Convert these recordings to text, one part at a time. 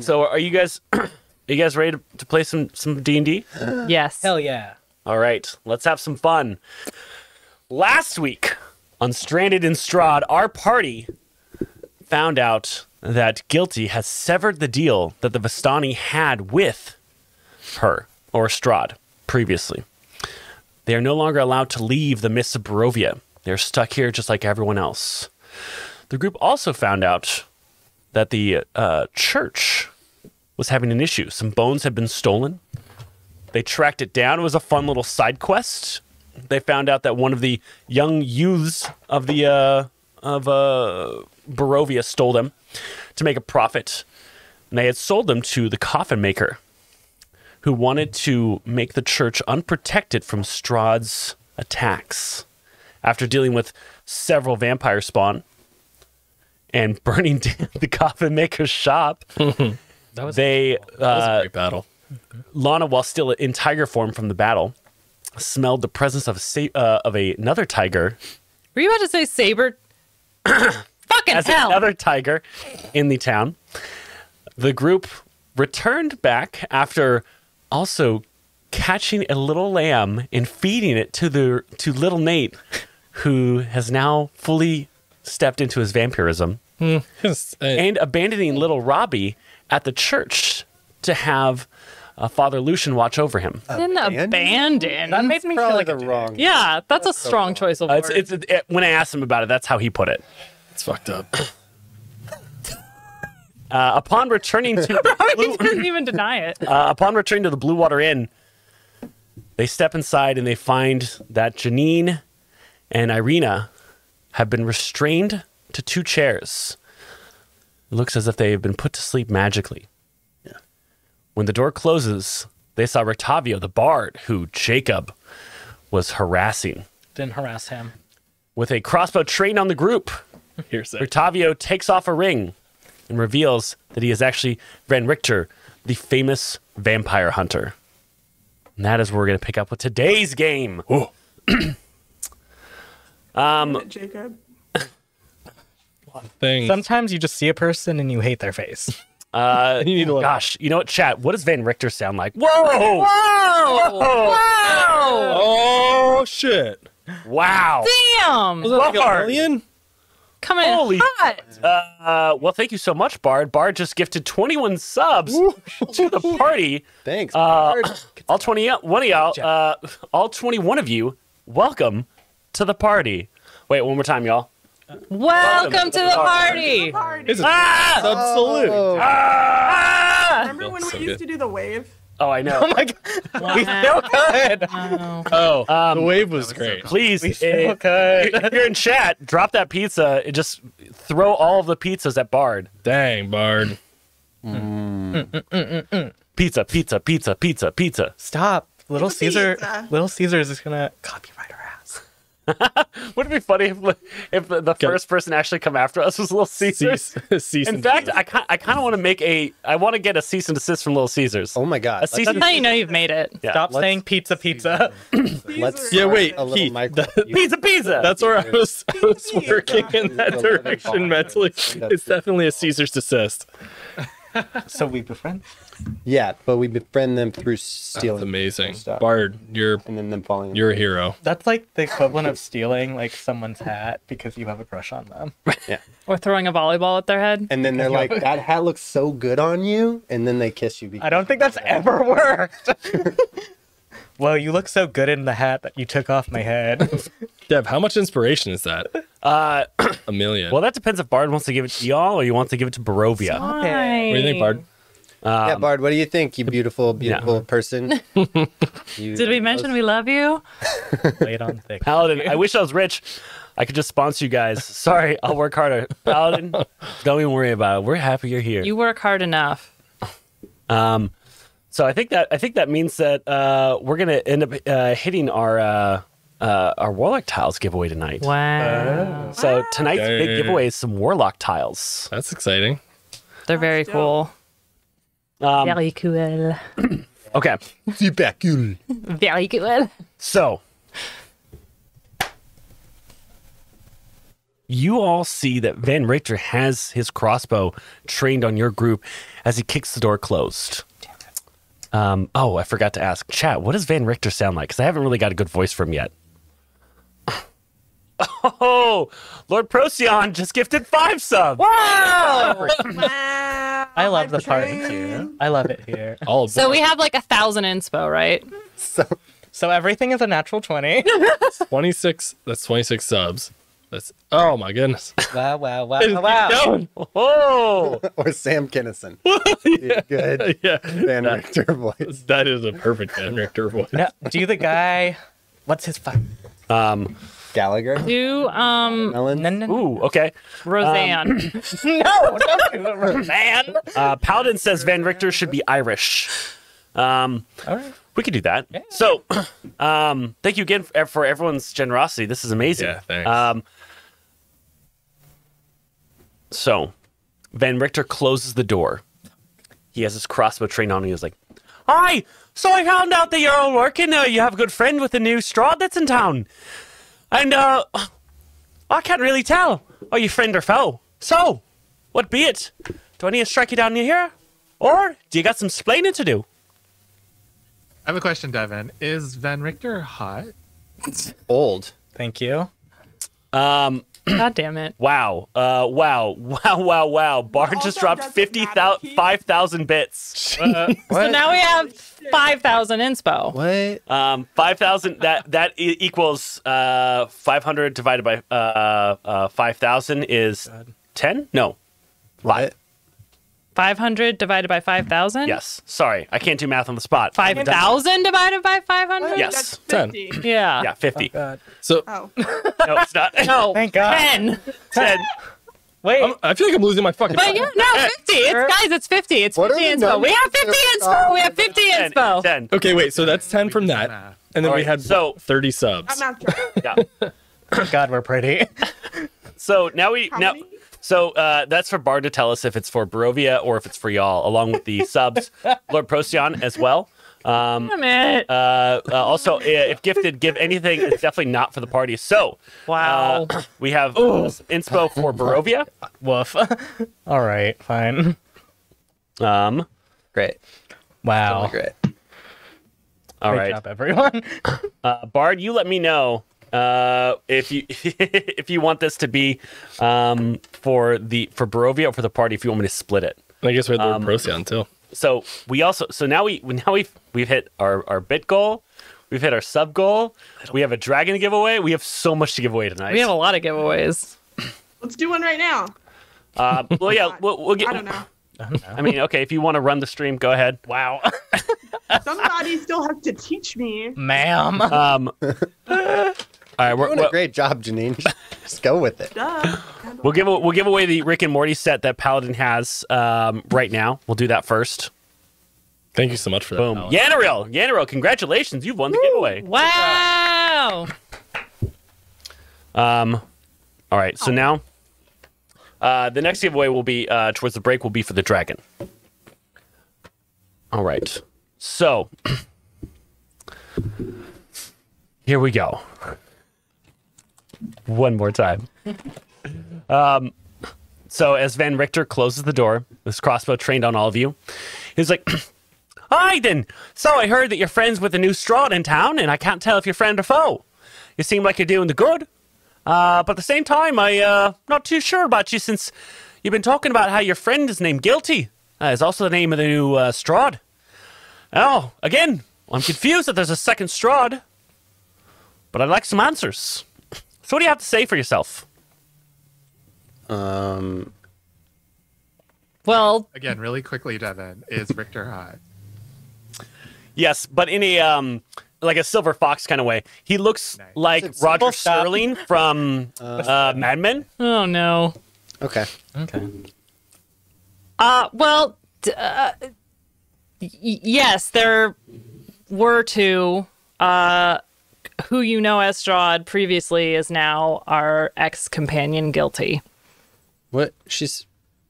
So are you guys ready to play some D&D? Yes. Hell yeah. All right, let's have some fun. Last week on Stranded in Strahd, our party found out that Guilty has severed the deal that the Vistani had with her, or Strahd, previously. They are no longer allowed to leave the Mists of Barovia. They're stuck here just like everyone else. The group also found out that the church was having an issue. Some bones had been stolen. They tracked it down. It was a fun little side quest. They found out that one of the young youths of the Barovia stole them to make a profit, and they had sold them to the coffin maker, who wanted to make the church unprotected from Strahd's attacks. After dealing with several vampire spawn and burning down the coffin maker's shop, that was a great battle. Lana, while still in tiger form from the battle, smelled the presence of another tiger. Were you about to say saber? Fucking as hell! Another tiger in the town. The group returned back after also catching a little lamb and feeding it to little Nate, who has now fully stepped into his vampirism, and abandoning little Robbie at the church to have Father Lucian watch over him. Abandon? That made me feel like the wrong. Yeah, that's a strong choice of words. When I asked him about it, that's how he put it. It's fucked up. Upon returning to the Blue, didn't even deny it. Upon returning to the Blue Water Inn, they step inside and they find that Janine and Ireena have been restrained to two chairs. It looks as if they have been put to sleep magically. When the door closes, they saw Rictavio, the bard, who Jacob was harassing. Didn't harass him. With a crossbow trained on the group, Rictavio takes off a ring and reveals that he is actually Van Richten, the famous vampire hunter. And that is where we're going to pick up with today's game. Jacob. Sometimes you just see a person and you hate their face. Gosh, you know what, chat? What does Van Richten sound like? Whoa! Whoa! Whoa! Whoa! Oh shit! Wow! Damn! Was that like a million? Come in Holy hot! Well, thank you so much, Bard. Bard just gifted 21 subs to the party. Thanks, Bard. All 21 of y'all. All 21 of you. Welcome to the party. Wait, one more time, y'all. Welcome to the party! It's absolute. Remember when we used to do the wave? Oh, I know. Oh my god. Wow. We feel good. Wow. Oh, the wave was great. Please, if you're in chat, drop that pizza and just throw all of the pizzas at Bard. Dang, Bard. Pizza, pizza, pizza, pizza, pizza. Stop. Little Caesar. Pizza. Little Caesar is just gonna copyright her. Wouldn't it be funny if the first person actually come after us was Little Caesars? In fact, I kind of want to make I want to get a cease and desist from Little Caesars. Oh my god! That's how you know you've made it. Yeah. Stop saying pizza, pizza. Let's pizza, pizza. That's where I was working in that direction mentally. It's definitely a Caesar's desist. So we befriend. Yeah, but we befriend them through stealing. That's amazing. Stuff. Bard, you're a hero. That's like the equivalent of stealing like someone's hat because you have a crush on them. Yeah. Or throwing a volleyball at their head. And then they're like, that hat looks so good on you. And then they kiss you. I don't think that's ever worked. Well, you look so good in the hat that you took off my head. Dev, how much inspiration is that? A million. Well, that depends if Bard wants to give it to y'all or you want to give it to Barovia. Stop it. What do you think, Bard? Yeah, Bard, what do you think, you beautiful, beautiful person? Did we mention we love you? Wait on thick. Paladin, I wish I was rich. I could just sponsor you guys. Sorry, I'll work harder. Paladin, don't even worry about it. We're happy you're here. You work hard enough. So I think that means that we're gonna end up hitting our warlock tiles giveaway tonight. Wow! So tonight's big giveaway is some warlock tiles. That's exciting. They're very cool. Very cool. Okay. Super cool. Very cool. So, you all see that Van Richter has his crossbow trained on your group as he kicks the door closed. Damn it. Oh, I forgot to ask. Chat, what does Van Richter sound like? Because I haven't really got a good voice from yet. Oh, Lord Procyon just gifted 5 subs. Wow. Wow. I love the party too. I love it here. Oh, so we have like 1,000 inspo, right? So everything is a natural 20. 26. That's 26 subs. That's, oh my goodness. Wow, wow, wow, wow. Oh. Or Sam Kinison. Yeah. Good. Yeah. Van Richter voice. That is a perfect Van Richter voice. Now, do the guy, what's his fuck? Gallagher? Do, Ooh, okay. Roseanne. No, don't do Roseanne. Paladin says Van Richter should be Irish. All right. We could do that. Yeah. So, thank you again for everyone's generosity. This is amazing. Yeah, thanks. So, Van Richter closes the door. He has his crossbow trained on, and he was like, "Hi, so I found out that you're all working. You have a good friend with a new Strahd that's in town. And, I can't really tell. Are you friend or foe? So, what be it? Do I need to strike you down here? Or do you got some splaining to do?" I have a question, Devin. Is Van Richter hot? Old. Thank you. God damn it. Wow. Wow. Wow, wow, wow. Bard just dropped 5,000 bits. So now we have 5,000 inspo. What? 5,000, that equals 500 divided by 5,000 is 10? No. What? 500 divided by 5,000? Yes. Sorry, I can't do math on the spot. 5,000 divided by 500? Yes. 10. Yeah. Yeah, 50. Oh, so, oh. No, it's not. No. Thank God. 10. Wait. I feel like I'm losing my fucking mind. But yeah, no, 50. It's, guys, it's 50. It's 50 inspo. We have 50 inspo. We have 50 inspo. 10. Okay, wait. So that's 10 from that. And then right, we had 30 subs. I'm not sure. Yeah. Thank God we're pretty. So now we... So that's for Bard to tell us if it's for Barovia or if it's for y'all, along with the subs, Lord Procyon as well. Damn it. Also, if gifted, give anything. It's definitely not for the party. So wow, we have inspo for Barovia. Woof. All right, fine. Great. Wow. Totally great. All right, job, everyone. Bard, you let me know. If you if you want this to be for Barovia or for the party, if you want me to split it, I guess we're the Procyon too. So we also now we've hit our bit goal, we've hit our sub goal, we have a dragon giveaway, we have so much to give away tonight. We have a lot of giveaways. Let's do one right now. Well, yeah, we'll get. I don't know. I mean, okay, if you want to run the stream, go ahead. Wow. Somebody still has to teach me. Ma'am. All right, we're doing a great job, Janine. Just go with it. We'll give away the Rick and Morty set that Paladin has right now. We'll do that first. Thank you so much for that. Boom, Yanaril, congratulations! You've won the giveaway. Wow. All right, so now the next giveaway will be towards the break. Will be for the dragon. All right, so here we go. One more time. So as Van Richter closes the door, this crossbow trained on all of you, he's like, "Hi then. So I heard that you're friends with a new Strahd in town, and I can't tell if you're friend or foe. You seem like you're doing the good, but at the same time, I'm not too sure about you since you've been talking about how your friend is named Guilty. Is also the name of the new Strahd. Oh, again, I'm confused that there's a second Strahd, but I'd like some answers. So what do you have to say for yourself?" Well, again, really quickly, Devin, is Richter high? Yes, but in a like a silver fox kind of way. He looks like Roger Sterling from Mad Men. Oh no. Okay. Okay. Well, yes, there were two. Who you know as Strahd previously is now our ex-companion Guilty. What? She's...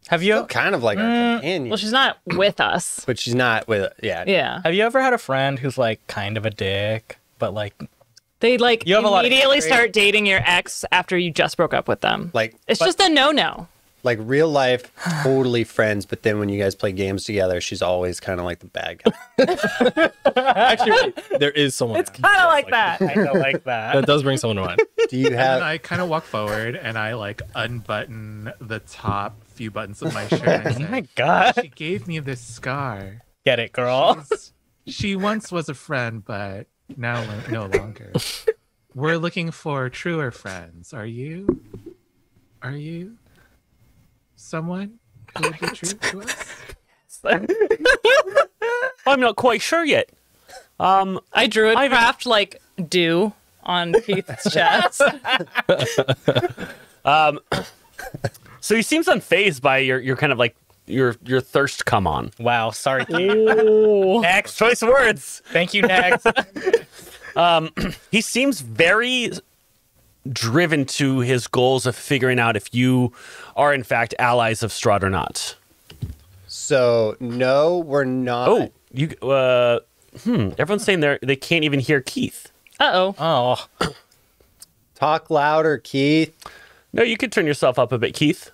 Have you... kind of like our companion. Well, she's not with us. But she's not with... Yeah. Yeah. Have you ever had a friend who's, like, kind of a dick, but, like, They like you immediately start dating your ex after you just broke up with them. Like it's just a no-no. Like real life, totally friends, but then when you guys play games together, she's always kind of like the bad guy. Actually, wait, there is someone. It's kind of like that. I kind of like that. That does bring someone to mind. Do you have? And I kind of walk forward and I like unbutton the top few buttons of my shirt. Oh my god! She gave me this scar. Get it, girl. She once was a friend, but now no longer. We're looking for truer friends. Are you? Are you? Someone who would be true to us? I'm not quite sure yet. I drew a draft like dew on Keith's chest. So he seems unfazed by your kind of like your thirst come on. Wow, sorry. Next choice words. Thank you, next. He seems very driven to his goals of figuring out if you are in fact allies of Strahd or not. So no, we're not. Oh, you. Everyone's saying they can't even hear Keith. Uh oh. Oh. Talk louder, Keith. No, you could turn yourself up a bit, Keith.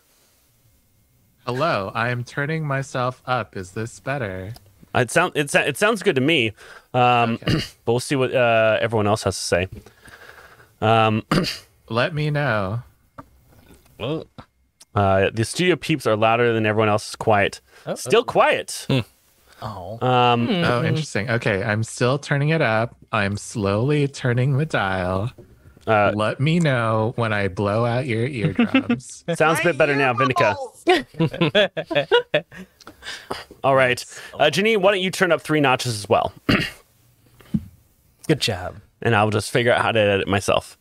Hello, I am turning myself up. Is this better? It sounds good to me. Okay. But we'll see what everyone else has to say. Let me know. The studio peeps are louder than everyone else is quiet. Uh-oh. Still quiet. Mm. Oh. Oh, interesting. Okay, I'm still turning it up. I'm slowly turning the dial. Let me know when I blow out your eardrums. Sounds a bit better now, Vindica. All right. Janine, why don't you turn up 3 notches as well? Good job. And I'll just figure out how to edit myself.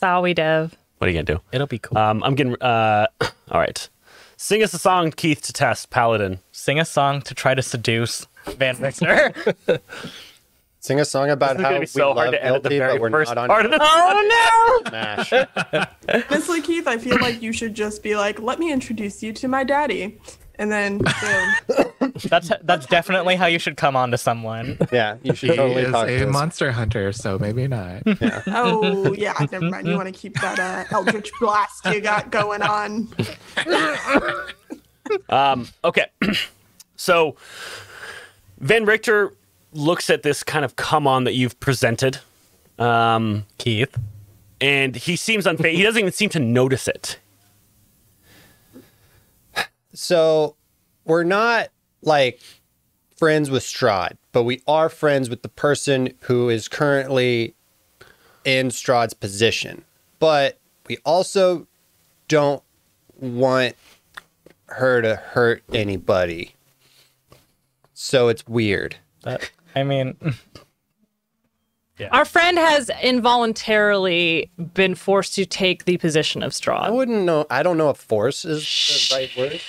Sorry, Dev. What are you gonna do? It'll be cool. I'm getting. All right. Sing us a song, Keith, to test Paladin. Sing a song to try to seduce Van Richten. Sing a song about how we so love Guilty, but we're not on Guilty. Oh no! Smash. Honestly, Keith, I feel like you should just be like, "Let me introduce you to my daddy," and then. That's definitely how you should come on to someone. Yeah, you should totally talk to a monster hunter, so maybe not. Yeah. Oh, yeah, never mind. You want to keep that Eldritch Blast you got going on. Okay. So, Van Richten looks at this kind of come on that you've presented. Keith. And he seems unfair. He doesn't even seem to notice it. So, we're not like friends with Strahd, but we are friends with the person who is currently in Strahd's position. But we also don't want her to hurt anybody. So it's weird. That, I mean, yeah. Our friend has involuntarily been forced to take the position of Strahd. I wouldn't know. I don't know if force is the right word.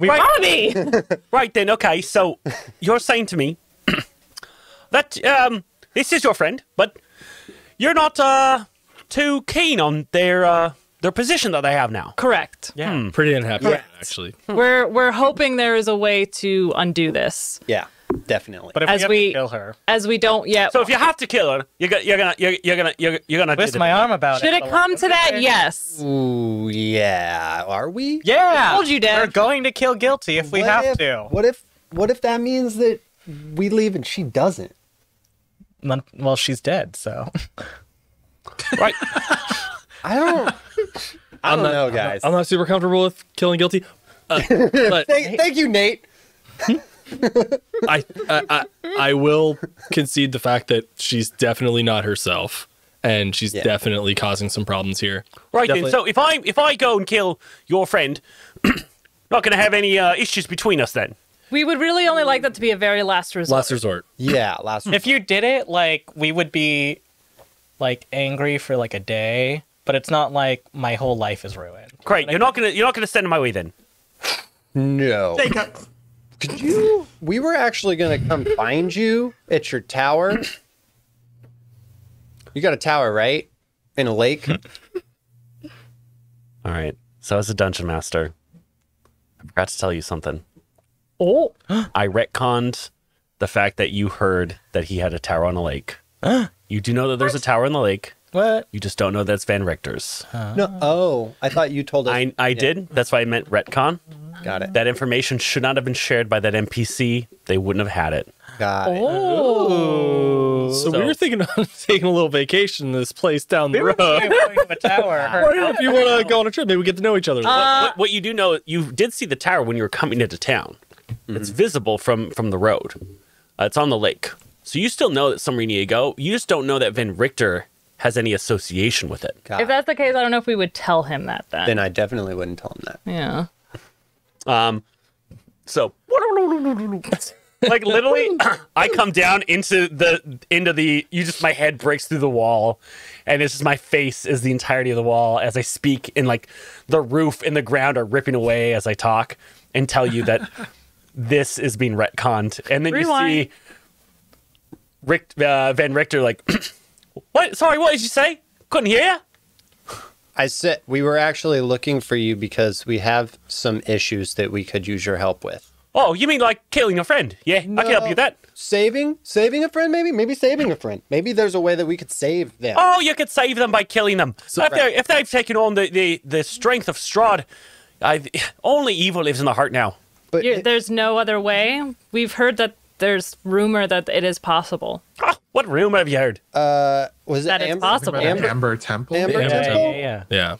Right then, okay, so you're saying to me that this is your friend, but you're not too keen on their position that they have now. Correct. Yeah. Pretty unhappy, actually. We're hoping there is a way to undo this. Yeah, definitely. But if we have to kill her, as we don't yet. So if you have to kill her, you're gonna twist my arm about it. Should it come to that? Yes. Ooh, yeah. Are we? Yeah. I told you, Dad. We're going to kill Guilty if we have to. What if that means that we leave and she doesn't? Well, she's dead, so. Right. I don't know, guys. I'm not super comfortable with killing Guilty. But thank you, Nate. I will concede the fact that she's definitely not herself, and she's definitely causing some problems here. Right then, so if I go and kill your friend, not going to have any issues between us then. We would really only like that to be a very last resort. Last resort. Yeah, last resort. If you did it, like, we would be, like, angry for, like, a day, but it's not like my whole life is ruined. Great, you're not gonna send him my way then. No. Could you? We were actually going to come find you at your tower. You got a tower, right? In a lake? All right. So as a dungeon master, I forgot to tell you something. Oh. I retconned the fact that you heard that he had a tower on a lake. You do know that there's a tower in the lake. What? You just don't know that's Van Richter's. No. Oh, I thought you told us. I did. That's why I meant retcon. Got it. That information should not have been shared by that NPC. They wouldn't have had it. Got it. Oh. So we were thinking of taking a little vacation in this place down the road. A tower. Or if you want to go on a trip, maybe we get to know each other. What you do know, you did see the tower when you were coming into town. Mm-hmm. It's visible from the road. It's on the lake. So you still know that somewhere you need to go. You just don't know that Van Richter has any association with it. God. If that's the case, I don't know if we would tell him that then. Then I definitely wouldn't tell him that. Yeah. So like literally I come down into the you just my head breaks through the wall and it's just my face is the entirety of the wall as I speak, and like the roof and the ground are ripping away as I talk and tell you that this is being retconned. And then Rewind. You see Van Richter like What? Sorry, what did you say? Couldn't hear you? I said we were actually looking for you because we have some issues that we could use your help with. Oh, you mean like killing a friend? Yeah, no, I can help you with that. Saving a friend, maybe? Maybe saving a friend. Maybe there's a way that we could save them. Oh, you could save them by killing them. So, if they've taken on the strength of Strahd, only evil lives in the heart now. But there's no other way? We've heard that there's rumor that it is possible. Oh, what rumor have you heard? Was it that Amber? It's possible. Amber Temple? Amber Temple? Yeah.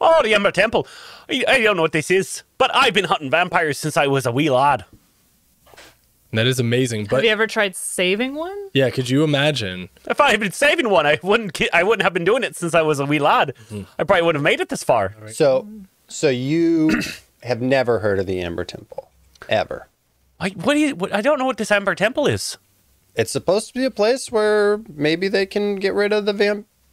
Oh, the Amber Temple. I don't know what this is, but I've been hunting vampires since I was a wee lad. That is amazing. But have you ever tried saving one? Yeah, could you imagine? If I had been saving one, I wouldn't have been doing it since I was a wee lad. Mm-hmm. I probably wouldn't have made it this far. Right. So you have never heard of the Amber Temple, ever? I don't know what this Amber Temple is. It's supposed to be a place where maybe they can get rid of the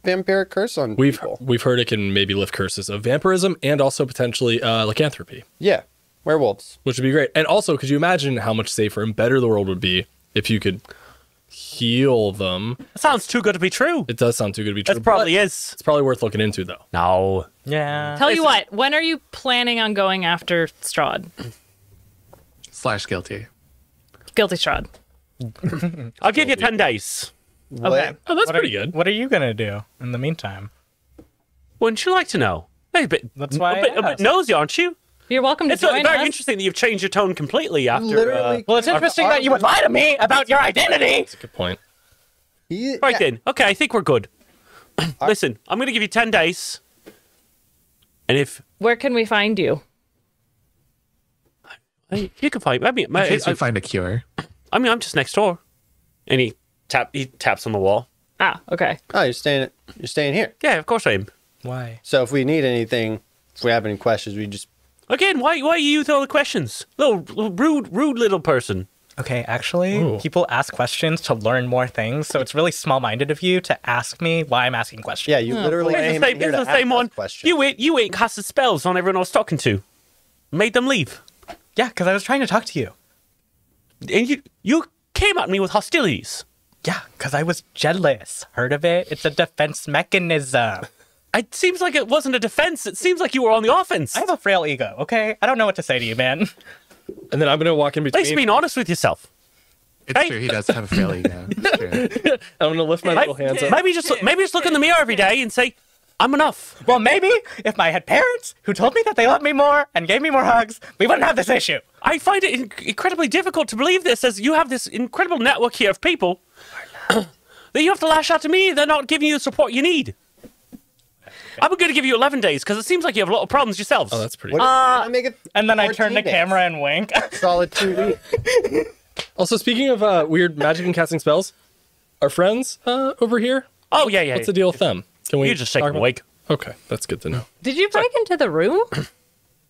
vampiric curse on people. We've heard it can maybe lift curses of vampirism and also potentially lycanthropy. Yeah, werewolves. Which would be great. And also, could you imagine how much safer and better the world would be if you could heal them? That sounds too good to be true. It does sound too good to be true. It probably is. It's probably worth looking into, though. No. Yeah. Tell you what, when are you planning on going after Strahd? /Guilty. Guilty Strahd. I'll give you 10 dice. Okay. Oh, that's pretty good. What are you going to do in the meantime? Wouldn't you like to know? That's why a bit nosy, aren't you? You're welcome to join us. It's very interesting that you've changed your tone completely after... well, it's interesting that you would lie to me about your identity. That's a good point. Yeah. Right then. Okay, I think we're good. Listen, I'm going to give you 10 dice. And if... Where can we find you? You can find... I mean, in case we find a cure. I mean, I'm just next door. And he taps on the wall. Ah, okay. Oh, you're staying here. Yeah, of course I am. Why? So if we need anything, if we have any questions, we just... Again, why you use all the questions? Little rude little person. Okay, actually, people ask questions to learn more things, so it's really small-minded of you to ask me why I'm asking questions. Yeah, you literally aim here to ask one question. You ain't casted spells on everyone I was talking to. Made them leave. Yeah, because I was trying to talk to you. And you came at me with hostilities. Yeah, because I was jealous. Heard of it? It's a defense mechanism. It seems like it wasn't a defense. It seems like you were on the offense. I have a frail ego, okay? I don't know what to say to you, man. And then I'm going to walk in between. At least being honest with yourself. It's true, he does have a frail ego. It's true. I'm going to lift my little hands up. Maybe just look in the mirror every day and say, I'm enough. Well, maybe if I had parents who told me that they loved me more and gave me more hugs, we wouldn't have this issue. I find it incredibly difficult to believe this, as you have this incredible network here of people that you have to lash out to me. They're not giving you the support you need. I'm going to give you 11 days because it seems like you have a lot of problems yourselves. Oh, that's pretty good. And then I turn to camera and wink. Solid 2D. Also, speaking of weird magic and casting spells, our friends over here. Oh, yeah. What's the deal with them? Can we just shake them awake? Okay, that's good to know. Did you break into the room?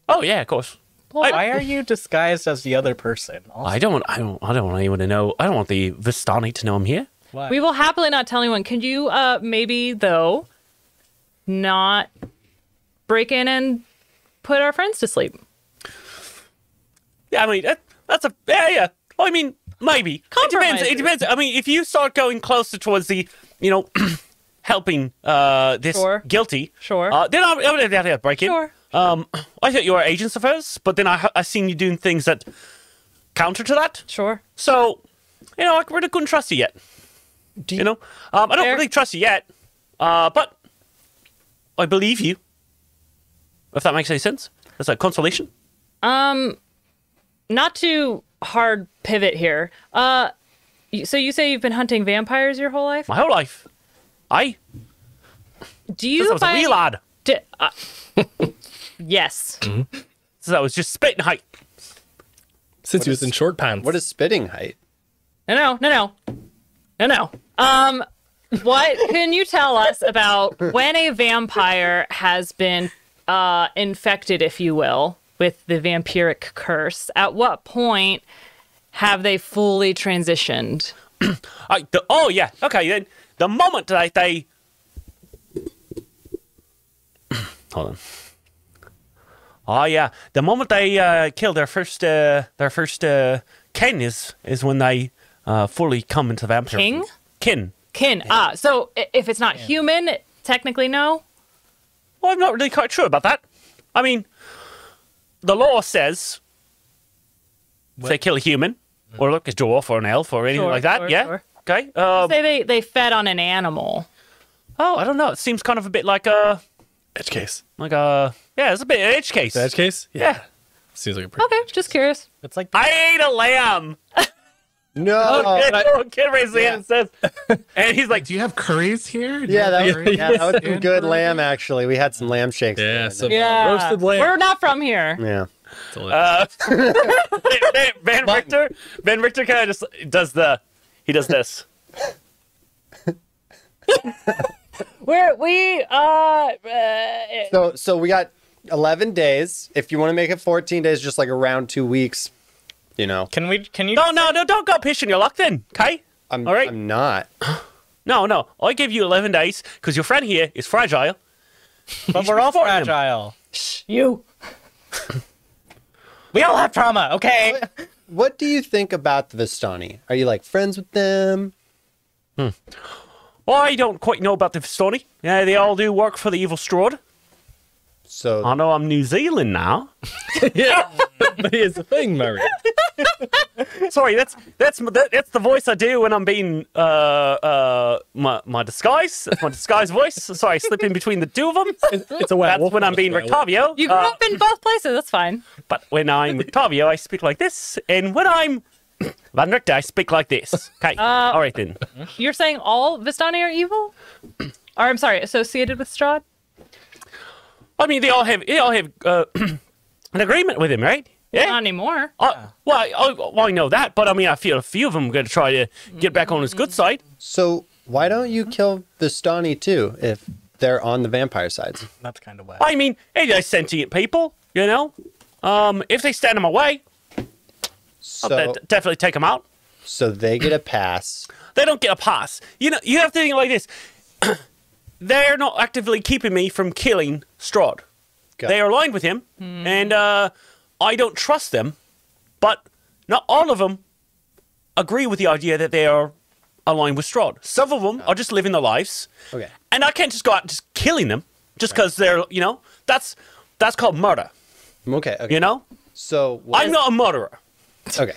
Oh, yeah, of course. Well, why are you disguised as the other person? Also? I don't want anyone to know. I don't want the Vistani to know I'm here. Why? We will happily not tell anyone. Can you maybe, though, not break in and put our friends to sleep? Yeah, I mean, that's a... Yeah. I mean, maybe. It depends. I mean, if you start going closer towards the, helping this guilty. Sure. Then I would have to break in. Sure. I thought you were agents of hers, but then I seen you doing things that counter to that. Sure. So you know, I really couldn't trust you yet. You know, I don't really trust you yet, but I believe you. If that makes any sense, that's a consolation. Not too hard pivot here. So you say you've been hunting vampires your whole life? My whole life. Aye. Do you? Since I was a wee lad. Yes. Mm-hmm. So that was just spitting height. Since he was in short pants. What is spitting height? No. What can you tell us about when a vampire has been infected, if you will, with the vampiric curse? At what point have they fully transitioned? Oh, yeah. Okay, then. The moment that they... Hold on. Oh yeah, the moment they kill their first kin is when they fully come into vampire. Kin. Ah, so if it's not human, technically no. Well, I'm not really quite sure about that. I mean, the law says if they kill a human or look a dwarf or an elf or anything like that. Sure. Okay. Say they fed on an animal. Oh, I don't know. It seems kind of a bit like a. Edge case. Like a... Yeah, it's a bit of an edge case. Edge case? Yeah. Seems like a pretty... Okay, just curious. It's like... I ate a lamb! No! Oh, kid raised the hand and says... And he's like, do you have curries here? Yeah, that was some good lamb, actually. We had some lamb shanks. Yeah, roasted lamb. We're not from here. Yeah. Van Richten kind of just does the... He does this. So we got 11 days. If you want to make it 14 days, just like around 2 weeks, you know. Can you? No, don't go pissing your luck then, okay? All right? I'm not. No. I give you 11 days because your friend here is fragile. But we're all fragile. Shh, you. We all have trauma, okay? What do you think about the Vistani? Are you like friends with them? Well, I don't quite know about the Vistani. Yeah, they all do work for the evil Strahd. So I know I'm New Zealand now. Yeah, but here's the thing, Murray. Sorry, that's the voice I do when I'm being my disguise. That's my disguise voice. Sorry, I slip in between the two of them. It's a werewolf. That's when I'm being Rictavio. You grew up in both places. That's fine. But when I'm Rictavio, I speak like this, and when I'm Van Richten, I speak like this. Okay, all right then. You're saying all Vistani are evil? Or, I'm sorry, associated with Strahd? I mean, they all have an agreement with him, right? Yeah? Not anymore. Well, I know that, but I mean, I feel a few of them are going to try to get back on his good side. So why don't you kill Vistani too, if they're on the vampire sides? That's kind of whack. I mean, they're sentient people, you know? If they stand in my way... So, definitely take them out. So they get a pass. They don't get a pass. You know, you have to think like this. They're not actively keeping me from killing Strahd. They are aligned with him, and I don't trust them. But not all of them agree with the idea that they are aligned with Strahd. Some of them are just living their lives. Okay. And I can't just go out just killing them just because they're, you know, that's called murder. Okay. You know? So I'm not a murderer. Okay,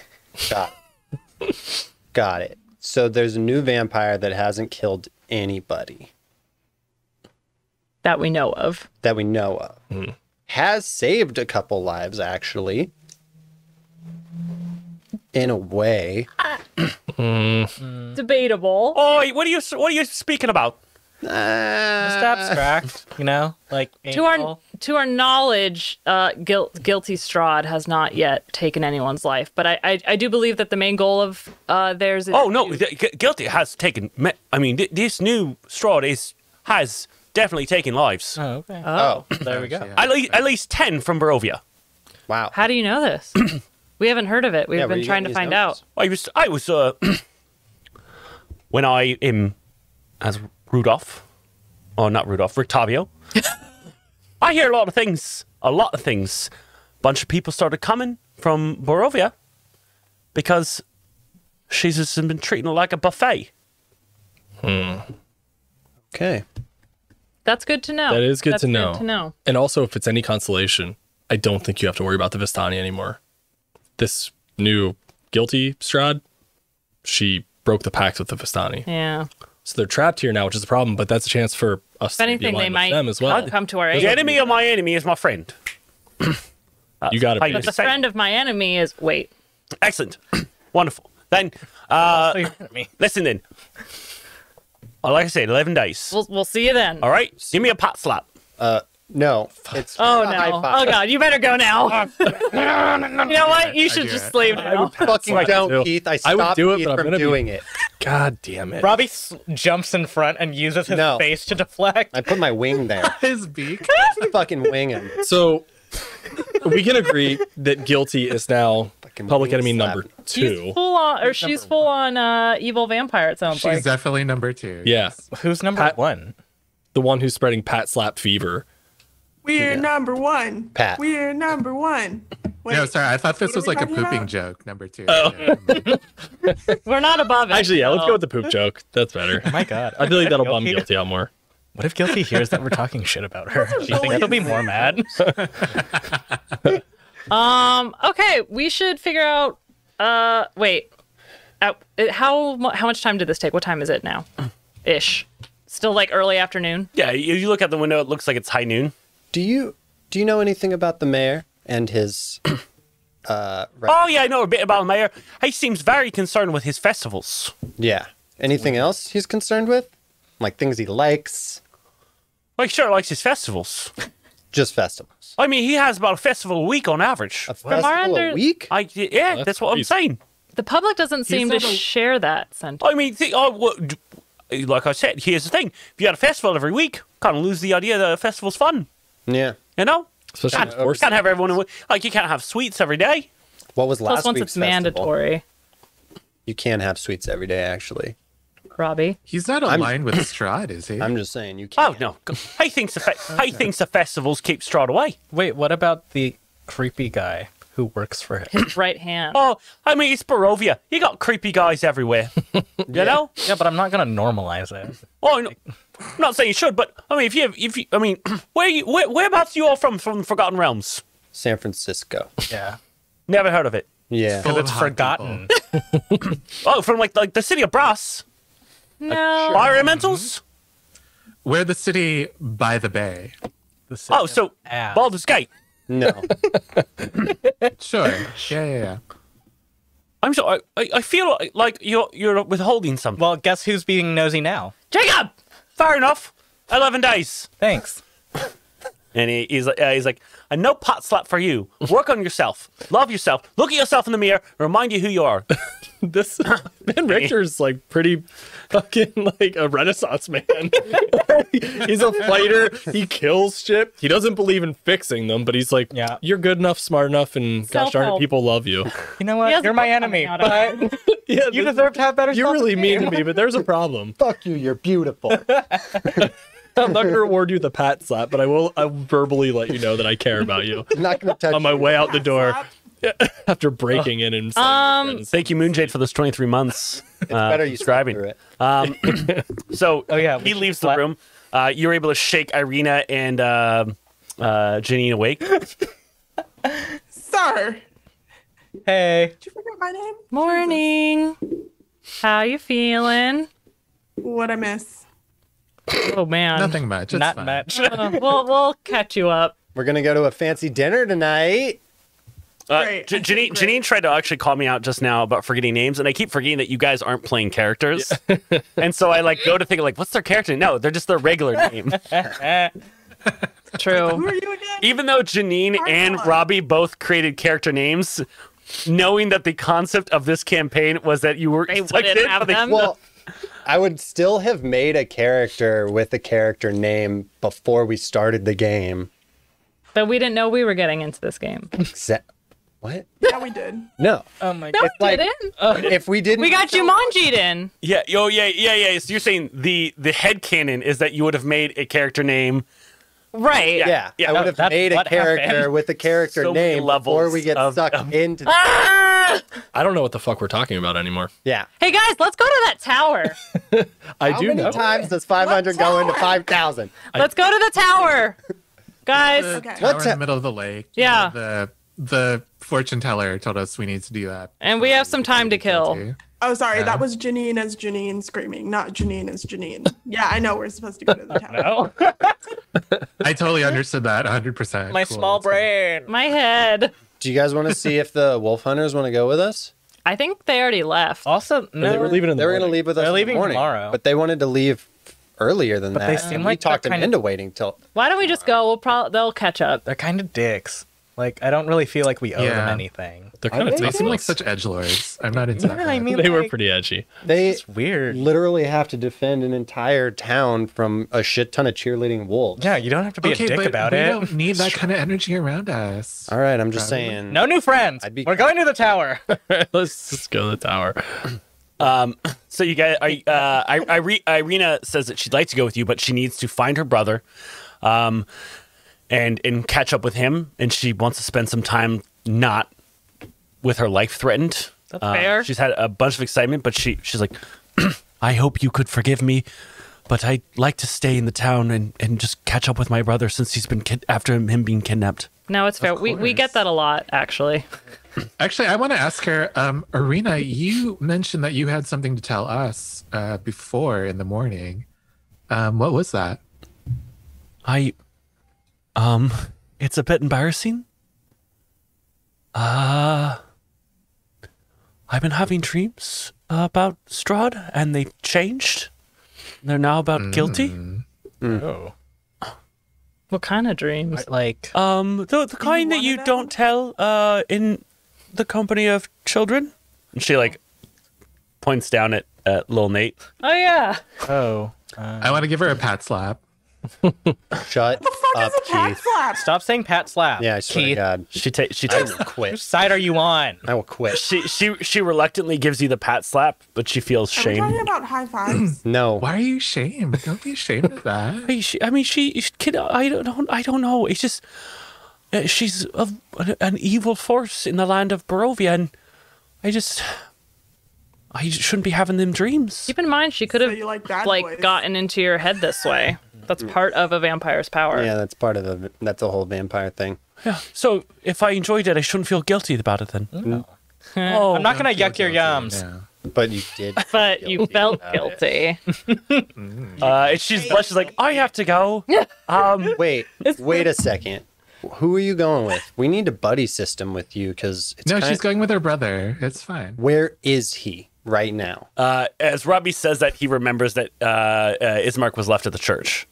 got it. So there's a new vampire that hasn't killed anybody. That we know of. Has saved a couple lives, actually. In a way. Debatable. Oh, what are you speaking about? Just abstract, you know, like to our knowledge, guilty Strahd has not yet taken anyone's life, but I do believe that the main goal of theirs. Is guilty has taken. I mean, this new Strahd has definitely taken lives. Oh, okay. Oh, there we go. At least 10 from Barovia. Wow. How do you know this? We haven't heard of it. We've been trying to find out. I was when I am as Rudolph, or not Rudolph, Rictavio. I hear a lot of things. Bunch of people started coming from Barovia because she's just been treating it like a buffet. Okay. That's good to know. That's good to know. And also, if it's any consolation, I don't think you have to worry about the Vistani anymore. This new guilty Strahd, she broke the pact with the Vistani. Yeah. So they're trapped here now, which is a problem, but that's a chance for us if to anything, be they might them as well. Come to our aid. The enemy of my enemy is my friend. You got it. But the friend of my enemy is... Wait. Excellent. Wonderful. Then, listen then. Oh, like I said, 11 days. We'll see you then. All right? Give me a pot slap. No. It's oh, no. Oh, God. You better go now. You know what? You should just leave now. I would fucking don't, Keith. I stopped Keith from doing it. God damn it. Robbie jumps in front and uses his face to deflect. I put my wing there. His beak. I fucking wing him. So... we can agree that Guilty is now public enemy number 2. He's full on, or she's full on evil vampire, it sounds like. She's definitely number 2. Yeah. Who's number 1? The one who's spreading Pat Slap fever. We're number 1. Pat. We're number 1. Wait, no, sorry. I thought this was like a pooping joke, number 2. Oh. We're not above it. Actually, yeah, let's go with the poop joke. That's better. Oh, my God. I feel like that'll bum Guilty out more. What if Guilty hears that we're talking shit about her? Do you think she'll be more mad? Okay, we should figure out. Wait, how much time did this take? What time is it now? Ish. Still like early afternoon. Yeah, you look out the window. It looks like it's high noon. Do you know anything about the mayor and his? Oh yeah, I know a bit about the mayor. He seems very concerned with his festivals. Yeah. Anything else he's concerned with? Like things he likes. Well, he sure likes his festivals. Just festivals. I mean, he has about a festival a week on average. A festival a week? Yeah, that's what I'm saying. The public doesn't seem to share that sentiment. I mean, like I said, here's the thing. If you had a festival every week, kind of lose the idea that a festival's fun. Yeah. You know? Especially can't have everyone in, like, you can't have sweets every day. What was last week's festival? Plus, once it's mandatory. You can't have sweets every day, actually. Robbie, he's not aligned with Strahd, is he? I'm just saying you can't. Oh no, he thinks the festivals keep Strahd away. Wait, what about the creepy guy who works for him? His right hand. Oh, I mean, it's Barovia. You got creepy guys everywhere. You know? Yeah, but I'm not gonna normalize it. Oh, no, I'm not saying you should, but I mean, if you, I mean, whereabouts you all from Forgotten Realms? San Francisco. Yeah. Never heard of it. Yeah. Because it's forgotten. Oh, from like the city of Brass. No. Fire elementals? We're the city by the bay. The city so Baldur's Gate? No. Sure. Yeah. I'm sorry. I feel like you're withholding something. Well, guess who's being nosy now? Jacob! Fair enough. 11 days. Thanks. And he's like, and no pot slap for you. Work on yourself. Love yourself. Look at yourself in the mirror. Remind you who you are. This Van Richter's like pretty fucking like a Renaissance man. He's a fighter. He kills shit. He doesn't believe in fixing them, but he's like, yeah, you're good enough, smart enough, and gosh darn it, people love you. You know what? You're my enemy, but yeah, you deserve to have better. You're really mean to me, but there's a problem. Fuck you. You're beautiful. I'm not gonna reward you with a pat slap, but I will. I'll verbally let you know that I care about you. I'm not gonna touch you on my way out the door. After breaking in and thank you, Moonjade, for those 23 months. It's better you subscribing. It. So he leaves the room. You're able to shake Ireena and Janine awake. Sir. Hey. Did you forget my name? Morning. How you feeling? What I miss? Oh man. Nothing much. It's not fine. Much. We'll catch you up. We're gonna go to a fancy dinner tonight. Janine tried to actually call me out just now about forgetting names, and I keep forgetting that you guys aren't playing characters. Yeah. And so I like go to think like, what's their character? No, they're just their regular name. True. Who are you again? Even though Janine and Robbie both created character names, knowing that the concept of this campaign was that you were well, I would still have made a character with a character name before we started the game. But we didn't know we were getting into this game. Exactly. What? Yeah, we did. No. Oh my God. No, we didn't. If we didn't, we got Jumanji'd in. Yeah. Oh, yeah. So you're saying the headcanon is that you would have made a character name, right? Yeah. I would have made a character with a character name before we get sucked into. I don't know what the fuck we're talking about anymore. Yeah. Hey guys, let's go to that tower. How many times does 500 go into 5,000? Let's go to the tower, guys. Tower in the middle of the lake. Yeah. The fortune teller told us we need to do that. And we have some time to kill. Oh, sorry. That was Janine as Janine screaming, not Janine as Janine. Yeah, I know we're supposed to go to the tower. I totally understood that 100%. My small brain. My head. Do you guys want to see if the wolf hunters want to go with us? I think they already left. Also, no, they were leaving in the morning. They were going to leave with us in the morning. Tomorrow. But they wanted to leave earlier than that. They seem like we talked them into waiting till. Why don't we just go? We'll they'll catch up. They're kind of dicks. Like, I don't really feel like we owe them anything. They're kind of, they seem like such edgelords. I'm not into that. I mean, they were pretty edgy. It's weird. Literally have to defend an entire town from a shit ton of cheerleading wolves. Yeah, you don't have to be a dick about it. We don't need that kind of energy around us. All right, I'm just saying. No new friends. We're going to the tower. Let's just go to the tower. So you guys, Ireena says that she'd like to go with you, but she needs to find her brother. And catch up with him, and she wants to spend some time not with her life threatened. That's fair. She's had a bunch of excitement, but she's like, I hope you could forgive me, but I'd like to stay in the town and just catch up with my brother since he's been after him being kidnapped. No, it's fair. We get that a lot, actually. Actually, I want to ask her, Ireena, you mentioned that you had something to tell us before in the morning. What was that? It's a bit embarrassing. I've been having dreams about Strahd, and they've changed. They're now about Guilty. Mm. Oh. What kind of dreams? Like, the kind that you don't tell in the company of children. And she like points down at little Nate. Oh yeah. Oh. I want to give her a pat slap. Shut up, Keith. Stop saying pat slap. Yeah, I swear to God. She will quit. Which side are you on? I will quit. She reluctantly gives you the pat slap, but she feels shame. Are we talking about high fives? No. Why are you ashamed? Don't be ashamed of that. I mean, I don't know. It's just she's an evil force in the land of Barovia, and I shouldn't be having them dreams. Keep in mind, she could have like gotten into your head this way. That's part of a vampire's power. Yeah, that's the whole vampire thing. Yeah. So if I enjoyed it, I shouldn't feel guilty about it then. No. Oh, I'm not gonna yuck your yums. Yeah. But you did. But you felt guilty. She's like, I have to go. Wait a second. Who are you going with? We need a buddy system with you because it's she's going with her brother. It's fine. Where is he right now? As Robbie says that, he remembers that Ismark was left at the church.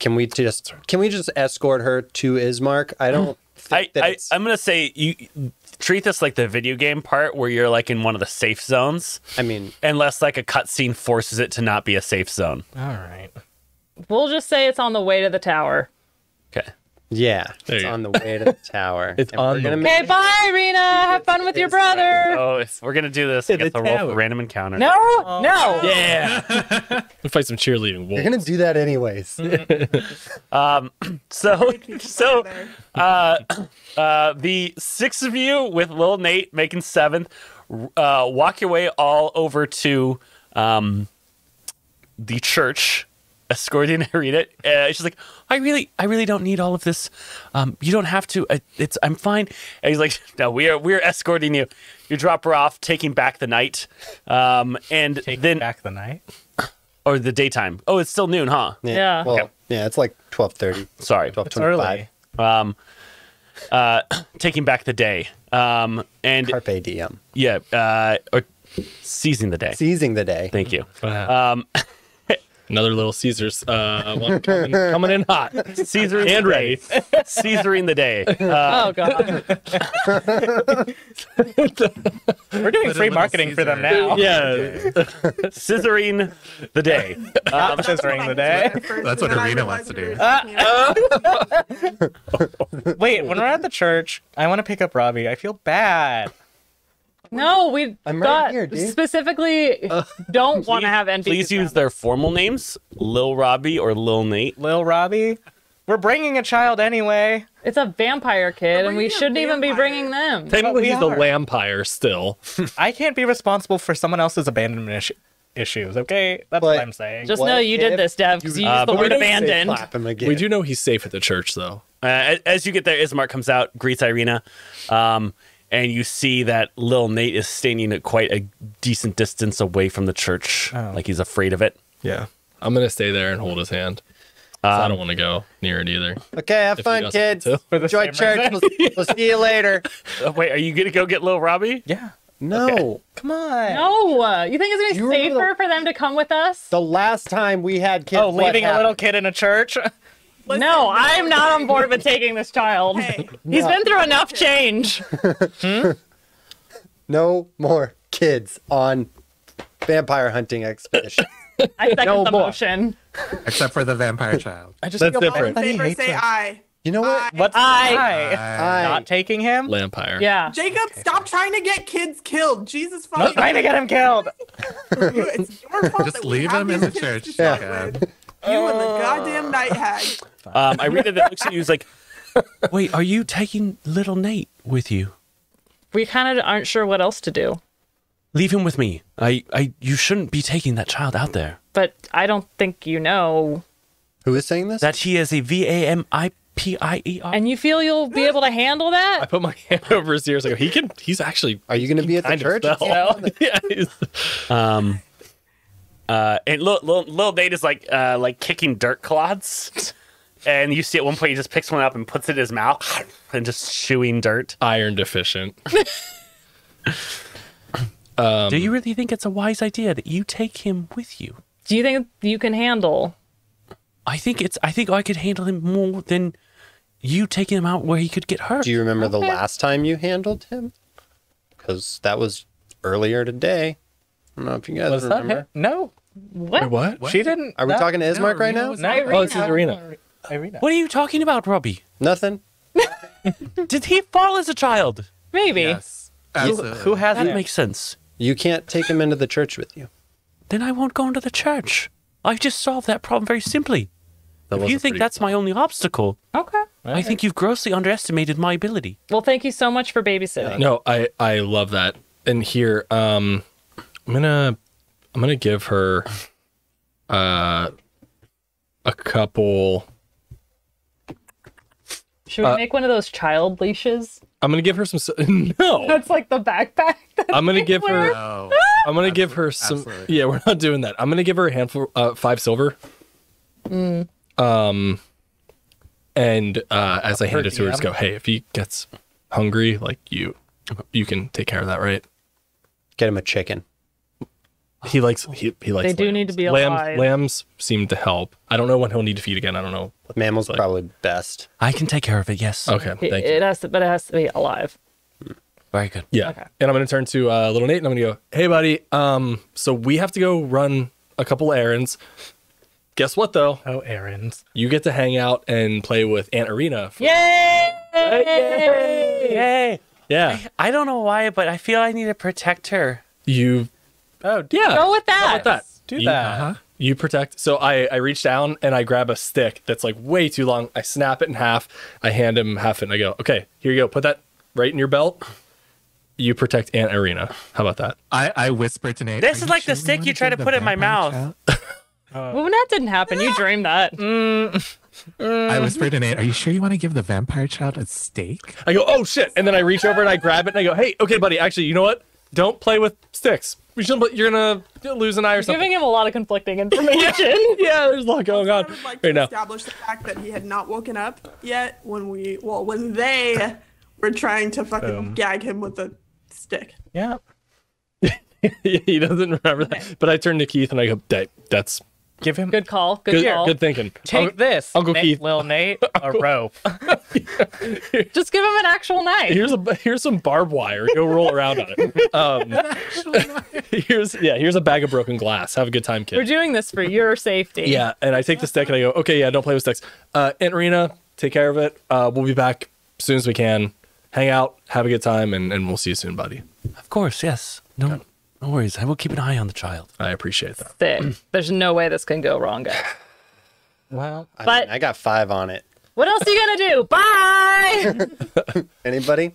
Can we just escort her to Ismark? I don't think I'm gonna say you treat this like the video game part where you're like in one of the safe zones. I mean, unless like a cutscene forces it to not be a safe zone. All right. We'll just say it's on the way to the tower. Okay. Yeah, it's on the way to the tower. It's on the way. Okay, bye, Ireena. Have fun with your brother. Oh, we're going to do this. It's a random encounter. No, no. Yeah. We'll fight some cheerleading wolves. You're going to do that anyways. So the six of you with Lil Nate making seventh, walk your way all over to the church. Escorting Ireena, she's like, I really don't need all of this. You don't have to. I'm fine. And he's like, no, we're escorting you. You drop her off, taking back the night, and then back the night or the daytime. Oh, it's still noon, huh? Yeah. Well, okay. Yeah, it's like 12:30. Sorry, 12:25. Taking back the day. And carpe diem. Yeah. Or seizing the day. Seizing the day. Thank you. Wow. Another Little Caesars coming in hot. Caesaring and ready. Caesaring the day. Oh, God. We're doing free marketing Caesar for them now. Yeah. Scissoring the day. Scissoring the day. That's what Ireena wants to do. Wait, when we're at the church, I want to pick up Robbie. I feel bad. No, we specifically don't want to have NPCs. Please use their formal names, Lil Robbie or Lil Nate. Lil Robbie. We're bringing a child anyway. It's a vampire kid, and we shouldn't even be bringing them. Technically, he's a vampire still. I can't be responsible for someone else's abandonment issues, okay? That's what I'm saying. Just know you did this, Dev, because you used the word abandoned. We do know he's safe at the church, though. As you get there, Ismark comes out, greets Ireena, and you see that little Nate is standing at quite a decent distance away from the church. Oh. Like he's afraid of it. Yeah. I'm going to stay there and hold his hand. I don't want to go near it either. Okay, have fun, kids. Enjoy church. We'll see you later. Wait, are you going to go get little Robbie? Yeah. No. Okay. Come on. No. You think it's going to be safer for them to come with us? The last time we had kids. Oh, leaving a little kid in a church? No, I'm not on board with taking this child. Hey, he's been through enough change. Hmm? No more kids on vampire hunting expedition. I second the motion. Except for the vampire child. I just That's different. Say I. You know what? What's I? Not taking him? Vampire. Yeah. Jacob, stop trying to get kids killed. Jesus fucking. Not trying to get him killed. It's your fault. Just leave him in the church. Yeah. You and the goddamn night hag. Ireena that looks at you is like, wait, are you taking little Nate with you? We kind of aren't sure what else to do. Leave him with me. You shouldn't be taking that child out there. But I don't think you know. Who is saying this? That he is a VAMIPIER. And you feel you'll be able to handle that? I put my hand over his ears. I go, he's actually. Are you going to be at the church? Yeah. And little Nate is like kicking dirt clods. And you see at one point he just picks one up and puts it in his mouth and just chewing dirt. Iron deficient. Do you really think it's a wise idea that you take him with you? Do you think you can handle? I think I could handle him more than you taking him out where he could get hurt. Do you remember the last time you handled him? Because that was earlier today. I don't know if you guys remember. No. What? Wait, what? She didn't. Are we talking to Ismark right now? No, oh, this is Ireena. What are you talking about, Robbie? Nothing. Did he fall as a child? Maybe. Yes. Who has that? Makes sense. You can't take him into the church with you. Then I won't go into the church. I just solved that problem very simply. If you think that's my only obstacle, okay, I think you've grossly underestimated my ability. Well, thank you so much for babysitting. No, I love that. And here, I'm gonna give her a couple. Should we make one of those child leashes? I'm going to give her some... No. That's like the backpack. I'm going to give her... No. I'm going to give her some... Absolutely. Yeah, we're not doing that. I'm going to give her a handful... 5 silver. Mm. As I hand it to her, just go, hey, if he gets hungry, like, you can take care of that, right? Get him a chicken. He likes... He likes. They do need to be alive. Lambs seem to help. I don't know what he'll need to feed again. I don't know. Mammals are probably best. I can take care of it, yes. Okay, thank you. But it has to be alive. Very good. Yeah. Okay. And I'm going to turn to little Nate, and I'm going to go, hey, buddy, so we have to go run a couple errands. Guess what, though? Oh, errands. You get to hang out and play with Aunt Ireena. Yay! Yay! Yay! Yeah. I don't know why, but I feel I need to protect her. You... Oh, yeah. Go with that. Do that. Uh-huh. You protect. So I reach down and I grab a stick that's like way too long. I snap it in half. I hand him half and I go, okay, here you go. Put that right in your belt. You protect Aunt Ireena. How about that? I whisper to Nate. This is like the stick you try to put in my mouth. Well, that didn't happen. You dreamed that. I whispered to Nate, are you sure you want to give the vampire child a steak? I go, oh, shit. And then I reach over and I grab it and I go, hey, okay, buddy, actually, you know what? Don't play with sticks. You're going to lose an eye or something. Giving him a lot of conflicting information. Yeah, there's a lot going on. I would like to establish the fact that he had not woken up yet when they were trying to fucking gag him with a stick. Yeah. He doesn't remember that. But I turn to Keith and I go, that's... Give him... Good call. Good call. Good thinking. Take this, Uncle Keith. Lil Nate, a rope. Just give him an actual knife. Here's some barbed wire. Go roll around on it. An actual knife. Here's a bag of broken glass. Have a good time, kid. We're doing this for your safety. Yeah, and I take the stick and I go, okay, yeah, don't play with sticks. Aunt Ireena, take care of it. We'll be back as soon as we can. Hang out, have a good time, and we'll see you soon, buddy. Of course, yes. No. No worries. I will keep an eye on the child. I appreciate that. Sick. There's no way this can go wrong, guys. Well, I got 5 on it. What else are you gonna do? Bye. Anybody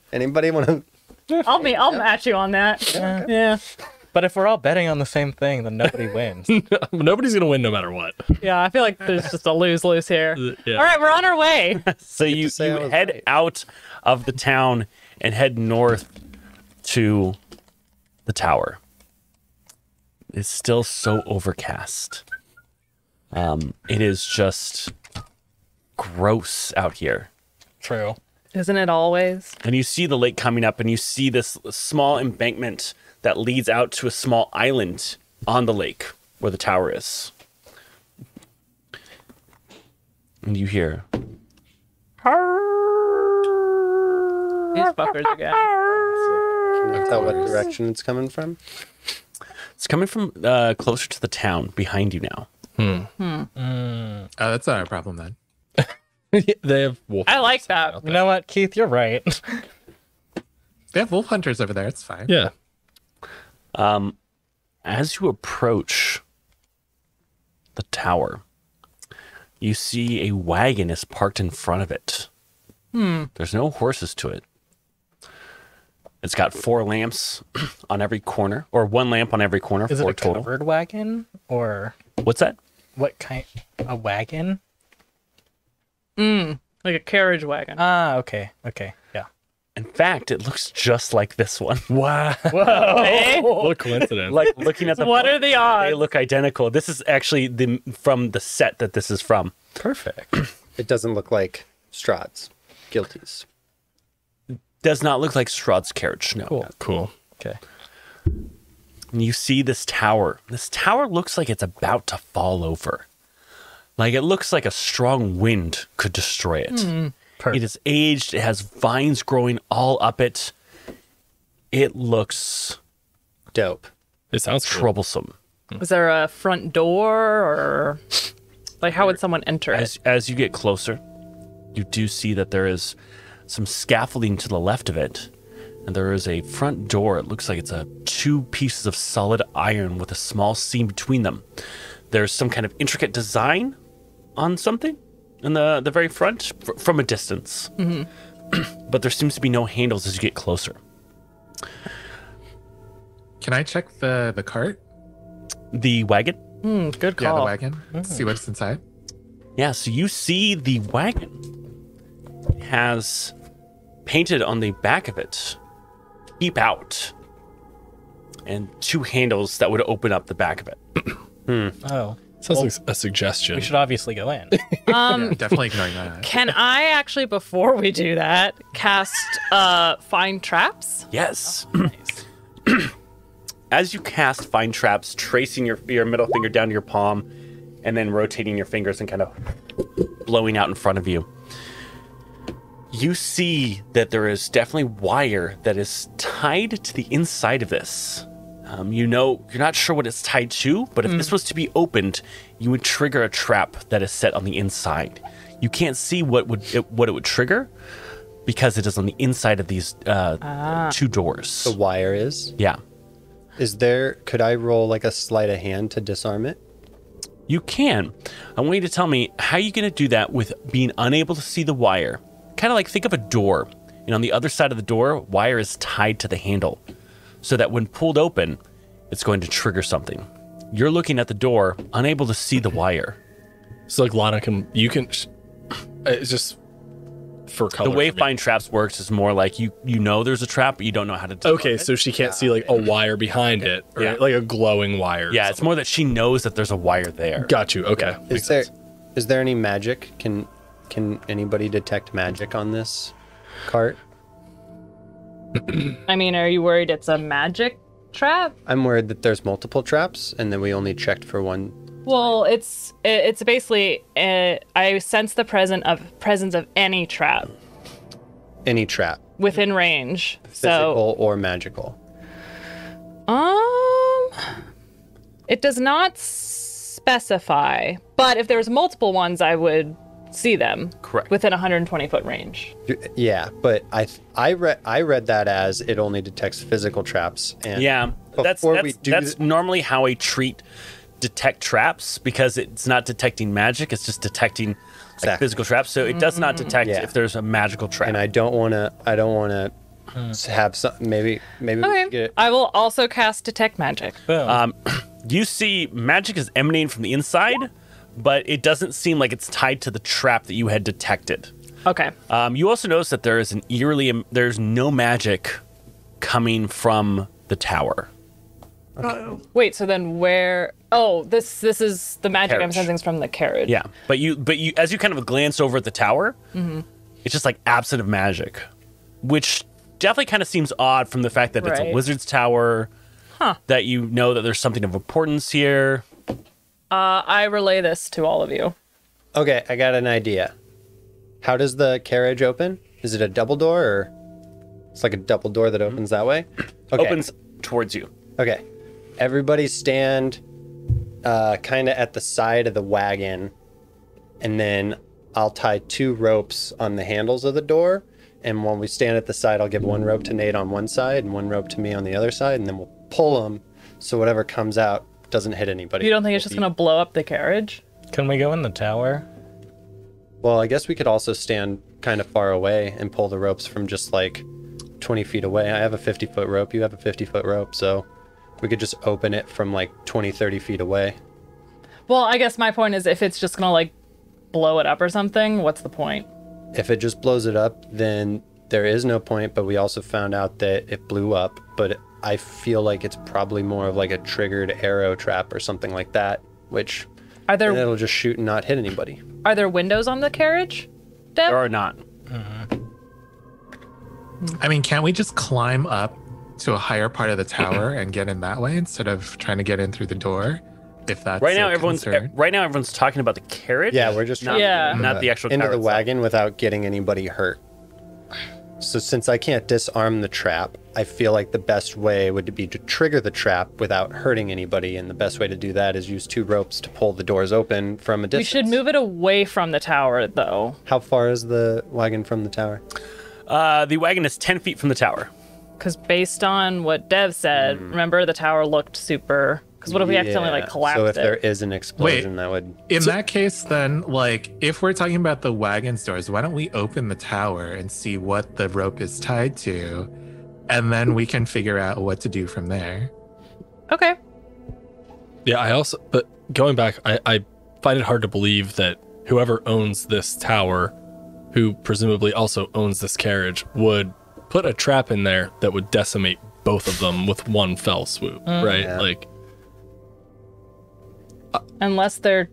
want to? I'll match you on that. Yeah. But if we're all betting on the same thing, then nobody wins. Nobody's gonna win no matter what. Yeah, I feel like there's just a lose-lose here. Yeah. All right, we're on our way. So you head out of the town and head north to the tower. It's still so overcast. It is just gross out here. True. Isn't it always? And you see the lake coming up, and you see this small embankment that leads out to a small island on the lake where the tower is. And you hear... These fuckers again. Can you tell what direction it's coming from? It's coming from closer to the town, behind you now. That's not a problem then. They have wolf. I like that. You know what, Keith? You're right. They have wolf hunters over there. It's fine. Yeah. As you approach the tower, you see a wagon is parked in front of it. There's no horses to it. It's got four lamps on every corner, or one lamp on every corner. Is it a total covered wagon, or what's that? What kind? A wagon? Like a carriage wagon. Ah, okay, okay, yeah. In fact, it looks just like this one. Wow! Whoa! Hey? What a coincidence! Like looking at the what are the odds? They look identical. This is actually the from the set that this is from. Perfect. It doesn't look like Strahd's, Guilty's. Does not look like Strahd's carriage. No. Cool. Cool. Okay. And you see this tower. This tower looks like it's about to fall over. Like, it looks like a strong wind could destroy it. It is aged. It has vines growing all up it. It looks... dope. It sounds troublesome. Is there a front door, or... like, how would someone enter it? As you get closer, you do see that there is some scaffolding to the left of it. And there is a front door. It looks like it's two pieces of solid iron with a small seam between them. There's some kind of intricate design on something in the very front from a distance. But there seems to be no handles as you get closer. Can I check the cart? The wagon? Good call. Yeah, the wagon. See what's inside. Yeah, so you see the wagon has painted on the back of it, "Keep Out," and two handles that would open up the back of it. Oh. Sounds like a suggestion. We should obviously go in. Yeah, definitely ignoring that. Can I actually, before we do that, cast Find Traps? Yes. Oh, nice. As you cast Find Traps, tracing your middle finger down to your palm, and then rotating your fingers and kind of blowing out in front of you, you see that there is definitely wire that is tied to the inside of this. You know, you're not sure what it's tied to, but if this was to be opened, you would trigger a trap that is set on the inside. You can't see what it would trigger because it is on the inside of these two doors. The wire is? Yeah. Is there, could I roll like a sleight of hand to disarm it? You can. I want you to tell me how you're going to do that with being unable to see the wire. Kind of like, think of a door. And on the other side of the door, wire is tied to the handle, so that when pulled open, it's going to trigger something. You're looking at the door, unable to see the wire. So like Lana can, you can, it's just for color. The way Find Traps works is more like you know there's a trap, but you don't know how to do it. Okay, so she can't see like a wire behind it, or like a glowing wire. Yeah, it's more that she knows that there's a wire there. Got you, okay. Is there any magic? Can anybody detect magic on this cart? I mean, are you worried it's a magic trap? I'm worried that there's multiple traps and then we only checked for one. Well, it's basically I sense the presence of any trap. Any trap within range, physical or magical. It does not specify, but if there was multiple ones, I would see them. Correct. Within 120-foot range. Yeah, but I read that as it only detects physical traps. And yeah, that's normally how I treat detect traps, because it's not detecting magic, it's just detecting like physical traps. So it does not detect if there's a magical trap. And I don't wanna have some maybe okay. We get it. I will also cast detect magic. Boom. You see magic is emanating from the inside, but it doesn't seem like it's tied to the trap that you had detected. Okay. You also notice that there's no magic coming from the tower. Okay. Wait, so then where? Oh, this is the magic carriage. I'm sensing is from the carriage. Yeah, but you as you kind of glance over at the tower, mm-hmm. It's just like absent of magic, which definitely kind of seems odd from the fact that it's a wizard's tower. Huh. That you know that there's something of importance here. I relay this to all of you. Okay, I got an idea. How does the carriage open? Is it a double door, or it's like a double door that opens that way? Okay. Opens towards you. Okay. Everybody stand kind of at the side of the wagon, and then I'll tie two ropes on the handles of the door, and when we stand at the side, I'll give one rope to Nate on one side and one rope to me on the other side, and then we'll pull them so whatever comes out doesn't hit anybody. You don't think it's just going to blow up the carriage? Can we go in the tower? Well, I guess we could also stand kind of far away and pull the ropes from just like 20 feet away. I have a 50-foot rope. You have a 50-foot rope, so... we could just open it from like 20, 30 feet away. Well, I guess my point is if it's just going to like blow it up or something, what's the point? If it just blows it up, then there is no point. But we also found out that it blew up. But I feel like it's probably more of like a triggered arrow trap or something like that, which it'll just shoot and not hit anybody. Are there windows on the carriage, Deb? There are not. I mean, can't we just climb up to a higher part of the tower and get in that way instead of trying to get in through the door? If that's right now everyone's talking about the carriage. Yeah, we're just not the actual into the wagon without getting anybody hurt. So since I can't disarm the trap, I feel like the best way would be to trigger the trap without hurting anybody, and the best way to do that is use two ropes to pull the doors open from a distance. We should move it away from the tower, though. How far is the wagon from the tower? The wagon is 10 feet from the tower. Because based on what Dev said, remember the tower looked super... Because what if we accidentally like collapsed it? So if there is an explosion, that would... In that case, then, like, if we're talking about the wagon's doors, why don't we open the tower and see what the rope is tied to? And then we can figure out what to do from there. Okay. Yeah, I also... But going back, I find it hard to believe that whoever owns this tower, who presumably also owns this carriage, would... put a trap in there that would decimate both of them with one fell swoop, right? Yeah. Like, unless they're,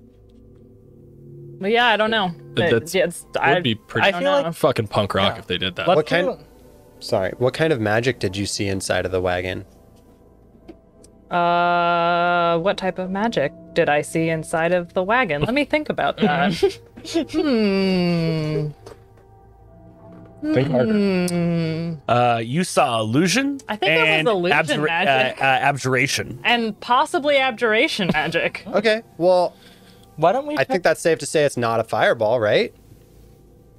well, yeah, I don't know. I feel like fucking punk rock if they did that. What kind of magic did you see inside of the wagon? What type of magic did I see inside of the wagon? Let me think about that. Think harder. You saw illusion. I think that was illusion magic. Abjuration. And possibly abjuration magic. Okay, well, why don't we? I think that's safe to say it's not a fireball, right?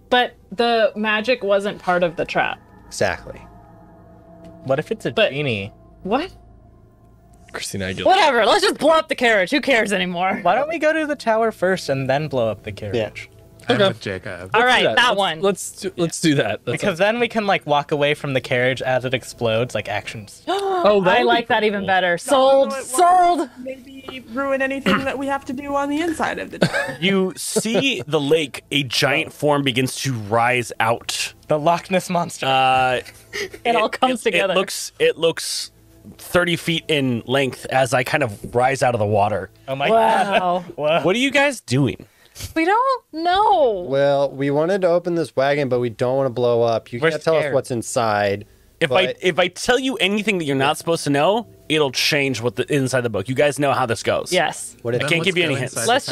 But the magic wasn't part of the trap. Exactly. What if it's a genie? What? Christina Aguilera. Whatever, let's just blow up the carriage. Who cares anymore? Why don't we go to the tower first and then blow up the carriage? Yeah. I'm with Jacob. All right, that one. Let's do that. Because then we can like walk away from the carriage as it explodes, like actions. Oh, I like that even better. Sold, sold. Maybe ruin anything that we have to do on the inside of the tower. You see the lake. A giant form begins to rise out. The Loch Ness monster. It all comes together. It looks 30 feet in length as I kind of rise out of the water. Oh my god! Wow. What are you guys doing? We don't know. Well, we wanted to open this wagon, but we don't want to blow up. We're can't scared. Tell us what's inside. If I tell you anything that you're not supposed to know, it'll change what the inside the book. You guys know how this goes. Yes. What if I can't give you any hints. Let's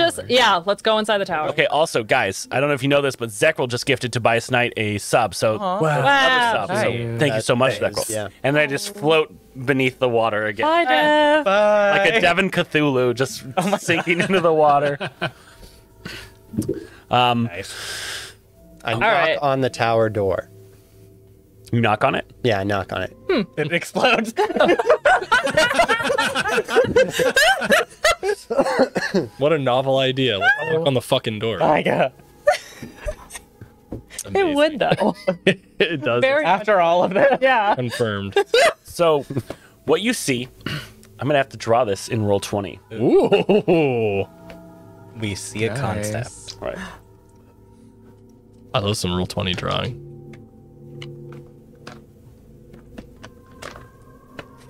go inside the tower. Okay. Also, guys, I don't know if you know this, but Zekrel just gifted Tobias Knight a sub. So wow. Nice. So thank you so much, Zekrel. Yeah. And then I just float beneath the water again. Bye, Dev. Bye. Like a Devin Cthulhu, just sinking into the water. Nice. I knock on the tower door. You knock on it? Yeah, I knock on it. It explodes. What a novel idea. Let's knock on the fucking door. Oh my god. It would, though. It does. After all of that. Yeah. Confirmed. So, what you see, I'm going to have to draw this in roll 20. Ooh. We see a concept. Right. I love some Roll 20 drawing.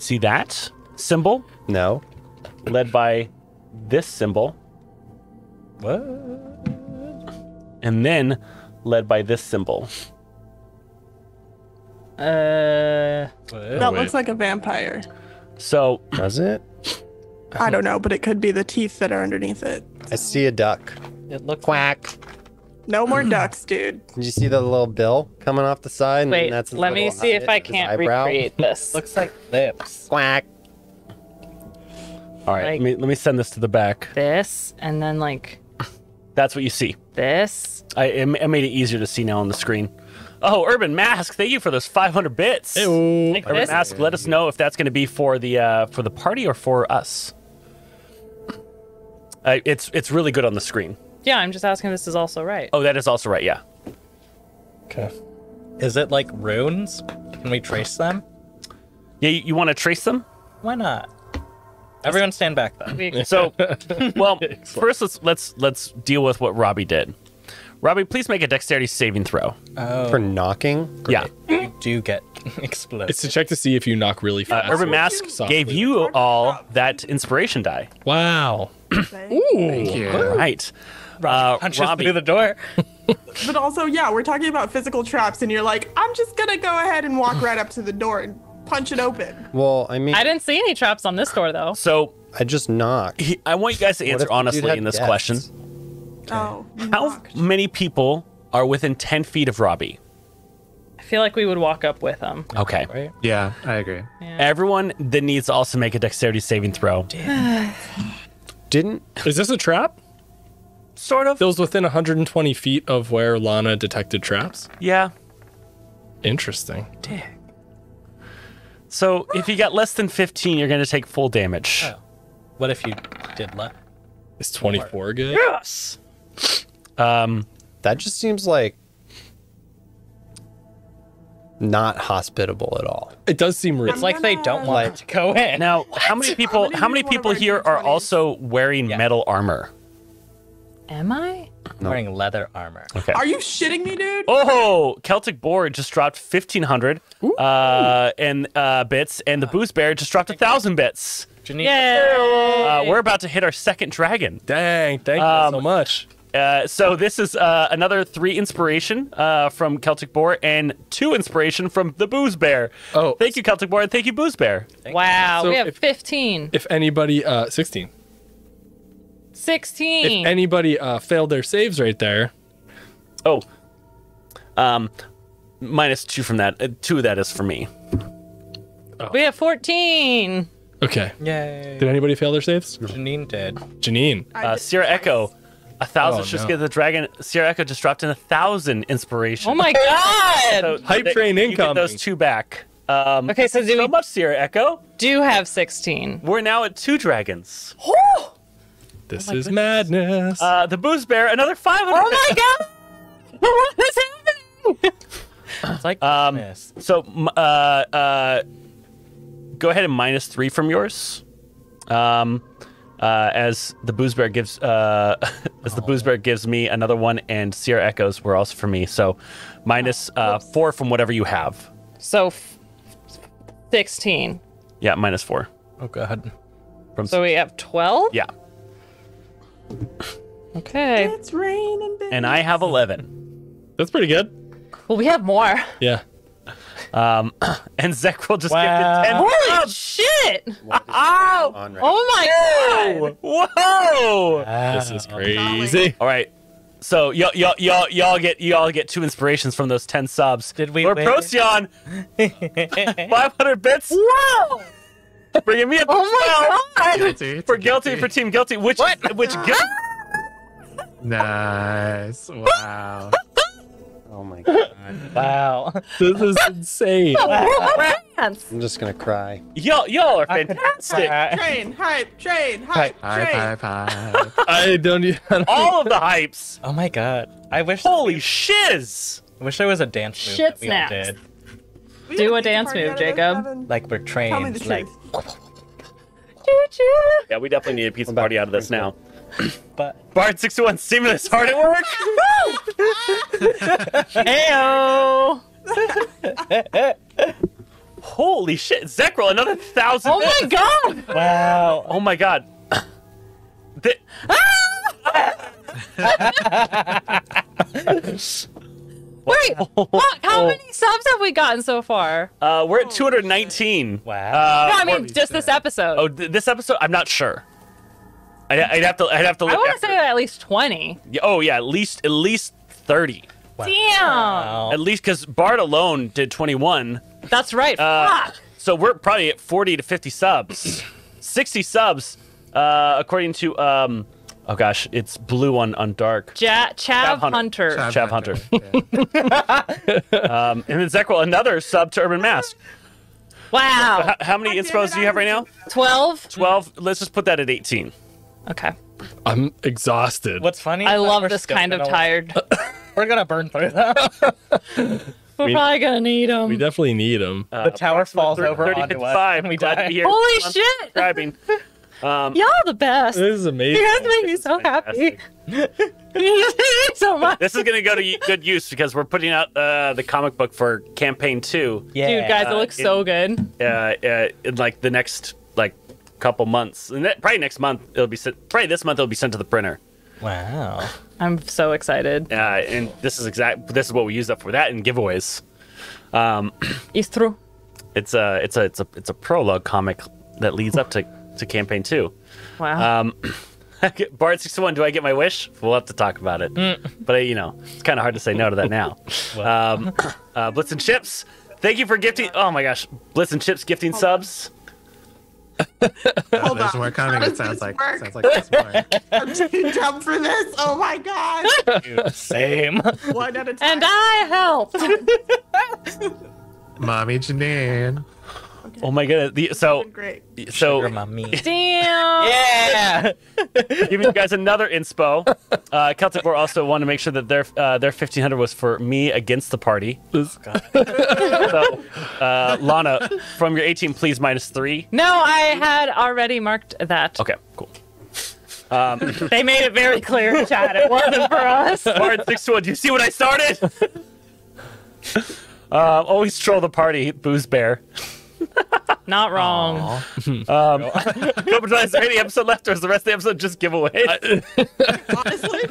See that symbol? No. Led by this symbol. What? And then led by this symbol. That looks like a vampire. So does it? I don't know, but it could be the teeth that are underneath it. I see a duck. It looks quack. No more ducks, dude. Did you see the little bill coming off the side? Wait, and that's let me see if I can't recreate this. Looks like lips. Quack. All right, like let me send this to the back. This, and then like. That's what you see. This. I made it easier to see now on the screen. Oh, Urban Mask, thank you for those 500 bits. Like Urban Mask, let us know if that's going to be for the party or for us. It's really good on the screen. Yeah, I'm just asking if this is also right. Oh, that is also right, yeah. Okay. Is it like runes? Can we trace them? Yeah, you want to trace them? Why not? Everyone stand back, though. So, well, first let's deal with what Robbie did. Robbie, please make a dexterity saving throw. Oh. For knocking? Great. Yeah. You do get exploded. It's to check to see if you knock really fast. Urban Mask gave you all that inspiration die. Wow. Ooh. Thank you. All right. Robbie. Through the door. But also, yeah, we're talking about physical traps, and you're like, I'm just going to go ahead and walk right up to the door and punch it open. Well, I mean. I didn't see any traps on this door, though. So. I just knocked. I want you guys to answer honestly in this question. Okay. Oh, how many people are within 10 feet of Robbie? I feel like we would walk up with him. Okay. Right? Yeah, I agree. Yeah. Everyone then needs to also make a dexterity saving throw. Didn't. Is this a trap? Sort of. Those within 120 feet of where Lana detected traps? Yeah. Interesting. Dang. So if you got less than 15, you're going to take full damage. Oh. What if you did less? Is 24 good? Yes! That just seems like not hospitable at all. It does seem rude. It's like they don't want to go in. Now, how many people here are also wearing metal armor? Am I? No. Wearing leather armor. Okay. Are you shitting me, dude? Oh, Celtic Board just dropped 1,500 bits, and the Booze Bear just dropped 1,000 bits. Janine. Yay! We're about to hit our second dragon. Dang, thank you so much. So this is another 3 inspiration from Celtic Boar and 2 inspiration from the Booze Bear. Oh, thank you, Celtic Boar, and thank you, Booze Bear. Wow, so we have 15. If anybody, 16. 16. If anybody failed their saves right there. Oh, minus 2 from that. 2 of that is for me. Oh. We have 14. Okay. Yay. Did anybody fail their saves? Janine did. Janine. Sierra Echo. 1,000 just get the dragon. Sierra Echo just dropped in 1,000 inspiration. Oh my god! So hype train income. You get those 2 back. Okay, so do so much, Sierra Echo. Do have 16. We're now at 2 dragons. Oh! This is madness. The Booze Bear, another 500. Oh my god! What is happening? It's like madness. Go ahead and minus 3 from yours, as the Booze Bear gives as the Booze Bear gives me another one, and Sierra Echoes were also for me. So, minus 4 from whatever you have. So, 16. Yeah, minus 4. Oh god. So we have 12. Yeah. Okay. It's raining. Baby. And I have 11. That's pretty good. Well, we have more. Yeah. And Zek will just give it 10. Holy shit! Oh my god! Whoa! This is crazy. All right, so y'all get 2 inspirations from those 10 subs. Did we? Or Procyon, 500 bits. Whoa! Bringing me a oh my god! Guilty for Team Guilty. Which guilty? Nice. Wow. Oh my god. Wow. This is insane. Wow. I'm just gonna cry. Y'all are fantastic. Hype train. I don't all of the hypes. Oh my god. I wish. Holy shiz. I wish there was a dance move that we all did. Do a dance move, Jacob. Like we're trained. Like. Yeah, we definitely need a pizza party out of this now. But Bard 621 Seamless hard at work. Heyo. Holy shit, Zekryl, another 1,000. Oh my god! Wow. Oh my god. Wait, fuck, how many subs have we gotten so far? We're at 219. Wow. No, I mean just this episode. Oh, this episode? I'm not sure. I'd have to look. I want to say at least 20. Yeah, oh yeah, at least 30. Wow. Damn. Wow. At least because Bard alone did 21. That's right. Fuck. So we're probably at 40 to 50 subs, 60 subs, according to oh gosh, it's blue on dark. Chav Hunter. Chav Hunter. Yeah. And then Zekryl, another sub to Urban Mask. Wow. How many inspos do you have right now? 12. 12. Let's just put that at 18. Okay. I'm exhausted. What's funny? I love this kind of tired. We're gonna burn through that. We're probably gonna need them. We definitely need them. The tower falls over onto us and we die. Holy shit! Y'all are the best. This is amazing. You guys make me so happy. So much. This is gonna go to good use because we're putting out the comic book for campaign 2. Yeah, dude, guys, it looks so good. In like the next couple months, and probably next month it'll be sent. Probably this month it'll be sent to the printer. Wow. I'm so excited. And this is what we use up for that in giveaways. It's true. It's a prologue comic that leads up to campaign 2. Wow. Bard 61, do I get my wish? We'll have to talk about it. But you know, it's kind of hard to say no to that now. Wow. Blitz and Chips, thank you for gifting. Oh my gosh, Blitz and Chips gifting subs. There's more coming. It sounds like there's more. I'm too dumb for this. Oh my god. Dude, same. One at a time. And I helped. Mommy Janine. Okay. Oh my god. So sugar mommy. Damn. Yeah. Giving you guys another inspo. Celtic War also want to make sure that their 1,500 was for me against the party. Oh, god. So Lana, from your 18, please -3. No, I had already marked that. Okay, cool. They made it very clear in chat. It wasn't for us. Bard 61, do you see what I started? Always troll the party, Booze Bear. Not wrong. Is there any episode left, or is the rest of the episode just giveaways? Honestly,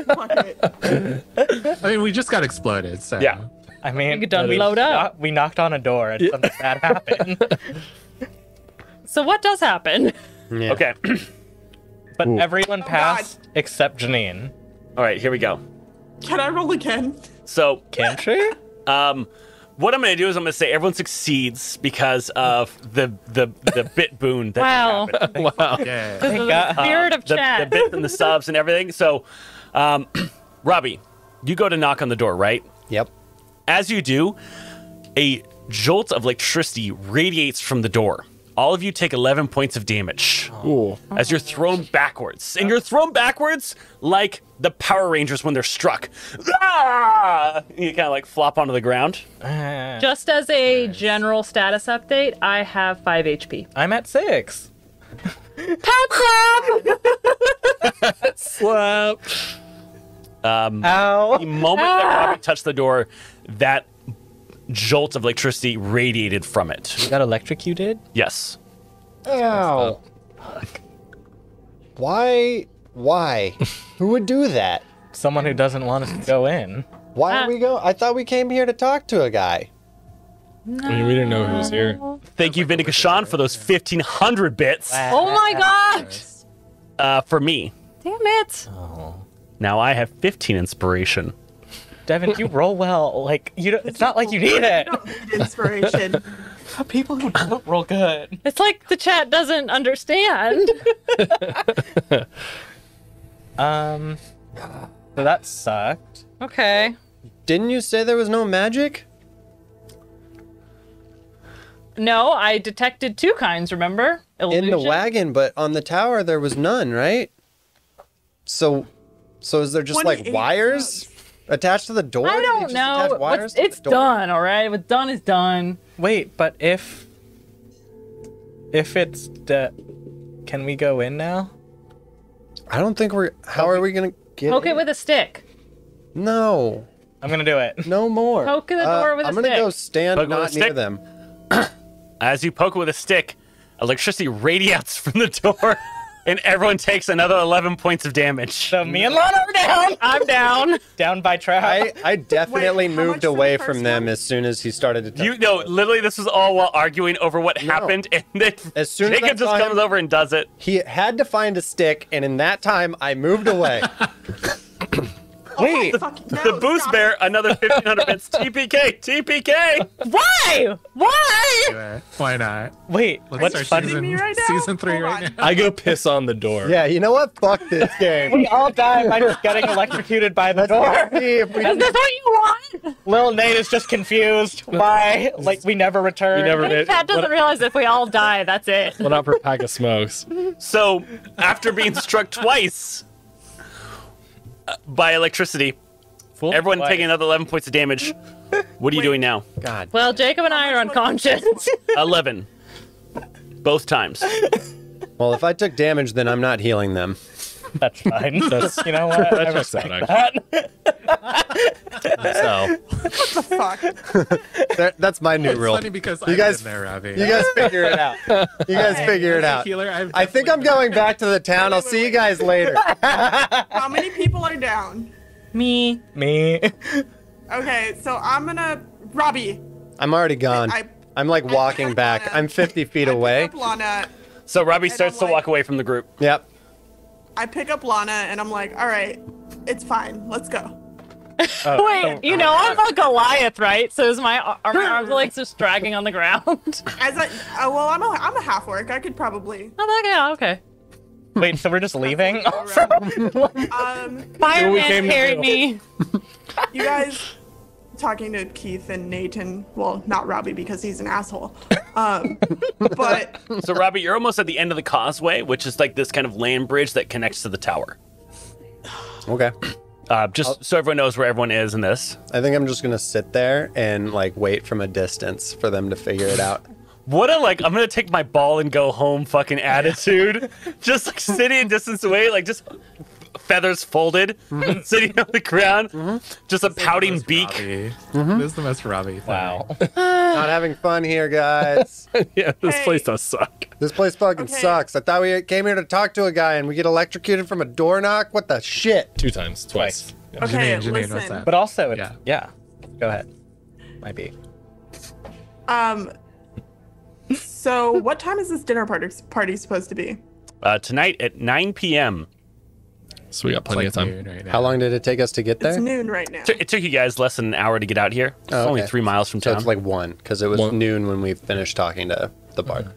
I mean, we just got exploded, so yeah. I mean, we knocked on a door and something bad happened. So what does happen? Yeah. Okay. But ooh, everyone passed except Janine. All right, here we go. Can I roll again? So can she? What I'm going to do is I'm going to say everyone succeeds because of the bit boon that happened. Wow. Yeah. The spirit of chat. The bits and the subs and everything. So, Robbie, you go to knock on the door, right? Yep. As you do, a jolt of electricity radiates from the door. All of you take 11 points of damage as you're thrown backwards. And you're thrown backwards like the Power Rangers when they're struck. Ah! You kind of like flop onto the ground. Just as a general status update, I have 5 HP. I'm at 6. Pat slap! Slap. Ow. The moment that Robbie touched the door, that jolt of electricity radiated from it. You got electrocuted? Yes. Ow. Fuck. Why? Who would do that? Someone who doesn't want us to go in. Why did we go? I thought we came here to talk to a guy. No. I mean, we didn't know who was here. Thank you, Vinica Sean, for those 1,500 bits. Wow. Oh my god! For me. Damn it. Oh. Now I have 15 inspiration. Devin, you roll well. Like you, it's not like you need it. You don't need inspiration. People who don't roll good. It's like the chat doesn't understand. So that sucked. Okay. Didn't you say there was no magic? No, I detected 2 kinds. Remember? Illusion. In the wagon, but on the tower there was none, right? So is there just like wires? Attached to the door? I don't know. It's done, all right? What's done is done. Wait, but if it's dead, can we go in now? I don't think we're... How are we going to get poke it with a stick. No. I'm going to do it. No more. Poke the door with a stick. I'm going to go stand not near them. As you poke it with a stick, electricity radiates from the door, and everyone takes another 11 points of damage. So me and Lana are down. I'm down. Down by trap. I definitely moved away from them as soon as he started to touch you. No, literally, this was all while arguing over what happened, and then as soon Jacob as just comes over and does it. He had to find a stick, and in that time, I moved away. Wait, the boost bear, another 1,500 bits. TPK, TPK. Why? Why? Anyway, why not? Wait, what's funny me right now? Season 3 right now. I go piss on the door. Yeah, you know what? Fuck this game. We all die by just getting electrocuted by the door. Is this what you want? Lil Nate is just confused. Why? Like, we never return. We never did. Pat doesn't realize if we all die, that's it. Well, not for a pack of smokes. So, after being struck twice by electricity, everyone taking another 11 points of damage. What are you doing now? God. Well, Jacob and I are unconscious. 11. Both times. Well, if I took damage, then I'm not healing them. That's fine. That's, you know what? That checks out, actually. So. What the fuck? That's my new rule. It's funny because you guys, Robbie. You guys figure it out. You guys figure it out. Healer, I think I'm going back to the town. I'll see you guys later. How many people are down? Me. Okay, so I'm gonna... Robbie. I'm already gone. I'm like walking back. Lana. I'm 50 feet away. Lana, so Robbie starts to walk away from the group. Yep. I pick up Lana and I'm like, all right, it's fine. Let's go. Wait, you know, I'm a Goliath, right? So is my arms like just dragging on the ground? As well, I'm a half orc. I could probably. Oh, yeah, okay. Wait, so we're just leaving? Fireman carried me. You guys talking to Keith and Nathan? Well, not Robbie because he's an asshole. But so Robbie, you're almost at the end of the causeway, which is like this kind of land bridge that connects to the tower. Okay. So everyone knows where everyone is in this. I think I'm just gonna sit there and like wait from a distance for them to figure it out. What a like I'm gonna take my ball and go home fucking attitude. Just like sitting a distance away, like just feathers folded, sitting on the ground, just a pouting beak. This is the most Robbie thing. Wow. Not having fun here, guys. Yeah, this place does suck. This place fucking sucks. I thought we came here to talk to a guy and we get electrocuted from a door knock? What the shit? Twice. Yeah. Okay, Janine, listen. What's that? But also, it, yeah. Go ahead. Might be. So what time is this dinner party supposed to be? Tonight at 9 p.m. So we got plenty of time. Right now. How long did it take us to get there? It's noon right now. It took you guys less than an hour to get out here. It's only 3 miles from town. So it's like one, because it was noon when we finished talking to the bard.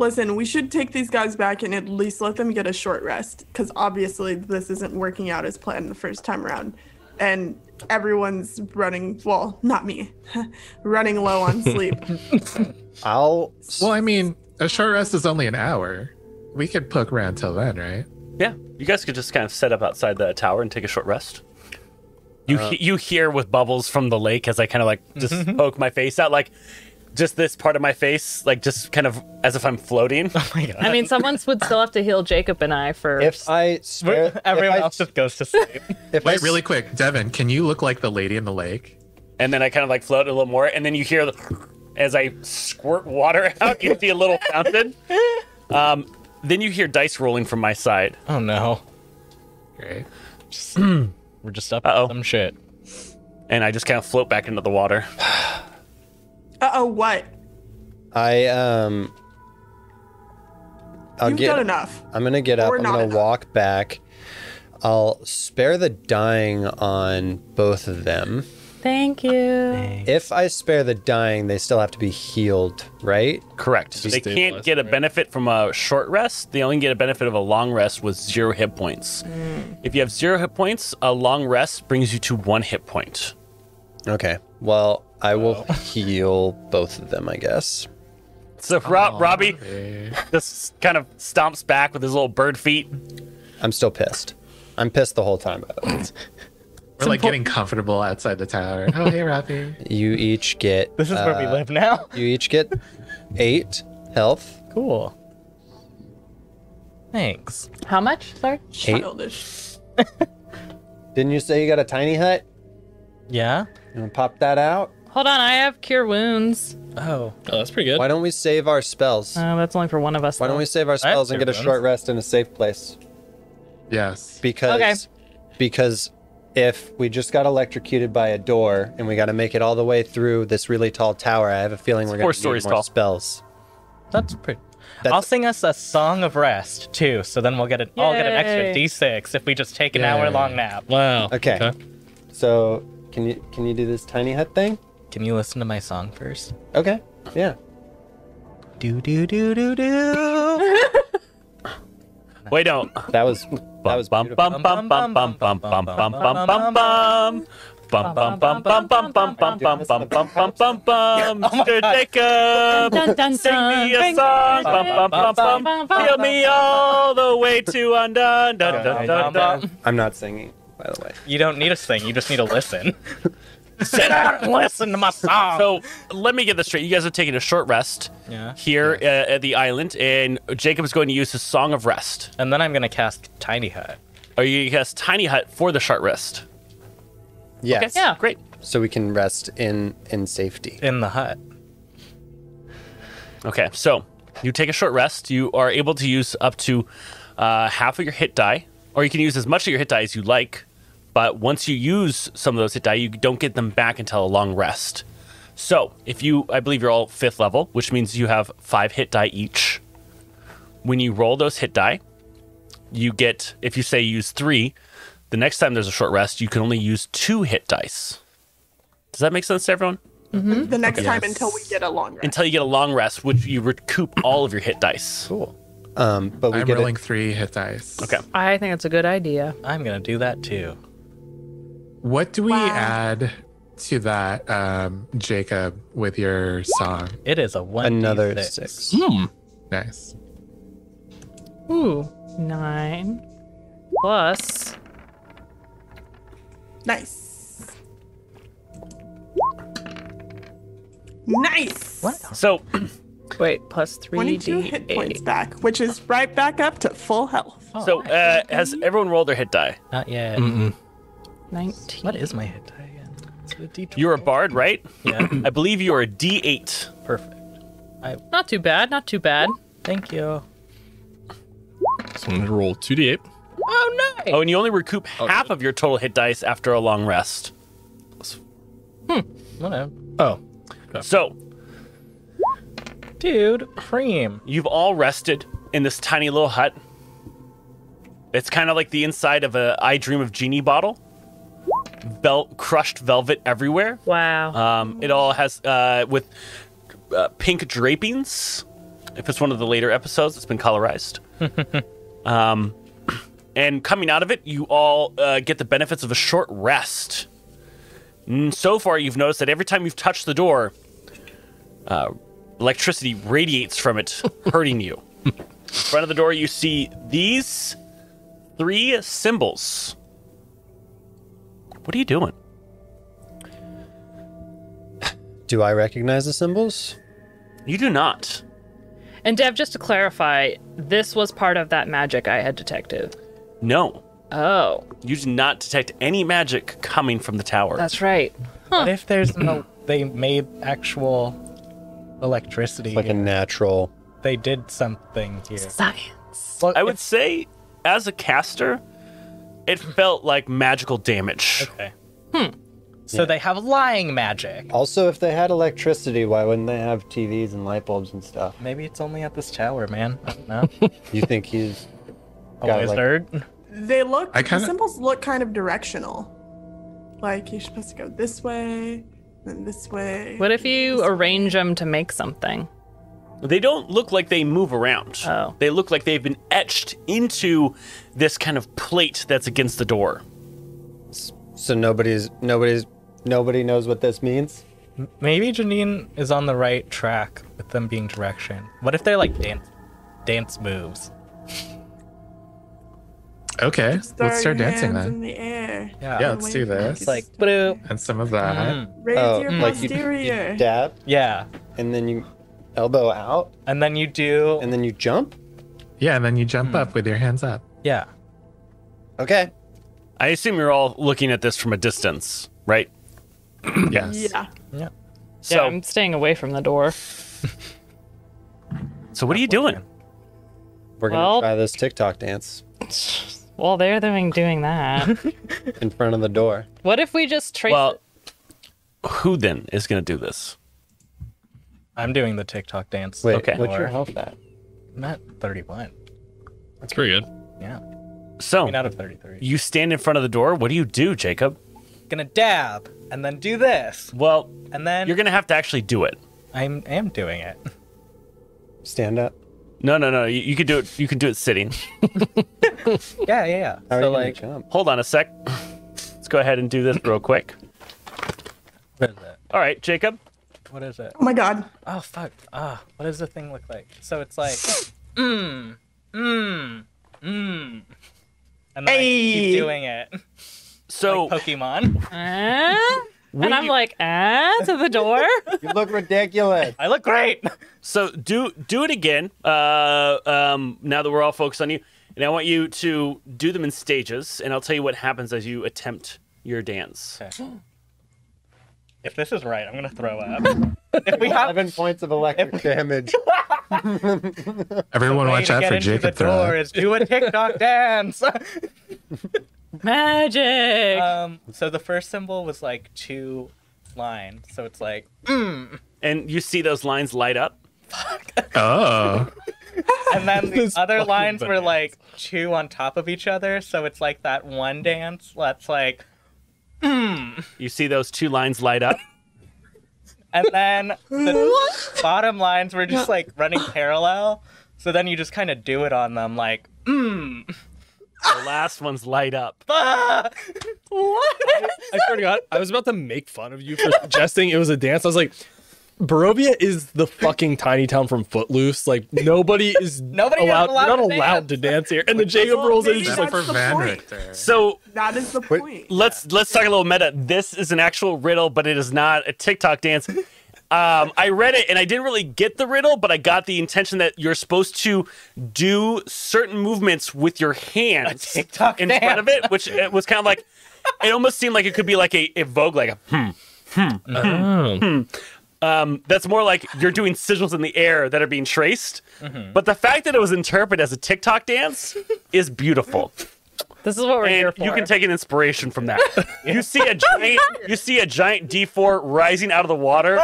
Listen, we should take these guys back and at least let them get a short rest, because obviously this isn't working out as planned the first time around. And everyone's running, well, not me, running low on sleep. Well, I mean, a short rest is only an hour. We could poke around till then, right? Yeah, you guys could just kind of set up outside the tower and take a short rest. You hear with bubbles from the lake as I kind of like just poke my face out, like just this part of my face, like just kind of as if I'm floating. Oh my god! I mean, someone would still have to heal Jacob and I first. If I swear, everyone else just goes to sleep. Wait, really quick, Devin, can you look like the lady in the lake? And then I kind of like float a little more, and then you hear as I squirt water out, you see a little fountain. Then you hear dice rolling from my side. Oh no! Great. We're just up at some shit, and I just kind of float back into the water. What? You've done enough. I'm gonna get up. I'm gonna walk back. I'll spare the dying on both of them. Thank you. Thanks. If I spare the dying, they still have to be healed, right? Correct. So they can't get a benefit from a short rest. They only get a benefit of a long rest with 0 hit points. If you have 0 hit points, a long rest brings you to 1 hit point. Okay. Well, I will heal both of them, I guess. So Robbie just kind of stomps back with his little bird feet. I'm still pissed. I'm pissed the whole time, by the way. We're like getting comfortable outside the tower. Oh, hey, Robbie. You each get... This is where we live now. You each get 8 health. Cool. Thanks. How much? Sorry? 8. Childish. Didn't you say you got a tiny hut? Yeah. You want to pop that out? Hold on, I have Cure Wounds. Oh. Oh, that's pretty good. Why don't we save our spells? That's only for one of us. Why don't we save our spells and get a short rest in a safe place? Yes. Because if we just got electrocuted by a door and we got to make it all the way through this really tall tower, I have a feeling we're going to need more spells. That's pretty... I'll sing us a song of rest too, so then we'll get an all get an extra D6 if we just take an hour-long nap. Wow. Okay. So can you do this tiny hut thing? Can you listen to my song first? Okay. Yeah. Do do do do do. Wait, don't. That was bum bum bum bum bum bum bum bum bum bum bum. Bum bum bum bum bum bum bum bum bum bum bum bum. Mr. Jacob, sing me a song. Bum bum bum bum. Feel me all the way to undone. I'm not singing, by the way. You don't need to sing. You just need to listen. Sit down and listen to my song. So let me get this straight. You guys are taking a short rest here at the island, and Jacob is going to use his song of rest. And then I'm going to cast Tiny Hut. Are you going to cast Tiny Hut for the short rest? Yes. Okay. Yeah. Great. So we can rest in safety. In the hut. Okay. So you take a short rest. You are able to use up to half of your hit die, or you can use as much of your hit die as you like. But once you use some of those hit die, you don't get them back until a long rest. So if you, I believe you're all 5th level, which means you have 5 hit die each. When you roll those hit die, you get, if you say use 3, the next time there's a short rest, you can only use 2 hit dice. Does that make sense to everyone? Mm-hmm. The next time until we get a long rest. Until you get a long rest, which you recoup all of your hit dice. Cool. But I'm rolling 3 hit dice. Okay. I think that's a good idea. I'm going to do that too. What do we add to that, Jacob, with your song? It is a 1d6. Another 6. Nice. Ooh, 9 plus... Nice. Nice. What? So, wait, plus 3. 22 hit points back, which is right back up to full health. Oh, so, has everyone rolled their hit die? Not yet. Mm-mm. 19. What is my hit die again? It's a D20. You're a bard, right? Yeah. I believe you are a D8. Perfect. Not too bad. Not too bad. Thank you. So I'm going to roll 2d8. Oh, nice! Oh, and you only recoup half of your total hit dice after a long rest. Whatever. Oh. Okay. So. Dude, cream. You've all rested in this tiny little hut. It's kind of like the inside of a I Dream of Genie bottle. Crushed velvet everywhere. Wow. It all has, with pink drapings. If it's one of the later episodes, it's been colorized. And coming out of it, you all get the benefits of a short rest. And so far, you've noticed that every time you've touched the door, electricity radiates from it, hurting you. In front of the door, you see these 3 symbols. What are you doing? Do I recognize the symbols? You do not. And Dev, just to clarify, this was part of that magic I had detected. No. Oh. You did not detect any magic coming from the tower. That's right. Huh. What if there's no... They made actual electricity. It's like a natural... They did something here. Science. Well, I would say, as a caster, it felt like magical damage. Okay. So they have lying magic. Also, if they had electricity, why wouldn't they have TVs and light bulbs and stuff? Maybe it's only at this tower, man. I don't know. You think he's... Guys, like, they look. The symbols look kind of directional. Like you're supposed to go this way, then this way. What if you arrange them to make something? They don't look like they move around. Oh. They look like they've been etched into this kind of plate that's against the door. So nobody knows what this means. Maybe Janine is on the right track with them being direction. What if they're like dance moves? Okay, let's start dancing then. In the air. Yeah, let's do this. It's like, and some of that. Raise your posterior. You dab. Yeah. And then you elbow out. And then you do. And then you jump. Yeah, and then you jump up with your hands up. Yeah. Okay. I assume you're all looking at this from a distance, right? Yes. Yeah. Yeah. So yeah, I'm staying away from the door. So what are you doing? We're gonna try this TikTok dance. Well, they're doing that in front of the door. What if we just trace? Well, who then is gonna do this? I'm doing the TikTok dance. Wait, okay. What's your health at? I'm at 31. That's pretty good. Yeah. So, I mean, out of 33. You stand in front of the door. What do you do, Jacob? Gonna dab and then do this. Well, and then you're gonna have to actually do it. I am doing it. Stand up. No. You could do it. You can do it sitting. yeah. How so jump? Hold on a sec. Let's go ahead and do this real quick. What is that? All right, Jacob. What is it? Oh my God. Oh fuck. Ah, what does the thing look like? So it's like, and then I keep doing it. So like Pokemon. And I'm like, to the door. You look ridiculous. I look great. So do it again. Now that we're all focused on you, and I want you to do them in stages, and I'll tell you what happens as you attempt your dance. Okay. If this is right, I'm gonna throw up. If we have 11 points of electric damage. Everyone, watch out for Jacob throwing. Do a TikTok dance. Magic. So the first symbol was like 2 lines. So it's like, and you see those lines light up. Fuck. Oh. And then the other lines were like 2 on top of each other. So it's like that one dance. That's like, You see those 2 lines light up. And then the bottom lines were just like running parallel. So then you just kind of do it on them, like, The last one's light up. What? I swear to God, I was about to make fun of you for suggesting it was a dance. I was like, Barovia is the fucking tiny town from Footloose. Like, nobody is allowed to dance here. And the Jacob rules is just like for Van Richten. So that is the point. Let's talk a little meta. This is an actual riddle, but it is not a TikTok dance. I read it and I didn't really get the riddle, but I got the intention that you're supposed to do certain movements with your hands in front of it, which it was kind of like, it almost seemed like it could be like a Vogue, like a that's more like you're doing sigils in the air that are being traced. But the fact that it was interpreted as a TikTok dance is beautiful. This is what we're here for. You can take an inspiration from that. You see a giant D4 rising out of the water,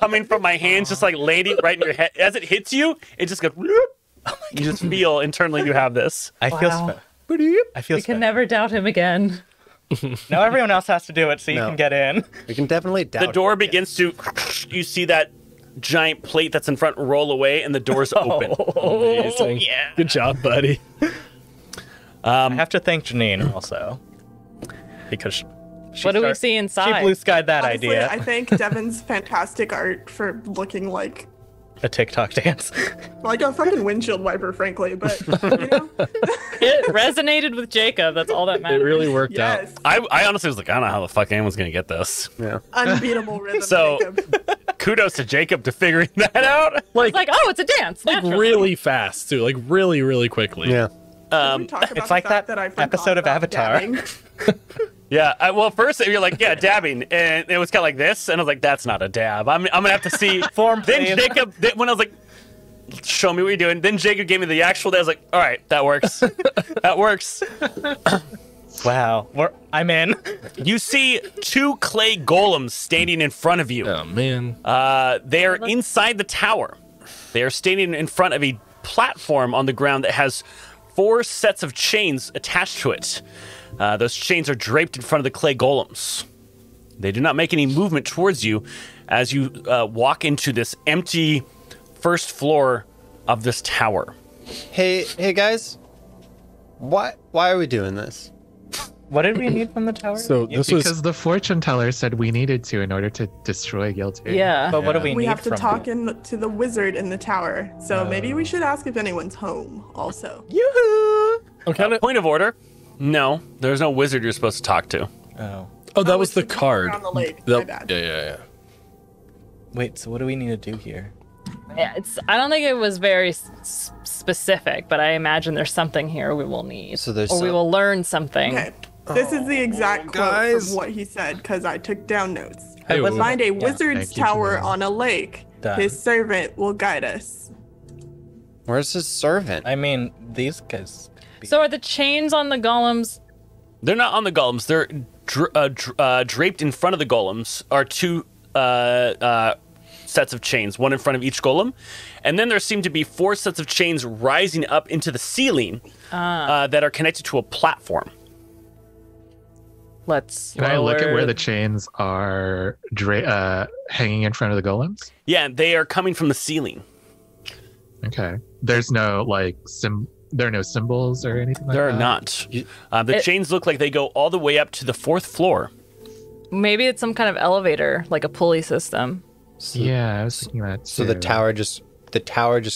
coming from my hands, just like landing right in your head. As it hits you, it just goes. Oh you just feel internally you have this. I feel. We can never doubt him again. Now everyone else has to do it, so you can get in. We can definitely doubt. The door begins to. You see that giant plate that's in front roll away, and the door's open. Amazing. Yeah. Good job, buddy. I have to thank Janine also, because she what do we see inside? She blue skied that idea. I thank Devin's fantastic art for looking like a TikTok dance, like a fucking windshield wiper, frankly. But you know, it resonated with Jacob. That's all that matters. It really worked out. I honestly was like, I don't know how the fuck anyone's gonna get this. Yeah. Unbeatable rhythm. So kudos to Jacob to figuring that out. Like, it's like, oh, it's a dance. Like really fast too. Like really quickly. Yeah. It's like that episode of Avatar. Yeah. Well, first you're like, yeah, dabbing, and it was kind of like this, and I was like, that's not a dab. I'm gonna have to see. Then Jacob, when I was like, show me what you're doing. Then Jacob gave me the actual dab. I was like, all right, that works. That works. Wow. I'm in. You see 2 clay golems standing in front of you. Oh man. They are inside the tower. They are standing in front of a platform on the ground that has 4 sets of chains attached to it. Those chains are draped in front of the clay golems. They do not make any movement towards you as you walk into this empty first floor of this tower. Hey guys, why are we doing this? What did we need from the tower? So this because the fortune teller said we needed to in order to destroy Guilty. Yeah. But what do we need? We have to talk to the wizard in the tower. So maybe we should ask if anyone's home also. Yoo-hoo! Okay. Point of order. No, there's no wizard you're supposed to talk to. Oh. Oh, that was the card. On the lake. My bad. Yeah. Wait, so what do we need to do here? Yeah, I don't think it was very specific, but I imagine there's something here we will need. So we will learn something. Okay. This is the exact quote from what he said, because I took down notes. I would find a wizard's tower on a lake. Done. His servant will guide us. Where's his servant? I mean, these guys. So are the chains on the golems? They're not on the golems. They're draped in front of the golems are two sets of chains, one in front of each golem. And then there seem to be four sets of chains rising up into the ceiling that are connected to a platform. Can I look at where the chains are hanging in front of the golems? Yeah, they are coming from the ceiling. Okay. There's no, like, there are no symbols or anything like that? There are not. The chains look like they go all the way up to the fourth floor. Maybe it's some kind of elevator, like a pulley system. So, yeah, I was thinking that too. So the tower just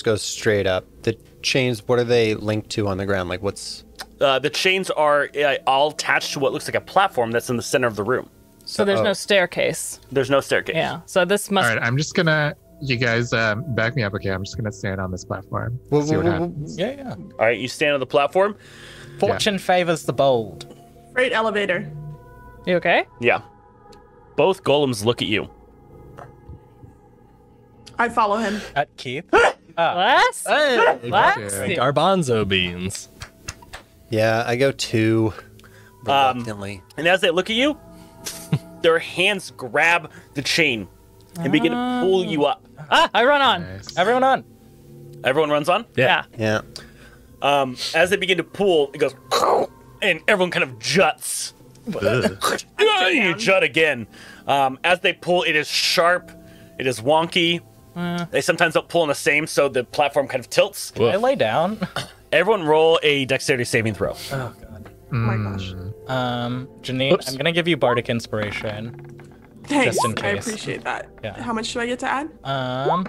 goes straight up. The chains, what are they linked to on the ground? Like, what's... the chains are all attached to what looks like a platform that's in the center of the room. So there's no staircase. There's no staircase. Yeah. So this must... All right, I'm just going to... You guys back me up, okay? I'm just going to stand on this platform. See what happens. Yeah, yeah. All right, you stand on the platform. Fortune favors the bold. Freight elevator. You okay? Yeah. Both golems look at you. I follow him. At Keith. Last? Garbanzo beans. Yeah, I go too reluctantly. And as they look at you, their hands grab the chain and begin to pull you up. Ah, I run on. Nice. Everyone on. Everyone runs on? Yeah. Yeah. As they begin to pull, it goes, and everyone kind of juts. You jut again. As they pull, it is sharp. It is wonky. They sometimes don't pull on the same, so the platform kind of tilts. Can I lay down? Everyone roll a dexterity saving throw. Oh, God. Oh, my gosh. Janine, I'm going to give you Bardic Inspiration. Thanks. Just in case. I appreciate that. Yeah. How much do I get to add? A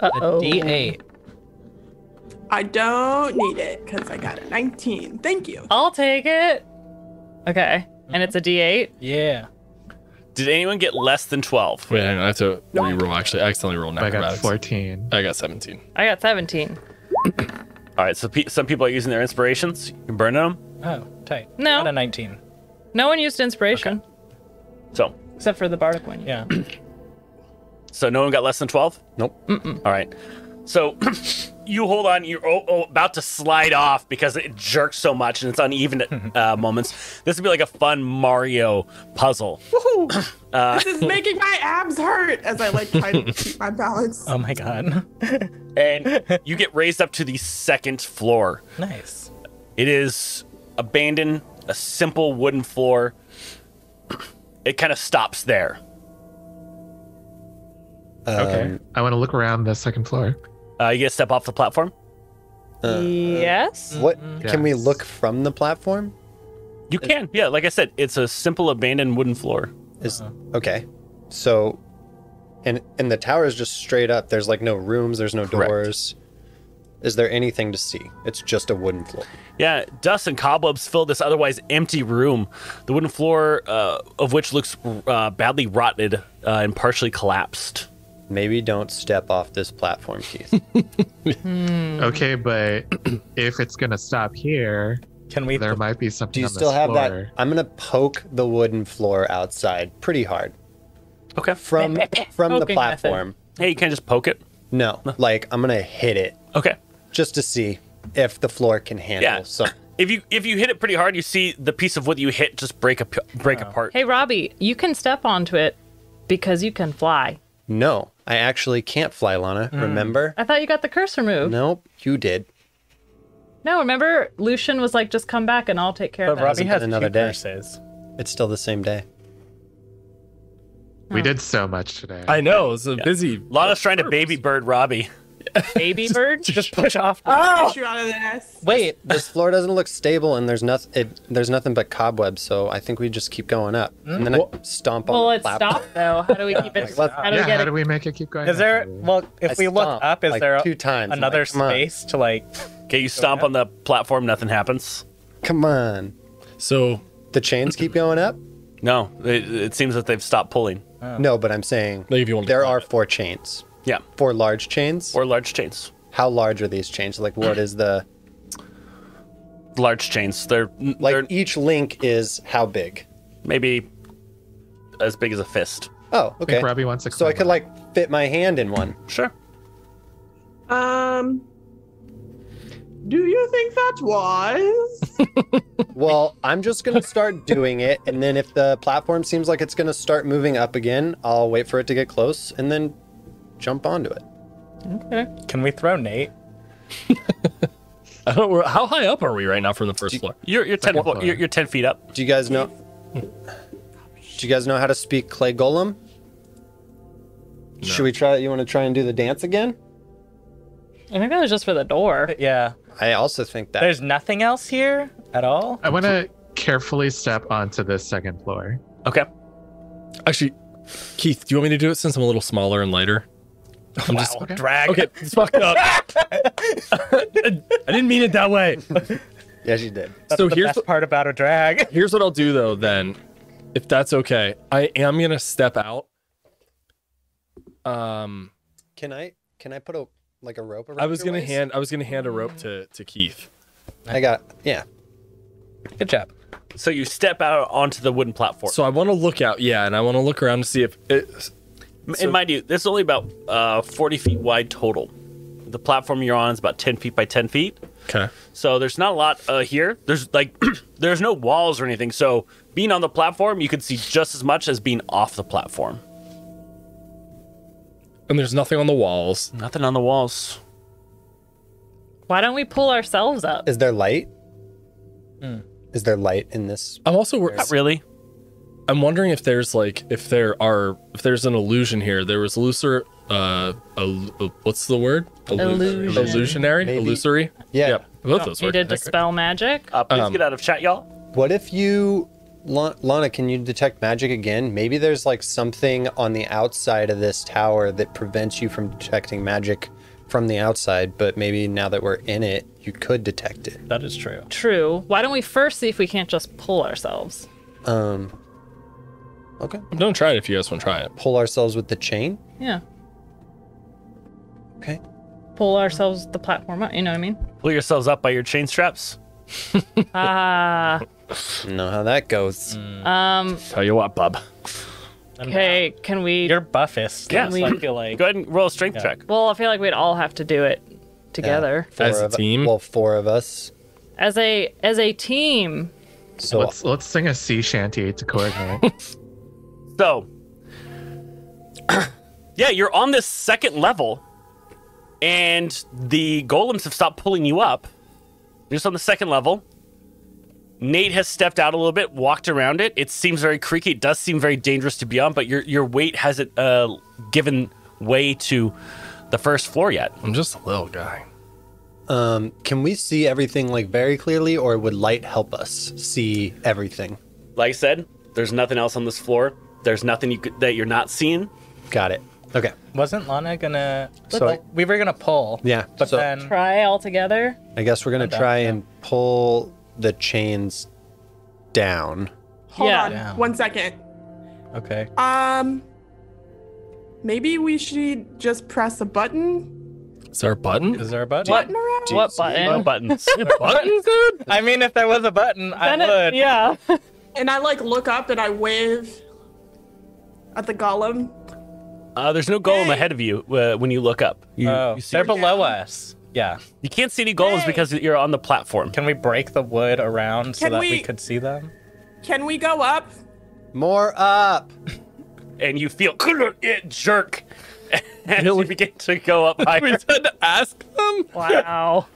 D8. I don't need it because I got a 19. Thank you. I'll take it. Okay. And it's a D8? Yeah. Did anyone get less than 12? Wait, hang on. I have to re-roll, actually. I accidentally rolled acrobatics. I got 14. I got 17. I got 17. All right, so some people are using their inspirations. You can burn them. Oh, tight. No. Got a 19. No one used inspiration. Okay. So. Except for the bardic one. Yeah. So no one got less than 12? Nope. Mm-mm. All right. So you hold on. You're about to slide off because it jerks so much and it's uneven at moments. This would be like a fun Mario puzzle. Woohoo! This is making my abs hurt as I try to keep my balance. Oh my god. And you get raised up to the second floor. Nice. It is abandoned, a simple wooden floor. It kind of stops there. Okay. I want to look around the second floor. You get to step off the platform? Yes. Can we look from the platform? You can. Yeah, like I said, it's a simple abandoned wooden floor. Okay. So, and the tower is just straight up. There's like no rooms. There's no doors. Is there anything to see? It's just a wooden floor. Yeah, dust and cobwebs fill this otherwise empty room. The wooden floor of which looks badly rotted and partially collapsed. Maybe don't step off this platform, Keith. Okay, but if it's going to stop here, there might be something on this floor. Do you still have that? I'm going to poke the wooden floor outside pretty hard. Okay. From the platform. Method. Hey, you can't just poke it? No, I'm going to hit it. Okay. Just to see if the floor can handle something. If you hit it pretty hard, you see the piece of wood you hit just break apart. Hey, Robbie, you can step onto it because you can fly. No. I actually can't fly, Lana. Remember? I thought you got the curse removed. Nope, you did. No, remember? Lucian was like, just come back and I'll take care of that. But Robbie has another day. Curses. It's still the same day. We did so much today. I know. It's a busy. Lana's trying to baby bird Robbie. Baby bird? Just push off. Push you out of the nest. Wait. This floor doesn't look stable and there's nothing but cobwebs, so I think we just keep going up. And then I stomp on the platform. Well, it stopped, though. How do we keep it? How do we make it keep going? Is there, if we look up, is there another space to Okay, you stomp on the platform, nothing happens. Come on. So. The chains keep going up? No, it seems that they've stopped pulling. Oh. No, but I'm saying there are four chains. Yeah. Four large chains? How large are these chains? What is the... large chains. They're like they're, each link is how big? Maybe as big as a fist. Oh, okay. I think Robbie wants to climb. So I could like fit my hand in one. Sure. Do you think that's wise? Well, I'm just going to start doing it, and then if the platform seems like it's going to start moving up again, I'll wait for it to get close and then jump onto it. Okay. Can we throw Nate? I don't, how high up are we right now from the first floor? You're 10 feet up. Do you guys know? Do you guys know how to speak clay golem? No. Should we try? You want to try and do the dance again? I think that was just for the door. Yeah. I also think that. There's nothing else here at all? I want to carefully step onto this second floor. Okay. Actually, Keith, do you want me to do it since I'm a little smaller and lighter? I'm wow, just okay. Drag. Okay, it's fucked up. I didn't mean it that way. Yes, you did. That's so the here's best part about a drag. Here's what I'll do, though, then. If that's okay. I am going to step out. Can I put a... like a rope around I was gonna hand a rope to Keith. I got it. Yeah. Good job. So you step out onto the wooden platform. So I want to look out, yeah, and I want to look around to see if it. And so, mind you, this is only about 40 feet wide total. The platform you're on is about 10 feet by 10 feet. Okay. So there's not a lot here. There's like there's no walls or anything. So being on the platform, you can see just as much as being off the platform. And there's nothing on the walls. Nothing on the walls. Why don't we pull ourselves up? Is there light? Mm. Is there light in this? I'm also not really. I'm wondering if there's like if there's an illusion here. There was what's the word? Illusionary. Illusionary. Maybe. Illusory. Yeah. Yep. Both those words. You did dispel magic. Please get out of chat, y'all. What if you? Lana, can you detect magic again? Maybe there's like something on the outside of this tower that prevents you from detecting magic from the outside, but maybe now that we're in it, you could detect it. That is true. True. Why don't we first see if we can't just pull ourselves? Okay. Don't try it if you guys want to try it. Pull ourselves with the chain? Yeah. Okay. Pull ourselves the platform up, you know what I mean? Pull yourselves up by your chain straps. Ah. Know how that goes. Tell you what, bub. Okay, can we? You're buffest. Yeah, so I feel like. Go ahead and roll a strength check. Well, I feel like we'd all have to do it together. Yeah, as a team. Well, four of us. As a team. So let's sing a sea shanty to coordinate. So, yeah, you're on this second level, and the golems have stopped pulling you up. You're just on the second level. Nate has stepped out a little bit, walked around it. It seems very creaky. It does seem very dangerous to be on, but your weight hasn't given way to the first floor yet. I'm just a little guy. Can we see everything like very clearly, or would light help us see everything? Like I said, there's nothing else on this floor. There's nothing that you're not seeing. Got it. Okay. Wasn't Lana gonna? So we were gonna pull. Yeah. But so, then try all together. I guess we're gonna try and pull the chains down. Hold on 1 second. Okay. Maybe we should just press a button. Is there a button? Is there a button? What button? What buttons? Buttons, dude? I mean, if there was a button, I would. Yeah. And I like look up and I wave at the golem. There's no golem ahead of you when you look up. You see they're below us. Yeah. You can't see any golems because you're on the platform. Can we break the wood around so that we could see them? Can we go up? More up. And you feel it jerk. And you begin to go up higher. We didn't ask them? Wow.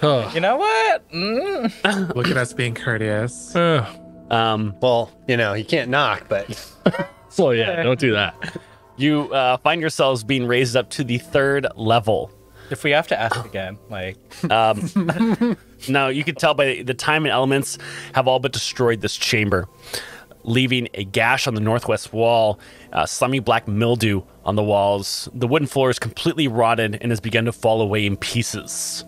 You know what? Mm. Look at us being courteous. Well, you know, you can't knock, but... So yeah, don't do that. You find yourselves being raised up to the third level. If we have to ask again, like... No, you can tell by the time and elements have all but destroyed this chamber, leaving a gash on the northwest wall, slimy black mildew on the walls. The wooden floor is completely rotted and has begun to fall away in pieces.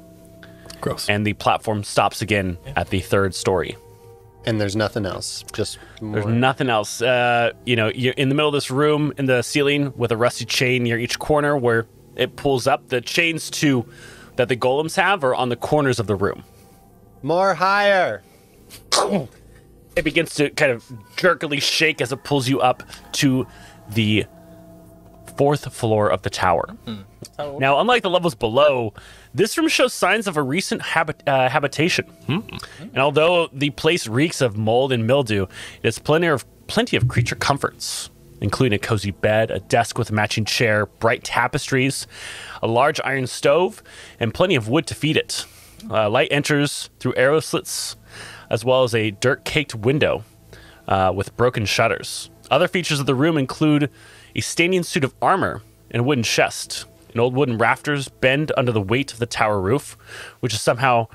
Gross. And the platform stops again at the third story. And there's nothing else. Just more. There's nothing else. You know, you're in the middle of this room, in the ceiling, with a rusty chain near each corner where... it pulls up. The chains that the golems have are on the corners of the room. More higher. It begins to kind of jerkily shake as it pulls you up to the 4th floor of the tower. Mm-hmm. Oh. Now, unlike the levels below, this room shows signs of a recent habitation. Mm-hmm. And although the place reeks of mold and mildew, it's plenty of creature comforts, including a cozy bed, a desk with a matching chair, bright tapestries, a large iron stove, and plenty of wood to feed it. Light enters through arrow slits, as well as a dirt-caked window with broken shutters. Other features of the room include a standing suit of armor and a wooden chest. And old wooden rafters bend under the weight of the tower roof, which has somehow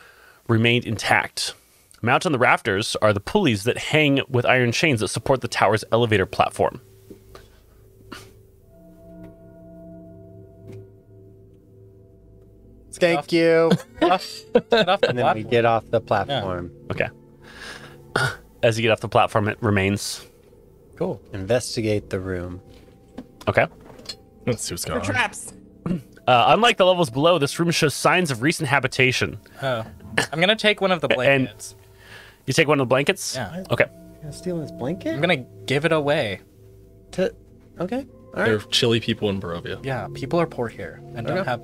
remained intact. Mounted on the rafters are the pulleys that hang with iron chains that support the tower's elevator platform. Thank you. And then we get off the platform. Yeah. Okay. As you get off the platform, it remains. Cool. Investigate the room. Okay. Let's see what's going on. Traps. Unlike the levels below, this room shows signs of recent habitation. Oh. I'm going to take one of the blankets. And you take one of the blankets? Yeah. Okay. You're going to steal this blanket? I'm going to give it away. Okay. All right. There are chilly people in Barovia. Yeah. People are poor here and don't have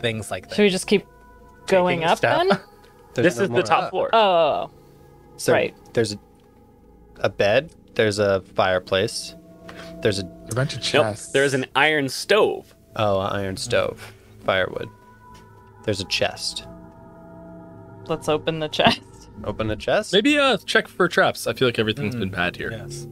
things like that. Should we just keep going up then? This is the top floor. Oh. So right. There's a bed. There's a fireplace. There's a bunch of chests. Nope, there's an iron stove. Oh, an iron stove. Firewood. There's a chest. Let's open the chest. Open the chest? Maybe check for traps. I feel like everything's been bad here. Yes.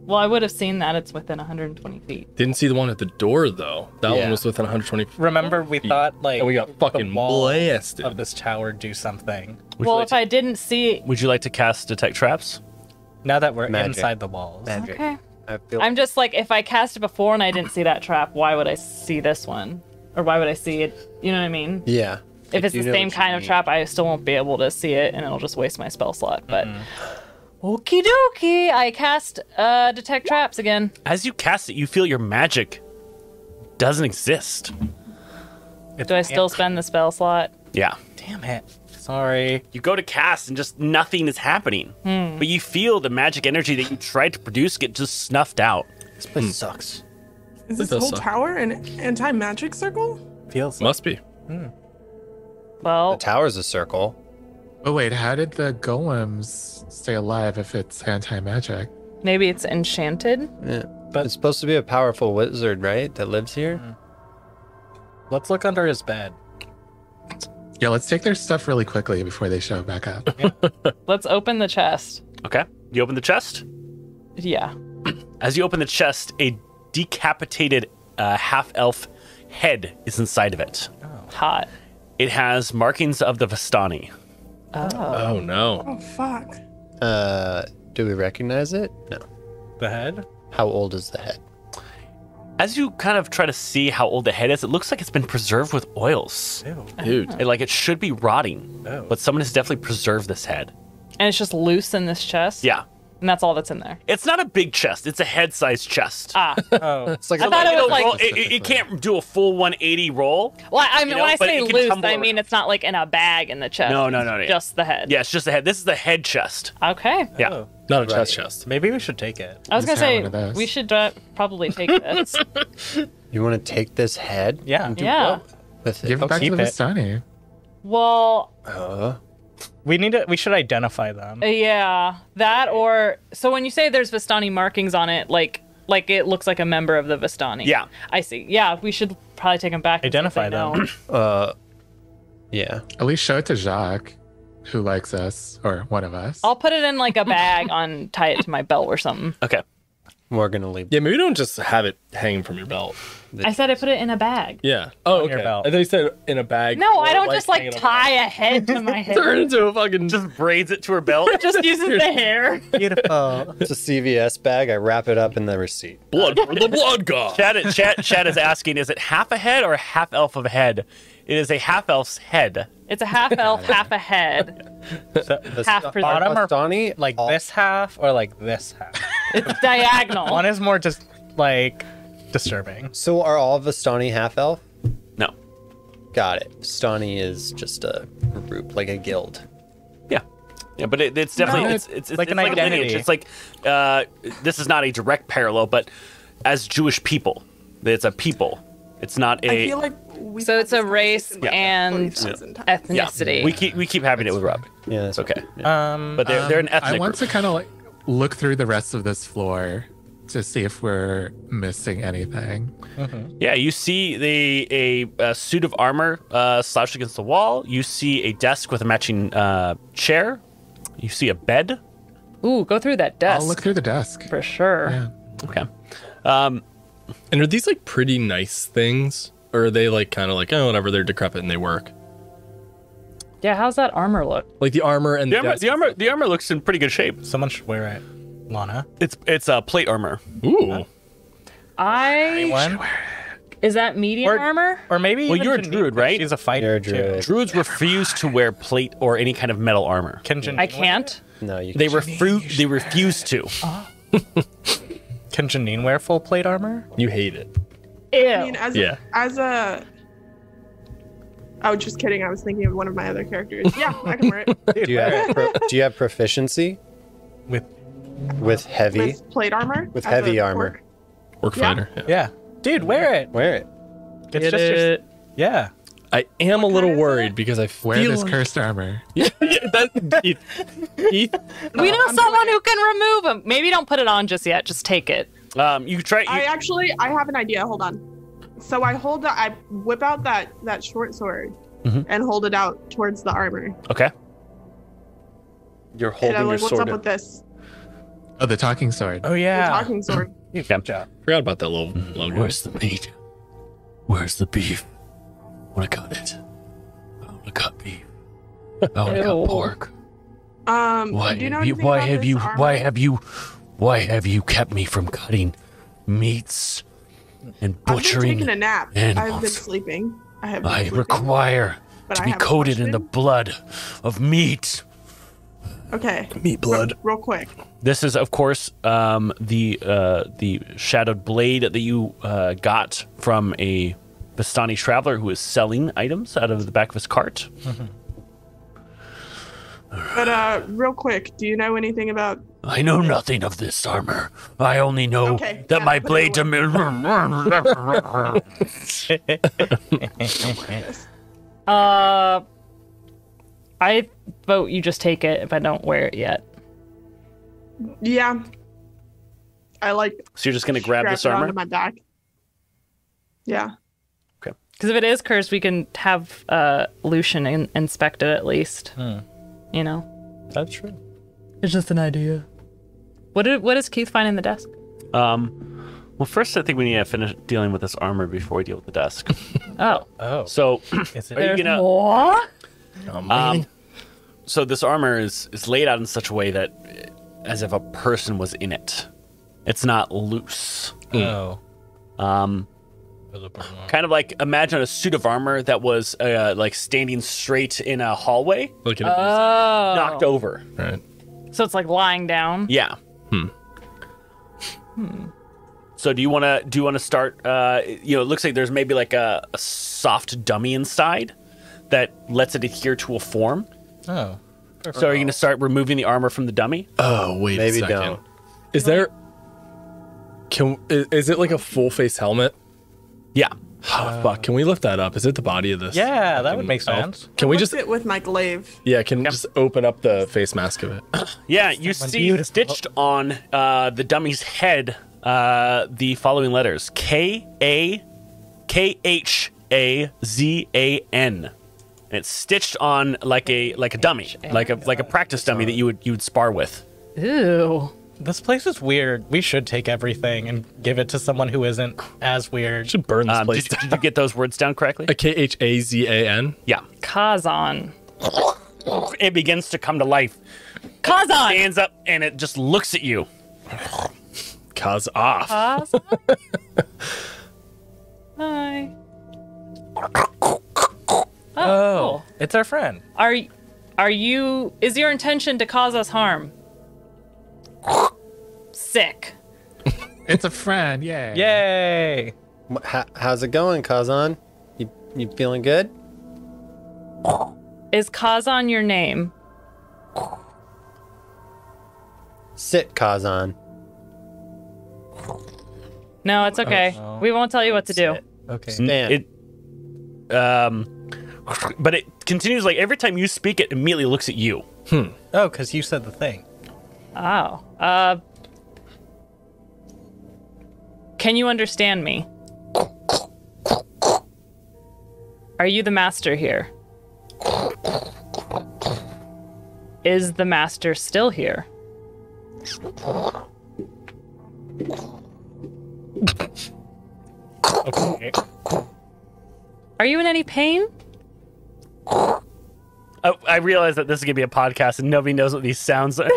Well, I would have seen that. It's within 120 feet. Didn't see the one at the door, though. That one was within 120 feet. Remember, we thought, like, and we got fucking blasted of this tower do something. Well, if I didn't see... Would you like to cast Detect Traps? Now that we're inside the walls. Magic. Okay. I'm just like, if I cast it before and I didn't see that trap, why would I see this one? Or why would I see it? You know what I mean? Yeah. If it's the same kind of trap, I still won't be able to see it, and it'll just waste my spell slot. But... Okie dokie, I cast Detect Traps again. As you cast it, you feel your magic doesn't exist. Do I still spend the spell slot? Yeah. Damn it. Sorry. You go to cast and just nothing is happening. But you feel the magic energy that you tried to produce get just snuffed out. This place sucks. Is this whole tower an anti-magic circle? Feels like. Must be. Well, the tower's a circle. Oh, wait, how did the golems stay alive if it's anti-magic? Maybe it's enchanted? Yeah, but it's supposed to be a powerful wizard, right, that lives here? Let's look under his bed. Yeah, let's take their stuff really quickly before they show back up. Yeah. Let's open the chest. Okay. You open the chest? Yeah. As you open the chest, a decapitated half-elf head is inside of it. Oh. Hot. It has markings of the Vistani. Oh. Oh, no. Oh, fuck. Do we recognize it? No. The head? How old is the head? As you kind of try to see how old the head is, it looks like it's been preserved with oils. Ew. Dude. Like, it should be rotting, but someone has definitely preserved this head. And it's just loose in this chest? Yeah. And that's all that's in there? It's not a big chest. It's a head-sized chest. Ah. Oh. It's like, I thought it was like... Roll, it can't do a full 180 roll. Well, I mean, when I say loose, I mean it's not like in a bag in the chest. No. Just the head. Yeah, it's just the head. This is the head chest. Okay. Yeah. Oh. Not a chest. Maybe we should take it. I was going to say, we should probably take this. You want to take this head? Yeah. Yeah. With it. Give it back to the Vistani. Well... We should identify them. Yeah, that or... So when you say there's Vistani markings on it, like it looks like a member of the Vistani. Yeah. I see. Yeah, we should probably take them back. Identify them. Yeah. At least show it to Jacques, who likes us, or one of us. I'll put it in like a bag on, tie it to my belt or something. Okay. We're going to leave. Yeah, maybe don't just have it hanging from your belt. I said I put it in a bag. Yeah. Oh, okay. I thought you said in a bag. No, I don't just like tie a head to my head. Turn into a fucking... Just braids it to her belt. Just uses the hair. Beautiful. It's a CVS bag. I wrap it up in the receipt. Blood for the blood god. Chad is asking, is it half a head or a half elf of a head? It is a half elf's head. It's a half elf, half a head. So half bottom or Donnie, like this half or like this half? It's diagonal. One is more just like disturbing. So are all Vistani half elf? No. Got it. Vistani is just a group, like a guild. Yeah. Yeah, but it's definitely it's like an identity. Lineage. It's like this is not a direct parallel, but as Jewish people, it's a people. It's not a. I feel like so it's a race and ethnicity. Yeah. We keep having it with Robbie. Yeah, it's okay. Yeah. But they're an ethnic. I want to kind of like look through the rest of this floor to see if we're missing anything. Mm-hmm. Yeah, you see a suit of armor slouched against the wall. You see a desk with a matching chair. You see a bed. Ooh, go through that desk. I'll look through the desk. For sure. Yeah. Okay. And are these like pretty nice things? Or are they like kind of like, oh, whatever, they're decrepit and they work? Yeah, how's that armor look? Like the armor and the armor looks in pretty good shape. Someone should wear it. Lana. It's a plate armor. Ooh. Is that medium armor? Or maybe well, you're a druid, right? She's a fighter. You're a druid. Druids refuse to wear plate or any kind of metal armor. I can't? No, you can't. They refuse to. Can Janine wear full plate armor? You hate it. Ew. I mean, I was just kidding. I was thinking of one of my other characters. Yeah, I can wear it. Do you have proficiency? With heavy? With plate armor? With heavy armor. Orc fighter. Yeah. Yeah. Dude, wear it. Wear it. It's just it. Yeah. I am a little worried because I feel wear this cursed armor. Yeah, Keith. We know someone who can remove them. Maybe don't put it on just yet. Just take it. You try. I have an idea. Hold on. So I whip out that short sword and hold it out towards the armor. Okay. You're holding your sword. What's up with this? Oh, the talking sword. Oh, yeah. The talking sword. You jumped out. Forgot about that little logo. Where's the meat? Where's the beef? I want to cut it. I want to cut beef. I want to cut pork. Why have you kept me from cutting meats and butchering? I've been taking a nap. Animals. I've been sleeping. I require to be coated in the blood of meat. Okay. Meat blood. Real quick. This is, of course, the shadowed blade that you got from a Vistani traveler who is selling items out of the back of his cart. Mm-hmm. But real quick, do you know anything about? I know nothing of this armor. I only know that my blade. I vote you just take it if I don't wear it yet. Yeah. So you're just going to grab this armor? Onto my back. Yeah. Okay. Because if it is cursed, we can have Lucian inspect it at least. Mm. You know? That's true. It's just an idea. What does Keith find in the desk? Well, first I think we need to finish dealing with this armor before we deal with the desk. Oh. So are you going to... Oh, so this armor is laid out in such a way that as if a person was in it. It's not loose. Oh. Kind of like imagine a suit of armor that was like standing straight in a hallway. Look at it. Knocked over. Right. So it's like lying down. Yeah. Hmm. So do you want to start it looks like there's maybe like a soft dummy inside that lets it adhere to a form. Oh. So are you going to start removing the armor from the dummy? Oh, wait a second. Maybe don't. Is there... Is it like a full-face helmet? Yeah. Oh, fuck. Can we lift that up? Is it the body of this? Yeah, that would make sense. Can we just... it with my glaive. Yeah, can we just open up the face mask of it? Yeah, you see stitched on the dummy's head the following letters. Khazan. And it's stitched on like a dummy, like a practice dummy that you would spar with. Ew, this place is weird. We should take everything and give it to someone who isn't as weird. We should burn this place. Did you get those words down correctly? Khazan. Yeah. Khazan. It begins to come to life. Khazan stands up and it just looks at you. Khaz off. Khazan? Hi. Oh, cool. It's our friend. Is your intention to cause us harm? Sick. It's a friend, yay. Yay. How's it going, Khazan? You feeling good? Is Khazan your name? Sit, Khazan. No, it's okay. Oh, no. We won't tell you what to do. Okay. Stand. But it continues, like, every time you speak, it immediately looks at you. Hmm. Oh, because you said the thing. Oh. Can you understand me? Are you the master here? Is the master still here? Okay. Are you in any pain? I realize that this is going to be a podcast and nobody knows what these sounds are.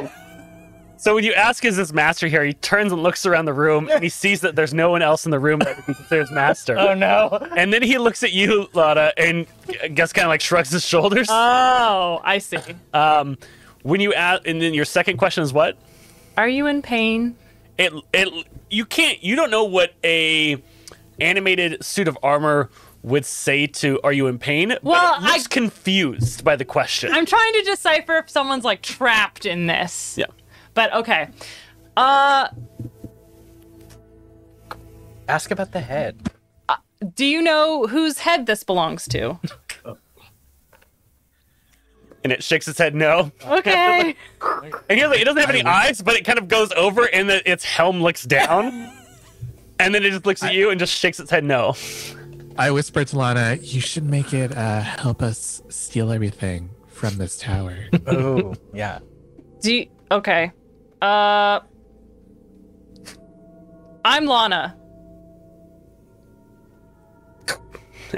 So when you ask, is this master here, he turns and looks around the room and he sees that there's no one else in the room that considers master. Oh, no. And then he looks at you, Lana, and I guess kind of like shrugs his shoulders. Oh, I see. When you ask, and then your second question is what? Are you in pain? You don't know what a animated suit of armor would say to, are you in pain? Well, I'm confused by the question. I'm trying to decipher if someone's like trapped in this. Yeah. But okay. Ask about the head. Do you know whose head this belongs to? And it shakes its head no. Okay. And here's, like, it doesn't have any eyes, but it kind of goes over and its helm looks down. And then it just looks at you and just shakes its head no. I whispered to Lana, you should make it help us steal everything from this tower. Oh, yeah. Okay. I'm Lana.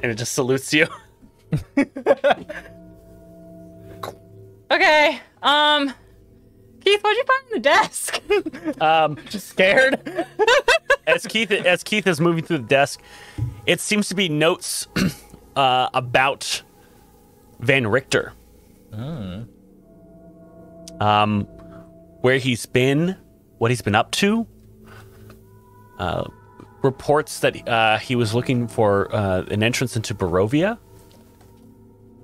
And it just salutes you. Okay. Keith, what'd you find in the desk? Just scared. As Keith is moving through the desk, it seems to be notes about Van Richten. Oh. Where he's been, what he's been up to. Reports that he was looking for an entrance into Barovia.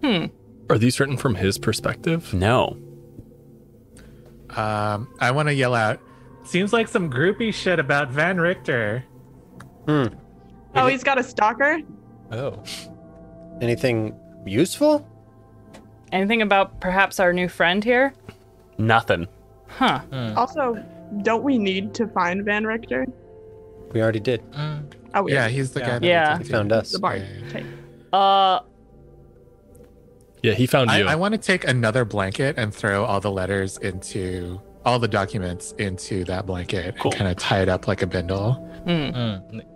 Hmm. Are these written from his perspective? No. I want to yell out, seems like some groupie shit about Van Richten. Hmm. Oh, he's got a stalker? Oh. Anything useful? Anything about perhaps our new friend here? Nothing. Huh. Also, don't we need to find Van Richten? We already did. Oh, yeah, he's the guy that he found us. The bar. Yeah. Yeah, he found you. I want to take another blanket and throw all the letters into all the documents into that blanket and kind of tie it up like a bindle.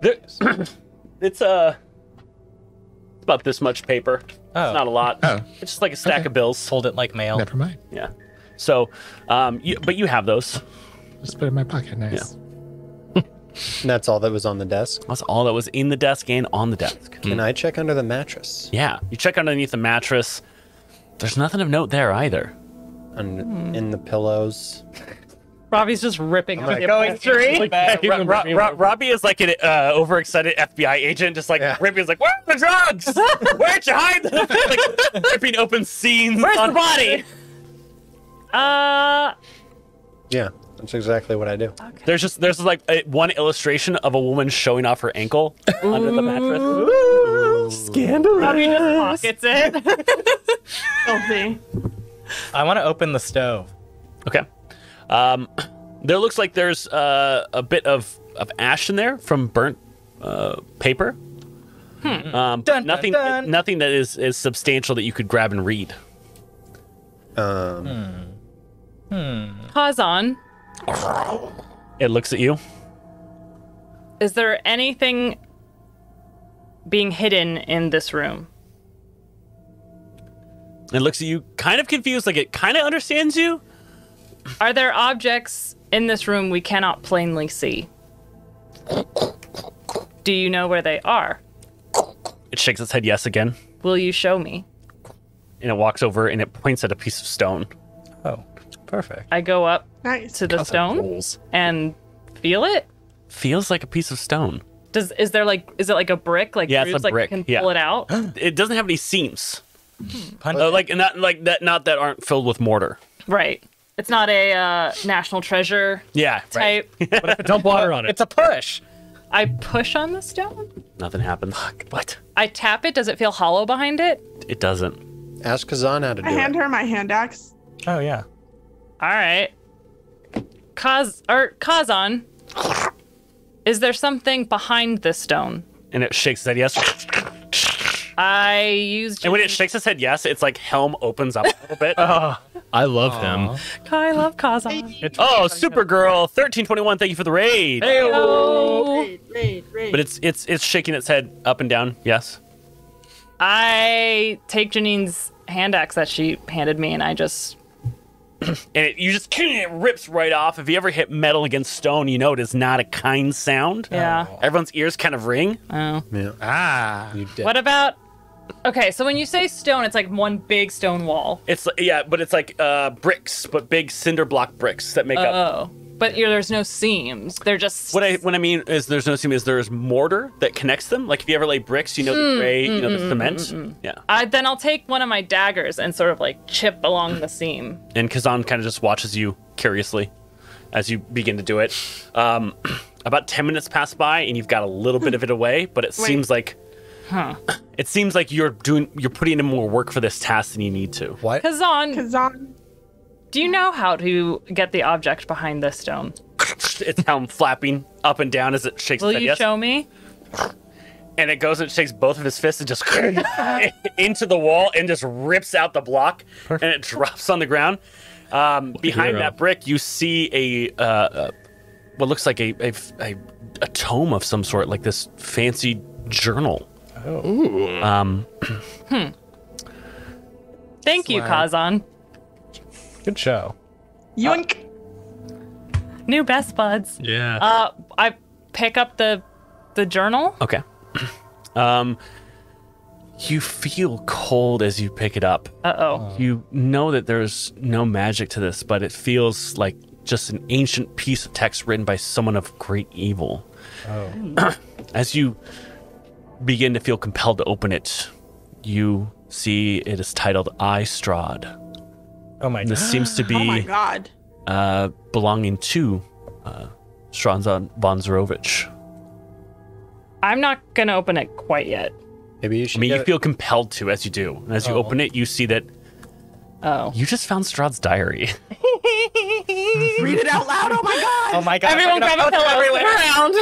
It's about this much paper. Oh. It's not a lot. Oh. It's just like a stack of bills. Hold it like mail. Never mind. Yeah. So, but you have those. Just put it in my pocket. Nice. Yeah. And that's all that was on the desk? That's all that was in the desk and on the desk. Can I check under the mattress? Yeah. You check underneath the mattress. There's nothing of note there either. And in the pillows. Robbie's just ripping. Like, going three. Robbie is like an overexcited FBI agent, just like ripping. He's like, where are the drugs? Where'd you hide them? Like ripping open scenes. Where's the body? Yeah, that's exactly what I do. Okay. There's like one illustration of a woman showing off her ankle under the mattress. Ooh, scandalous. Robbie just pockets it. Filthy. I want to open the stove. Okay. There looks like there's a bit of ash in there from burnt paper. But nothing that is substantial that you could grab and read. Khazan. It looks at you. Is there anything being hidden in this room? It looks at you kind of confused, like it kind of understands you. Are there objects in this room we cannot plainly see? Do you know where they are? It shakes its head yes again. Will you show me? And it walks over and it points at a piece of stone. Oh, perfect. I go up to the stone and feel it. Feels like a piece of stone. Is it like a brick? Like yeah, it's a brick. Like you can pull it out. It doesn't have any seams. Like not that aren't filled with mortar. Right. It's not a national treasure type. Right. But if I dump water on it. It's a push. I push on the stone. Nothing happens. What? I tap it. Does it feel hollow behind it? It doesn't. Ask Khazan how to do it. I hand her my hand axe. Oh, yeah. All right. Khazan, is there something behind this stone? And it shakes its head yes. I used... And when it shakes its head yes, it's like helm opens up a little bit. I love him. I love Khazan. Oh, Supergirl, 1321, thank you for the raid. Hey-o. Raid. But it's shaking its head up and down, yes. I take Janine's hand axe that she handed me, and I just... and it rips right off. If you ever hit metal against stone, you know it is not a kind sound. Yeah. Oh. Everyone's ears kind of ring. Oh. Yeah. Ah. What about... Okay, so when you say stone, it's like one big stone wall. It's yeah, but it's like bricks, but big cinder block bricks that make up. Oh, but there's no seams. They're just what I mean is there's no seam. Is there's mortar that connects them? Like if you ever lay bricks, you know the gray, you know the cement. Yeah. Then I'll take one of my daggers and sort of like chip along the seam. And Khazan kind of just watches you curiously as you begin to do it. About 10 minutes pass by, and you've got a little bit of it away, but it seems like. Huh. It seems like you're putting in more work for this task than you need to. What? Khazan, do you know how to get the object behind this stone? It's helm flapping up and down as it shakes. Will you show me? And it goes and it shakes both of his fists and just into the wall and just rips out the block. Perfect. And it drops on the ground. Behind that brick, you see a what looks like a tome of some sort, like this fancy journal. Oh. Ooh. Thank you, Khazan. Good show. Yoink. New best buds. Yeah. I pick up the journal. Okay. You feel cold as you pick it up. Uh-oh. You know that there's no magic to this, but it feels like just an ancient piece of text written by someone of great evil. Oh. As you begin to feel compelled to open it, you see it is titled I Strahd. Oh my god. This seems to be belonging to Strahd von Zarovich. I'm not gonna open it quite yet. Maybe you should. I mean, you feel compelled to as you do. And as you open it, you see that you just found Strahd's diary. Read it out loud. Oh my god. Oh my god. Everyone grab a pillow. Everyone around.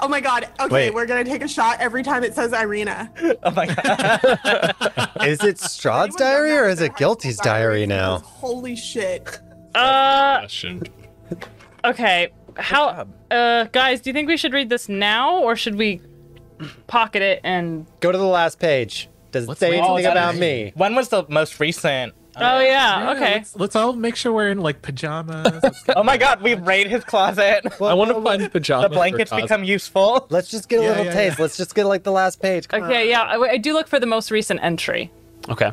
Oh my god. Okay, wait. We're going to take a shot every time it says Ireena. Oh my god. Is it Strahd's diary or is it Guilty's diary now? Holy shit. Okay. How guys, do you think we should read this now or should we pocket it and go to the last page? Does it say anything about me? When was the most recent? Oh, yeah. Okay. Let's all make sure we're in, like, pajamas. Oh, my God. We raid his closet. Well, I want to find pajamas. The blankets become useful. Let's just get a little taste. Yeah. Let's just get, like, the last page. Come on. Yeah. I do look for the most recent entry. Okay.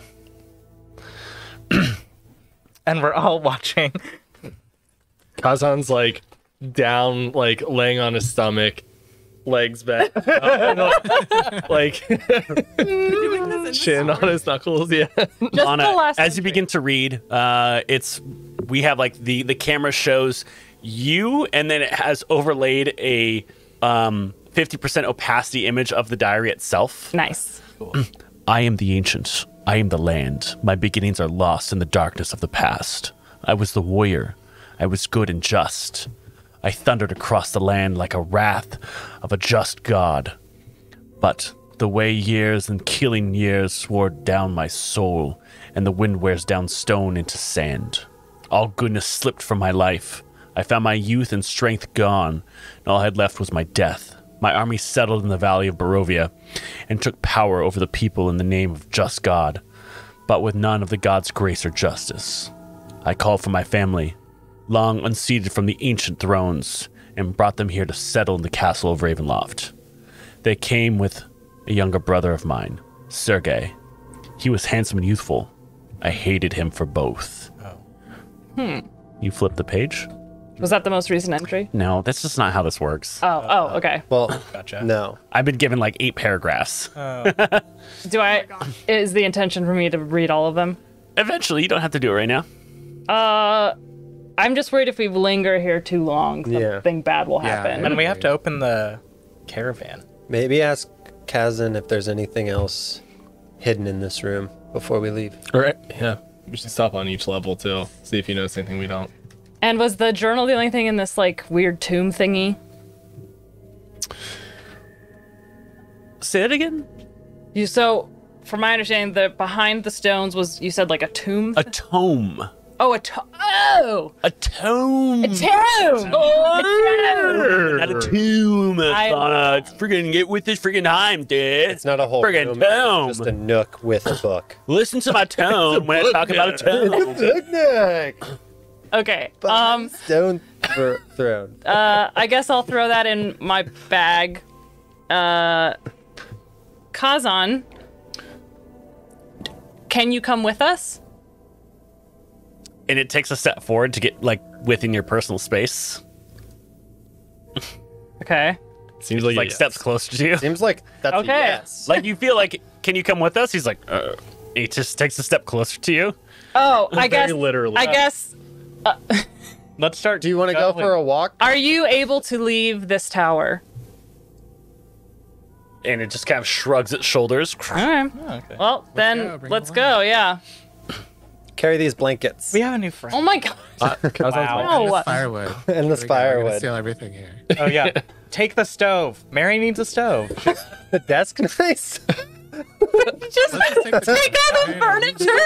And we're all watching. Khazan's, like, down, like, laying on his stomach. Legs back, like chin on his knuckles. Yeah. As you begin to read, we have like the camera shows you, and then it has overlaid a 50% opacity image of the diary itself. Nice. Cool. I am the ancient. I am the land. My beginnings are lost in the darkness of the past. I was the warrior. I was good and just. I thundered across the land like a wrath of a just god. But the way years and killing years swore down my soul, and the wind wears down stone into sand. All goodness slipped from my life. I found my youth and strength gone, and all I had left was my death. My army settled in the valley of Barovia, and took power over the people in the name of just God, but with none of the god's grace or justice. I called for my family, long unseated from the ancient thrones, and brought them here to settle in the castle of Ravenloft. They came with a younger brother of mine, Sergei. He was handsome and youthful. I hated him for both. Oh. Hmm. You flip the page? Was that the most recent entry? No, that's just not how this works. Oh, okay. Well, gotcha. No. I've been given like 8 paragraphs. Oh. Is the intention for me to read all of them? Eventually, you don't have to do it right now. I'm just worried if we linger here too long, something bad will happen. And we have to open the caravan. Maybe ask Khazan if there's anything else hidden in this room before we leave. All right. Yeah. We should stop on each level, too. See if you notice anything we don't. And was the journal the only thing in this, like, weird tomb thingy? Say that again? So, from my understanding, the behind the stones was, you said, like, a tomb? A tome. Oh, a tome. Oh! A tome. A tome. Oh, not a tomb. It's freaking get with this freaking time, dude. It's not a whole freaking tome. It's just a nook with a book. Listen to my tome when I talk about a tome. It's a book. Okay. Stone throne. I guess I'll throw that in my bag. Khazan, can you come with us? And it takes a step forward to get, like, within your personal space. Okay. Seems like steps closer to you. Seems like that's okay. Yes. Like, you feel like, can you come with us? He's like, he just takes a step closer to you. Oh, I guess. Literally. I guess. Let's start. Do you want to go for a walk? Are you able to leave this tower? And it just kind of shrugs its shoulders. All right. Oh, okay. Well, then let's go. Yeah. Carry these blankets. We have a new friend. Oh my god! Wow! Endless firewood. Endless firewood. We're gonna steal everything here. Oh yeah! Take the stove. Mary needs a stove. The desk, nice. Just take all the furniture.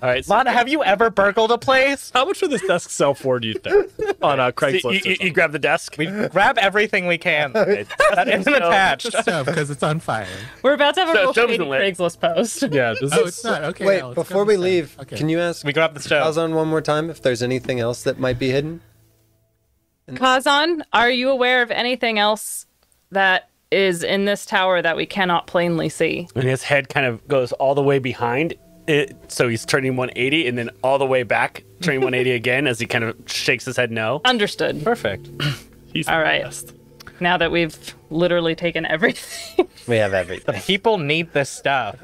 All right, so Lana, have you ever burgled a place? How much would this desk sell for? Do you think on Craigslist? You grab the desk. We grab everything we can. That isn't attached because it's on fire. We're about to have a real Craigslist post. Yeah. It's not okay. Wait, no, before we leave, can you ask? We grab the stove. Khazan one more time. If there's anything else that might be hidden. Khazan, are you aware of anything else that is in this tower that we cannot plainly see? And his head kind of goes all the way behind it, so he's turning 180, and then all the way back, turning 180 again as he kind of shakes his head no. Understood. Perfect. He's all right. Best. Now that we've literally taken everything. We have everything. The people need this stuff.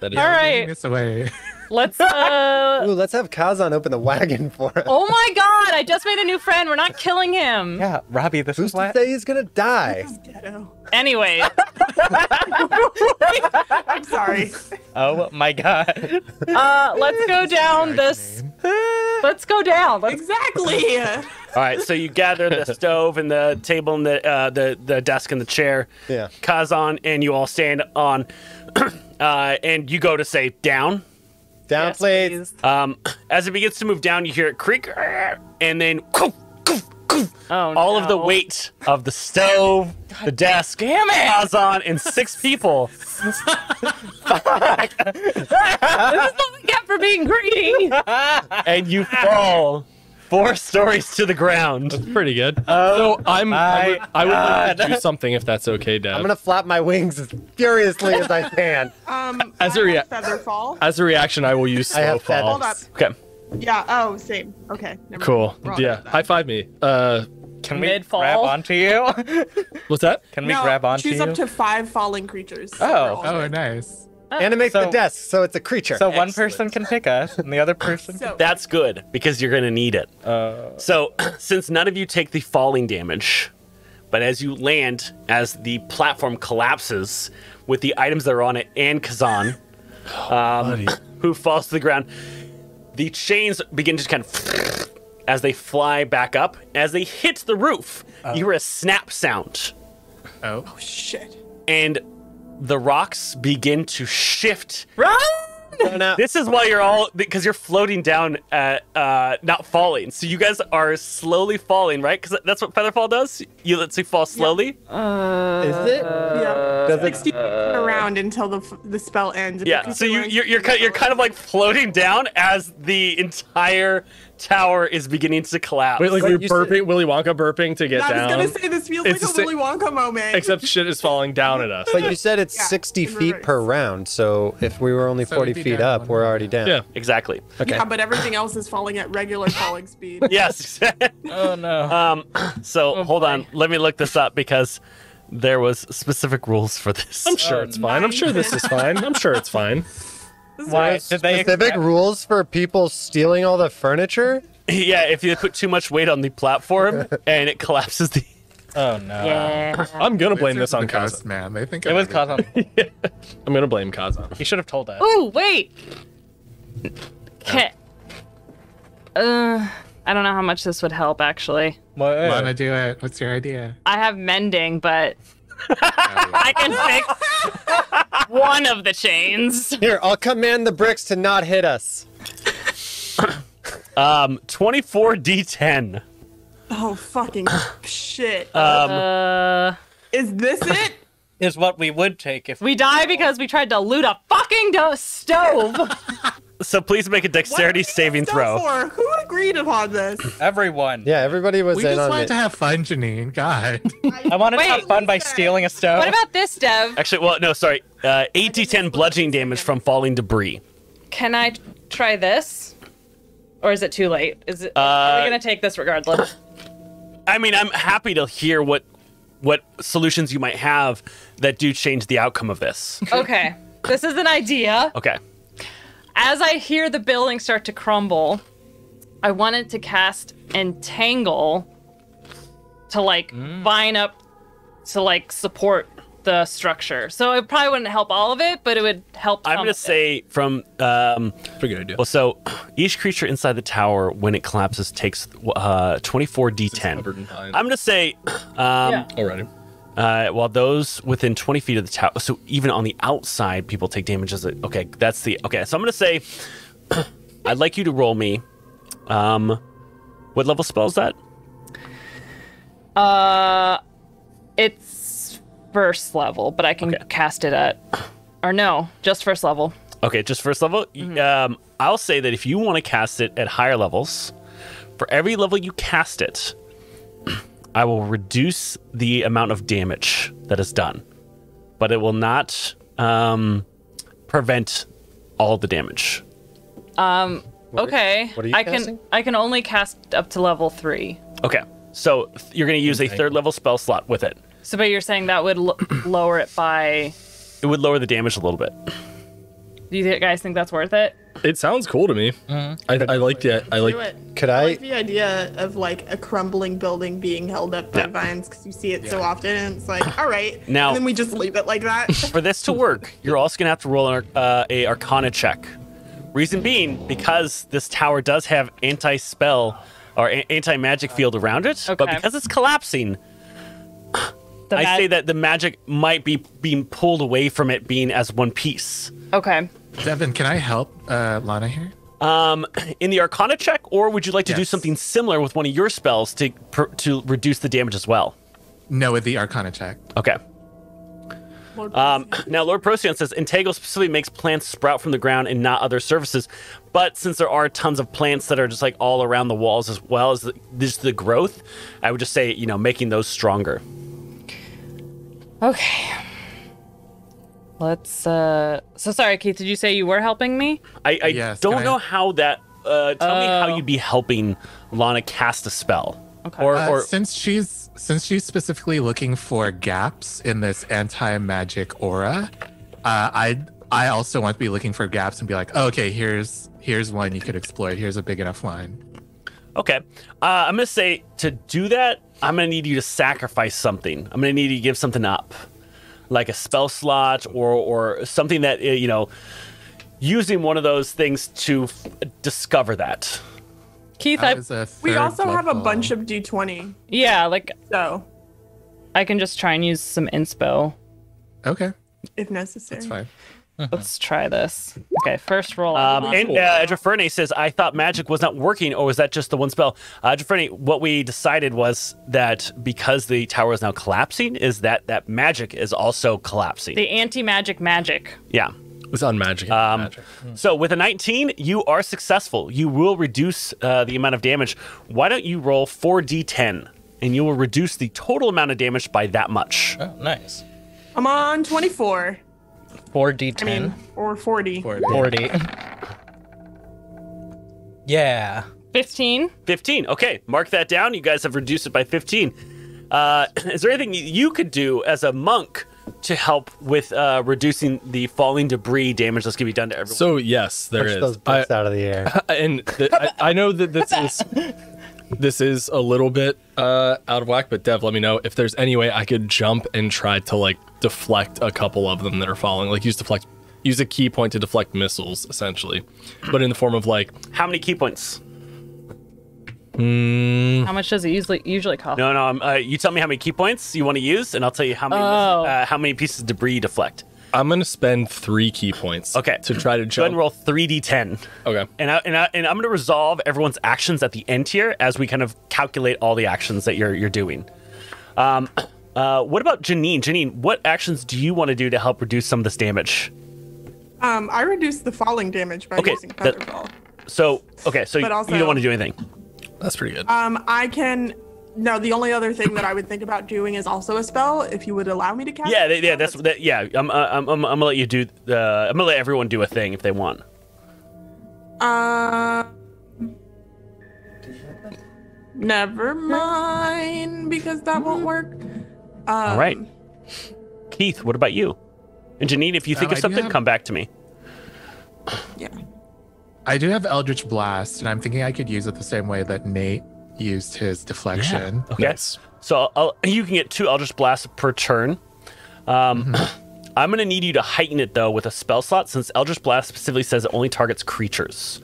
That is all right. This away. Let's have Khazan open the wagon for us. Oh my god, I just made a new friend. We're not killing him. Yeah, Robbie, this is why. Who's to say he's gonna die? Anyway. I'm sorry. Oh my god. Let's go down this. Let's go down. Exactly. All right, so you gather the stove and the table and the desk and the chair. Yeah. Khazan and you all stand on, and you go to say down. Down, yes, please. As it begins to move down, you hear it creak, and then all of the weight of the stove, the desk, Khazan, and 6 people. This is what we get for being greedy. And you fall 4 stories to the ground. That's pretty good. So I would like to do something if that's okay, Dad. I'm gonna flap my wings as furiously as I can. As a reaction, I will use slow fall. Hold up. Okay. Yeah. Oh, same. Okay. Never cool. Yeah. High five me. Can we grab onto you? What's that? Can we grab onto you? Choose up to 5 falling creatures. Oh. Oh, nice. Animate the desk so it's a creature. So one person can pick us and the other person can... That's good because you're going to need it. So since none of you take the falling damage, but as you land, as the platform collapses with the items that are on it and Khazan, who falls to the ground, the chains begin to kind of... As they fly back up, as they hit the roof, you hear a snap sound. Oh, shit. And... The rocks begin to shift. Run! This is why you're all, because you're floating down, not falling. So you guys are slowly falling, right? Because that's what featherfall does. You let you fall slowly. Is it? Yeah. Does it around until the spell ends? Yeah. So you're kind of like floating down as the entire tower is beginning to collapse. Wait, like you're burping, Willy Wonka burping to get down. I was gonna say this feels like a Willy Wonka moment. Except shit is falling down at us. But you said it's 60 feet per round, so if we were only 40 feet up, we're already down. Yeah, exactly. Okay. Yeah, but everything else is falling at regular falling speed. Yes. Oh no. So hold on, let me look this up because there was specific rules for this. I'm sure it's fine. I'm sure this is fine. I'm sure it's fine. Why did they specific rules for people stealing all the furniture? Yeah, if you put too much weight on the platform and it collapses the. Oh no! Yeah. I'm gonna blame this on Khazan. Man, they think it was Khazan. Yeah. I'm gonna blame Khazan. He should have told us. Oh wait. I don't know how much this would help actually. What? Lana, do it. What's your idea? I have mending, but I can fix one of the chains. Here, I'll command the bricks to not hit us. 24d10. Oh fucking shit. Is this it? Is what we would take if we die because we tried to loot a fucking stove. So please make a dexterity saving throw. For? Who agreed upon this? Everyone. Yeah, everybody was in on it. We just wanted to have fun, Janine. God. I wanted to have fun by stealing a stove. What about this, Dev? Actually, well, no, sorry. 8d10 bludgeoning damage from falling debris. Can I try this? Or is it too late? Is it? Are we gonna take this regardless? I mean, I'm happy to hear what solutions you might have that do change the outcome of this. Okay, this is an idea. Okay. As I hear the building start to crumble, I wanted to cast Entangle to like vine up to like support the structure. So it probably wouldn't help all of it, but it would help. I'm gonna say from pretty good idea. Well, so each creature inside the tower when it collapses takes 24d10. I'm gonna say alrighty. While those within 20 feet of the tower, so even on the outside, people take damage as it. Okay, that's the okay. So I'm gonna say I'd like you to roll me. What level spell is that? It's first level, but I can cast it at, or no, just first level. Okay, just first level. I'll say that if you want to cast it at higher levels, for every level you cast it, I will reduce the amount of damage that is done, but it will not prevent all the damage. Okay. What are you casting? I can only cast up to level 3. Okay, so you're going to use a third level spell slot with it. So, but you're saying that would lower it by... It would lower the damage a little bit. Do you guys think that's worth it? It sounds cool to me. I like the... I like the idea of, like, a crumbling building being held up by vines, because you see it so often, and it's like, all right, now, and then we just leave it like that. For this to work, you're also going to have to roll an Arcana check. Reason being, because this tower does have anti-spell or anti-magic field around it, but because it's collapsing... I say that the magic might be being pulled away from it being as one piece. Okay. Devin, can I help Lana here? In the Arcana check, or would you like to do something similar with one of your spells to reduce the damage as well? No, with the Arcana check. Okay. Now, Lord Procyon says, Entangle specifically makes plants sprout from the ground and not other surfaces. But since there are tons of plants that are just like all around the walls as well as the growth, I would just say, you know, making those stronger. Okay. Let's, so sorry, Keith, did you say you were helping me? I yes, don't know how that, tell me how you'd be helping Lana cast a spell. Okay. Or since she's specifically looking for gaps in this anti-magic aura, I also want to be looking for gaps and be like, oh, okay, here's one you could exploit. Here's a big enough one. Okay. I'm going to say to do that, I'm going to need you to sacrifice something. I'm going to need you to give something up, like a spell slot or something that, you know, using one of those things to discover that. Keith, we also have a bunch of D20. Yeah, like, so I can just try and use some inspo. Okay. If necessary. That's fine. Let's try this. Okay, first roll. Edreferne says, I thought magic was not working, or was that just the one spell? Edreferne, what we decided was that because the tower is now collapsing, is that magic is also collapsing. The anti-magic magic. Yeah. It's on magic. So with a 19, you are successful. You will reduce the amount of damage. Why don't you roll 4d10, and you will reduce the total amount of damage by that much. Oh, nice. I'm on 24. 4d10. I mean, or 40. 40. Yeah. 15. 15. Okay, mark that down. You guys have reduced it by 15. Is there anything you could do as a monk to help with reducing the falling debris damage that's going to be done to everyone. So, yes, there is. Push those books out of the air. And I know that this is a little bit out of whack, but Dev, let me know if there's any way I could jump and try to, like, deflect a couple of them that are falling. Like, use a key point to deflect missiles, essentially. But in the form of, like... How many key points? How much does it usually cost? No. You tell me how many key points you want to use, and I'll tell you how many pieces of debris deflect. I'm gonna spend 3 key points. Okay. To try to jump. Go ahead and roll 3d10. Okay. And I'm gonna resolve everyone's actions at the end here as we kind of calculate all the actions that you're doing. What about Janine? Janine, what actions do you want to do to help reduce some of this damage? I reduced the falling damage by using Featherfall. So you don't want to do anything. That's pretty good. The only other thing that I would think about doing is also a spell, if you would allow me to cast. Yeah. I'm gonna let you do. I'm gonna let everyone do a thing if they want. Never mind, because that won't work. All right, Keith. What about you? And Janine, if you think of something, come back to me. Yeah. I do have Eldritch Blast, and I'm thinking I could use it the same way that Nate used his deflection. Yeah. Okay. Nice. So you can get 2 Eldritch Blasts per turn. I'm going to need you to heighten it, though, with a spell slot, since Eldritch Blast specifically says it only targets creatures.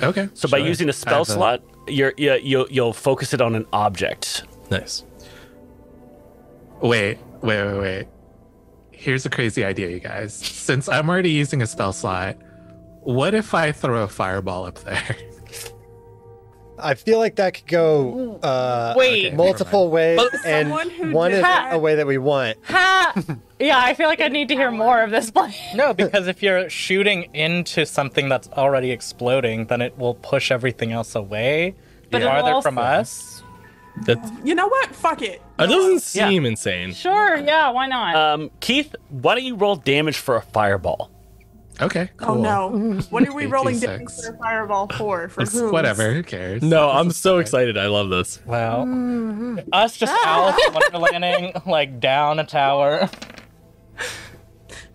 Okay. So by using a spell slot, you'll focus it on an object. Nice. Wait. Here's a crazy idea, you guys. Since I'm already using a spell slot, what if I throw a fireball up there? I feel like that could go multiple ways, and one is a way that we want. Yeah, I feel like I need to hear more of this plan. No, because if you're shooting into something that's already exploding, then it will push everything else away farther from us. That's... You know what? Fuck it. It doesn't seem insane. Sure, yeah, why not? Keith, why don't you roll damage for a fireball? Okay, cool. Oh, no. What are we rolling damage for a fireball for? For who? Whatever, who cares? No, I'm so excited. I love this. Wow. Us just wonderlanding, like, down a tower.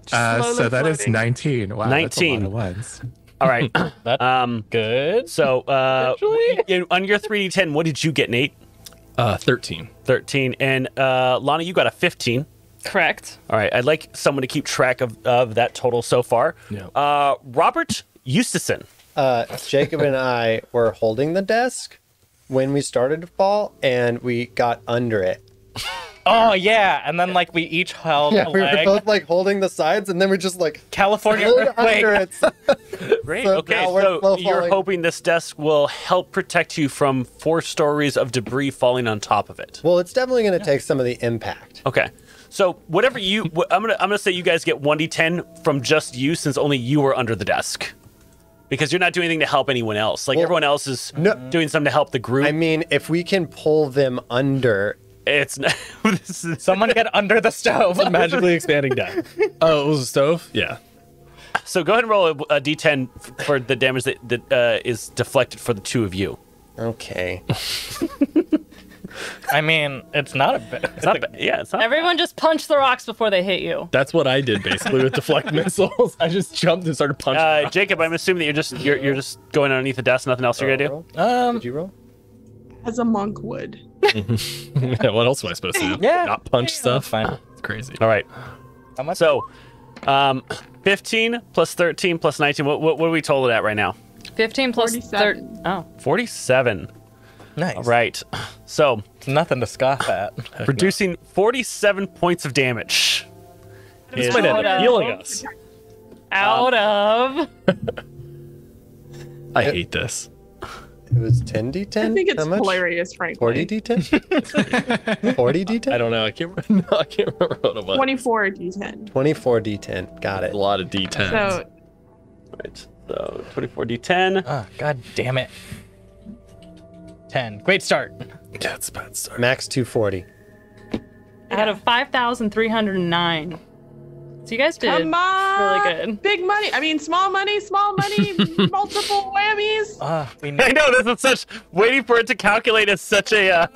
So that is 19. Wow, 19. That's a lot of ones. All right. That's good. So on your 3d10, what did you get, Nate? 13. 13. And Lana, you got a 15. Correct. All right. I'd like someone to keep track of that total so far. Yeah. Robert Eustason. Jacob and I were holding the desk when we started to fall, and we got under it. Oh, yeah. And then, like, we each held a leg. We were both, like, holding the sides, and then we just, like, California earthquake. Great. So okay, so you're hoping this desk will help protect you from 4 stories of debris falling on top of it. Well, it's definitely going to take some of the impact. Okay. So whatever I'm gonna say you guys get 1d10 from just you, since only you were under the desk, because you're not doing anything to help anyone else. Like, everyone else is doing something to help the group. I mean, if we can pull them under, it's not, someone get under the stove. It's magically expanding down. Oh, it was a stove. Yeah. So go ahead and roll a d10 for the damage that is deflected for the 2 of you. Okay. I mean, it's not a bad. Everyone just punch the rocks before they hit you. That's what I did basically with deflect missiles. I just jumped and started punching. Jacob, I'm assuming that you're just going underneath the desk. Nothing else you're gonna do. Did you roll? As a monk would. Yeah, what else am I supposed to do? Yeah, not punch stuff. Fine, it's crazy. All right. How much? So, 15 plus 13 plus 19. What are we told it at right now? 15 plus 47. 47. Nice. All right. So it's nothing to scoff at. Reducing 47 points of damage. It's healing us. Out of. I hate this. It was 10d10. I think it's hilarious, frankly. 40d10. 40d10. I don't know. I can't remember what it was. 24d10. 24d10. Got it. A lot of d10s. So, all right. So 24d10. Oh, god damn it. 10. Great start. Yeah, it's a bad start. Max 240. Out of 5,309. So you guys did really good. Big money. I mean, small money, multiple whammies. We know. I know this is such waiting for it to calculate is such a.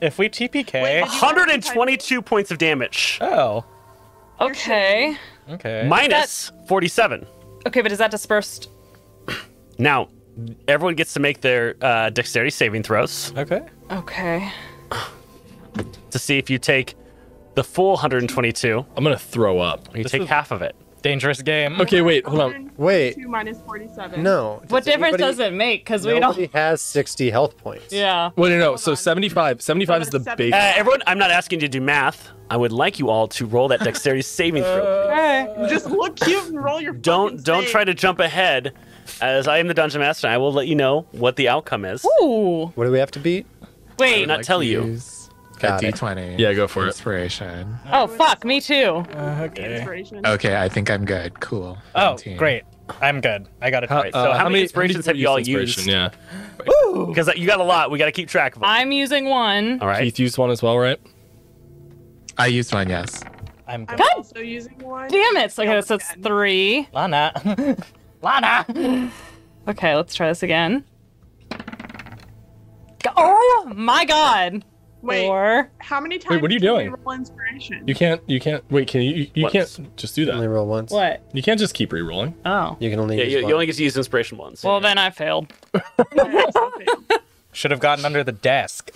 If we TPK, wait, 122 points of damage. Oh. Okay. Okay. Minus that, 47. Okay, but is that dispersed? Now, everyone gets to make their dexterity saving throws. Okay. Okay. To see if you take the full 122. I'm gonna throw up. You take half of it. Dangerous game. Okay, wait, hold on. Wait. Minus 47. No. What difference does it make? Because we don't. Nobody has 60 health points. Yeah. Well, no. So 75. 75 is the big. Everyone, I'm not asking you to do math. I would like you all to roll that dexterity saving throw. Hey, just look cute and roll your. Don't try to jump ahead. As I am the dungeon master, I will let you know what the outcome is. Ooh. What do we have to beat? Wait. I will not tell you. D20. Yeah, go for Inspiration. Oh, fuck. Me too. Okay. Okay, I think I'm good. Cool. Oh, 19. Great. I'm good. I got it right. So how many inspirations have you all used? Yeah. Because you got a lot. We got to keep track of them. I'm using one. All right. Keith used one as well, right? I used one, yes. I'm good. I'm also using one. Damn it. So, okay, so it's 3. Lana. Lana. Okay, let's try this again. Oh, my God. Wait, how many times? Wait, what are you doing? Roll inspiration? You can't. Wait, can you can't just do that. Only roll once. What? You can't just keep re-rolling. Oh. You can only. Yeah, you only get to use inspiration once. Well, then I failed. Should have gotten under the desk.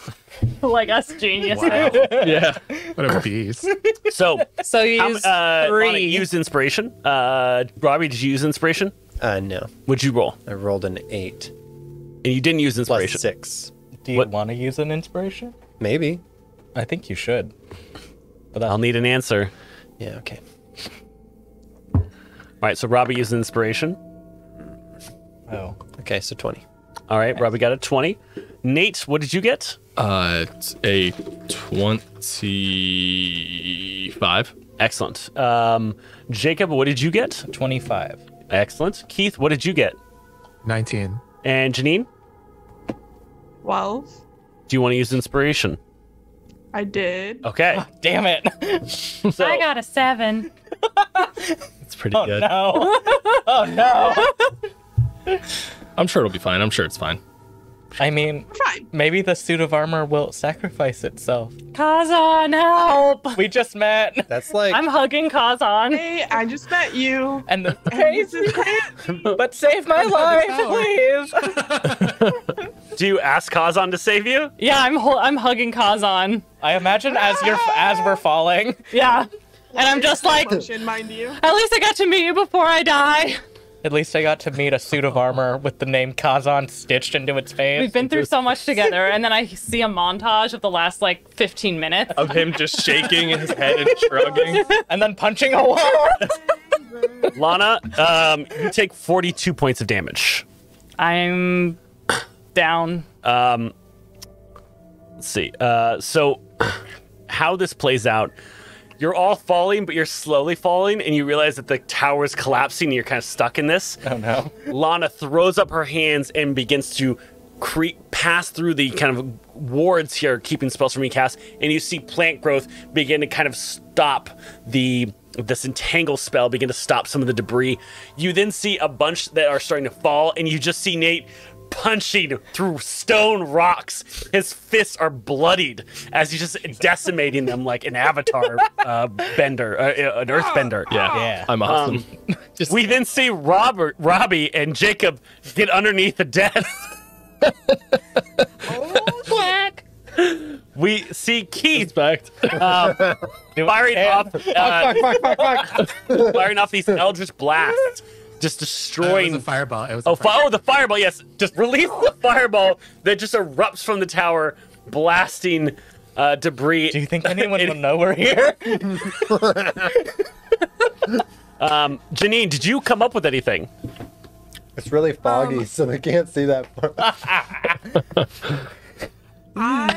Like us geniuses. Wow. Yeah. What a beast. So you use 3. Bonnie, you used inspiration. Robbie, did you use inspiration? No. What'd you roll? I rolled an 8. And you didn't use inspiration. Plus 6. Do you want to use an inspiration? Maybe. I think you should. But I'll need an answer. Yeah, okay. All right, so Robbie used an inspiration. Oh. Okay, so 20. All right, nice. Robbie got a 20. Nate, what did you get? A 25. Excellent. Jacob, what did you get? 25. Excellent. Keith, what did you get? 19. And Janine? 12. Do you want to use inspiration? I did. Okay. Oh, damn it. So, I got a 7. It's pretty good. No. Oh, no. I'm sure it'll be fine. I'm sure it's fine. I mean, maybe the suit of armor will sacrifice itself. Khazan, help! We just met. That's like I'm hugging Khazan. Hey, I just met you. And the crazy, but save my life, please. Do you ask Khazan to save you? Yeah, I'm hugging Khazan. I imagine as we're falling. Yeah, and I'm just like, mind you. At least I got to meet you before I die. At least I got to meet a suit of armor with the name Khazan stitched into its face. We've been through so much together, and then I see a montage of the last, like, 15 minutes. Of him just shaking his head and shrugging. And then punching a wall. Lana, you take 42 points of damage. I'm down. Let's see. So how this plays out... You're all falling, but you're slowly falling, and you realize that the tower's collapsing, and you're kind of stuck in this. Oh, no. Lana throws up her hands and begins to pass through the kind of wards here, keeping spells from being cast, and you see plant growth begin to kind of stop this entangle spell, begin to stop some of the debris. You then see a bunch that are starting to fall, and you just see Nate punching through stone rocks. His fists are bloodied as he's just decimating them like an avatar bender, an earthbender. Yeah. I'm awesome. We then see Robbie and Jacob get underneath the desk. Oh, quack. We see Keith firing off these eldritch blasts. Just destroying. It was a fireball. The fireball, yes. Just release the fireball that just erupts from the tower, blasting debris. Do you think anyone will know we're here? Janine, did you come up with anything? It's really foggy, so I can't see that far.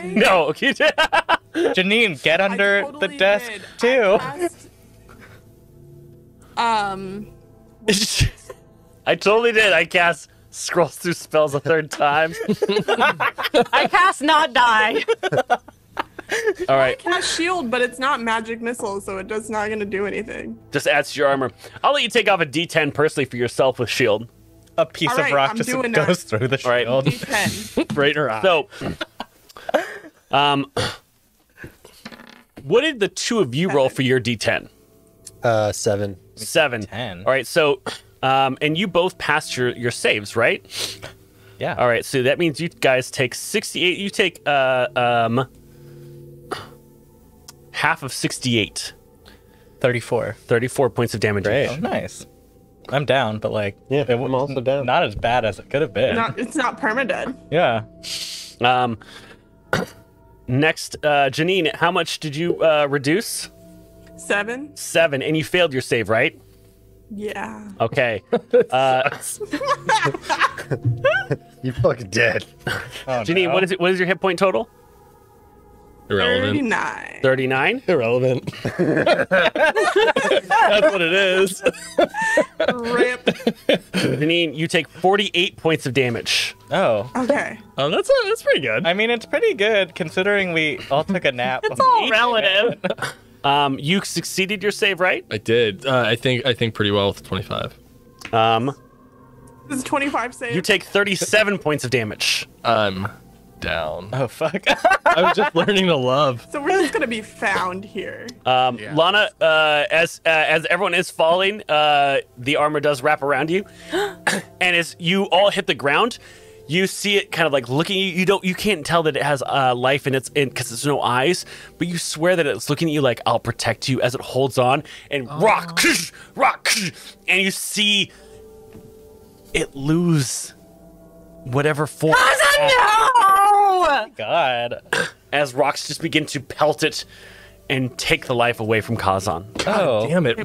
No. Janine, get under the desk, too. I totally did. I cast Scrolls Through Spells a third time. I cast Not Die. All right. I cast shield, but it's not magic missile, so it's not going to do anything. Just adds to your armor. I'll let you take off a D10 personally for yourself with shield. A piece of rock just goes through the shield. All right, D10. Right in her eye. So, what did the two of you roll for your D10? 7. 7. 10. All right, so, and you both passed your saves, right? Yeah. All right, so that means you guys take 68. You take half of 68. 34. 34 points of damage. Great. Oh, nice. I'm down, but like, yeah, I'm also down. Not as bad as it could have been. It's not permanent. Yeah. Next, Janine, how much did you reduce? 7. 7, and you failed your save, right? Yeah. Okay. You're fucking dead. Oh, Janine, no. What is your hit point total? Irrelevant. 39. 39? Irrelevant. That's what it is. Rip. Janine, you take 48 points of damage. Oh. Okay. Oh, that's pretty good. I mean, it's pretty good considering we all took a nap. It's all relative. You succeeded your save, right? I did. I think pretty well with 25. This is 25 save. You take 37 points of damage. Down. Oh fuck! I was just learning to love. So we're just gonna be found here. Yeah. Lana, as everyone is falling, the armor does wrap around you, and as you all hit the ground, you see it kind of like looking. You can't tell that it has life in its because it's no eyes, but you swear that it's looking at you like I'll protect you as it holds on and rock, and you see it lose whatever form. Oh my God. As rocks just begin to pelt it and take the life away from Khazan. Oh, damn it.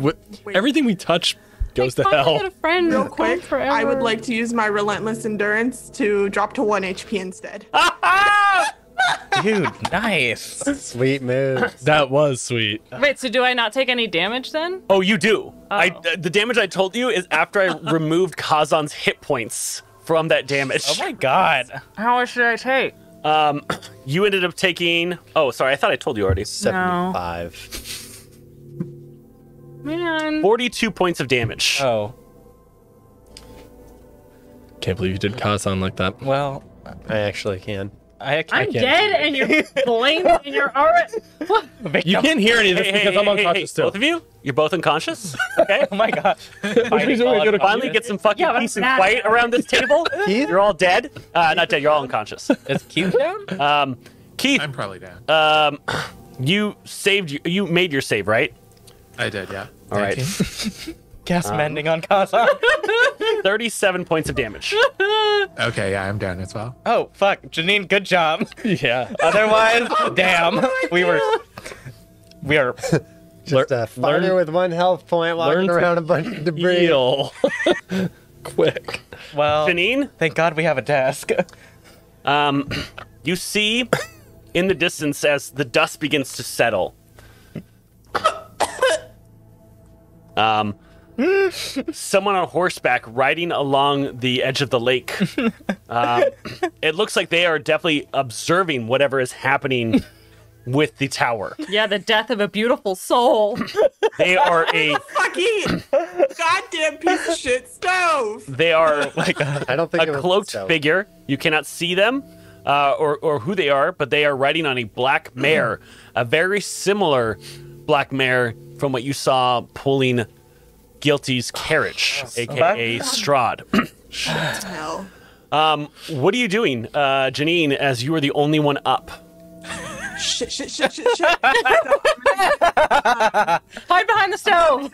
Everything we touch goes to hell. A friend real quick. I would like to use my relentless endurance to drop to 1 HP instead. Dude, nice. Sweet move. That was sweet. Wait, so do I not take any damage then? Oh, you do. Oh. The damage I told you is after I removed Khazan's hit points from that damage. Oh my God. How much did I take? You ended up taking, oh, sorry, I thought I told you already. 75. Man. 42 points of damage. Oh. Can't believe you did Khazan like that. Well, I actually can. I'm dead and you're blaming and you're all right. What? You can't hear any of this because I'm unconscious still. Both of you? You're both unconscious? Okay. Oh my God. Finally get some fucking peace and quiet around this table. Keith? You're all dead. Not dead, you're all unconscious. Is Keith down? Keith. I'm probably down. You made your save, right? I did, yeah. All right. Gas mending on Khazan. 37 points of damage. Okay, yeah, I'm down as well. Oh, fuck. Janine, good job. Yeah. Otherwise, damn. We are just a fighter with 1 health point walking around a bunch of debris. Quick. Well, Janine? Thank God we have a desk. You see in the distance as the dust begins to settle. Someone on horseback riding along the edge of the lake. It looks like they are definitely observing whatever is happening with the tower. Yeah, the death of a beautiful soul. They are a fucking goddamn piece of shit stove. They are like a cloaked figure. You cannot see them or who they are, but they are riding on a black mare, a very similar black mare from what you saw pulling Guilty's carriage, aka Strahd. Shit. What are you doing, Janine, as you are the only one up? Shit. Hide behind the stove.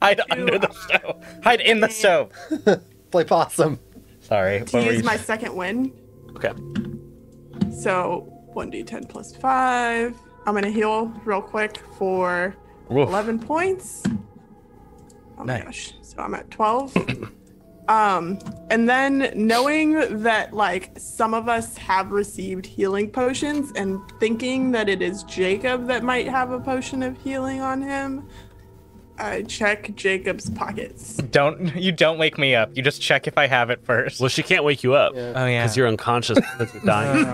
Hide under the stove. Hide in the stove. Play possum. Sorry. To use my second win. Okay. So 1d10 plus 5. I'm going to heal real quick for 11 points. Oh my gosh. So I'm at 12. And then knowing that like some of us have received healing potions and thinking that it is Jacob that might have a potion of healing on him, I check Jacob's pockets. Don't wake me up. You just check if I have it first. Well, she can't wake you up. Yeah. Oh yeah, because you're unconscious. Because you're dying.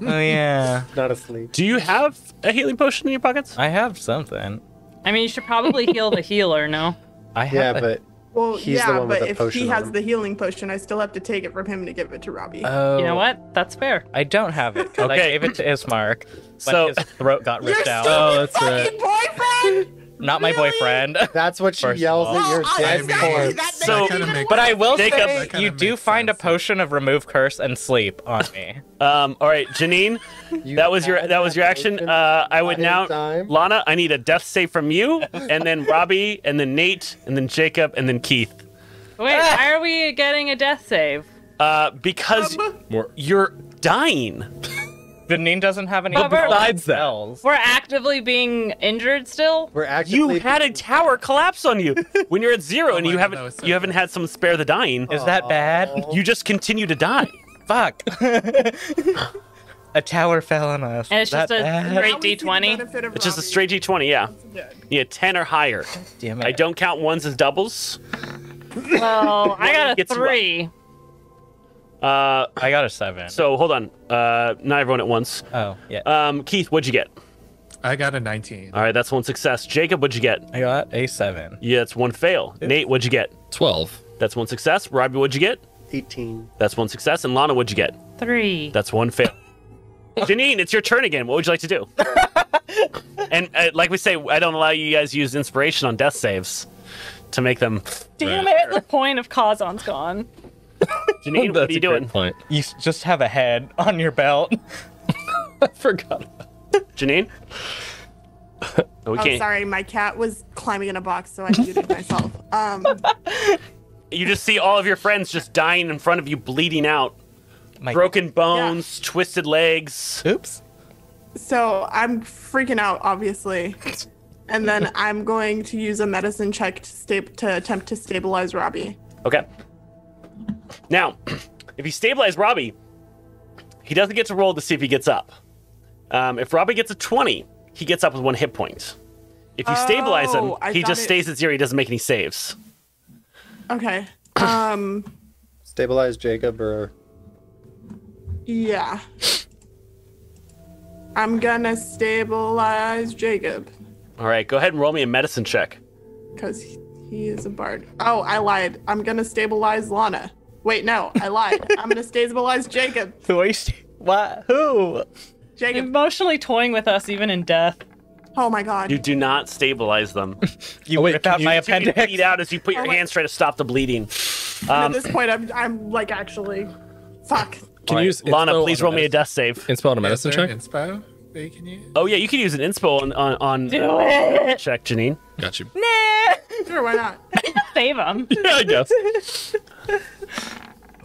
Oh yeah, not asleep. Do you have a healing potion in your pockets? I have something. I mean, you should probably heal the healer. No. I have. Yeah, but well, he's yeah, the one with but the if he has the healing potion, I still have to take it from him to give it to Robbie. Oh. You know what? That's fair. I don't have it because I gave it to Ismark, but so his throat got ripped out. Oh, that's right. Boyfriend. Not really? My boyfriend. That's what she first yells at your dead corpse. So, but I will say, you do find a potion of remove curse and sleep on me. All right, Janine, that was your action. I would now, Lana, I need a death save from you, and then Robbie, and then Nate, and then Jacob, and then Keith. Wait, why are we getting a death save? Because you're dying. Janine doesn't have any besides that. We're actively being injured still? We're actively you had a tower collapse on you when you're at zero and you haven't so you haven't had some spare the dying. Aww. Is that bad? You just continue to die. Fuck. A tower fell on us. And it's just a straight D20. It's just a straight D20, yeah. Yeah, 10 or higher. Damn it. I don't count ones as doubles. Well, I got a 3. I got a 7. So hold on. Not everyone at once. Oh, yeah. Keith, what'd you get? I got a 19. All right, that's one success. Jacob, what'd you get? I got a 7. Yeah, that's one fail. Oops. Nate, what'd you get? 12. That's one success. Robbie, what'd you get? 18. That's one success. And Lana, what'd you get? 3. That's one fail. Janine, it's your turn again. What would you like to do? And like we say, I don't allow you guys to use inspiration on death saves to make them. Damn it! The point of Khazan's gone. Janine, what are you doing? Point. You just have a head on your belt. I forgot. Janine? Oh, sorry, my cat was climbing in a box, so I muted myself. You just see all of your friends just dying in front of you, bleeding out. Broken bones, twisted legs. Oops. So I'm freaking out, obviously. And then I'm going to use a medicine check to attempt to stabilize Robbie. Okay. Now, if you stabilize Robbie, he doesn't get to roll to see if he gets up. If Robbie gets a 20, he gets up with 1 hit point. If you stabilize him, he just stays at 0. He doesn't make any saves. Okay. Stabilize Jacob or... Yeah. I'm gonna stabilize Jacob. All right, go ahead and roll me a medicine check. Because he is a bard. Oh, I lied. I'm gonna stabilize Lana. Wait, no, I lied. I'm gonna stabilize Jacob. What? Who? Jacob. Emotionally toying with us even in death. Oh my God. You do not stabilize them. You ripped out my appendix. You bleed out as you put your hands try to stop the bleeding. At this point, I'm like actually, fuck. Can you use Lana? Please roll me a death save. Inspo on a medicine check. Inspo that you can use. Oh yeah, you can use an inspo on do it. Check, Janine. Got you. Nah. Sure, why not? Save him. Yeah, I guess.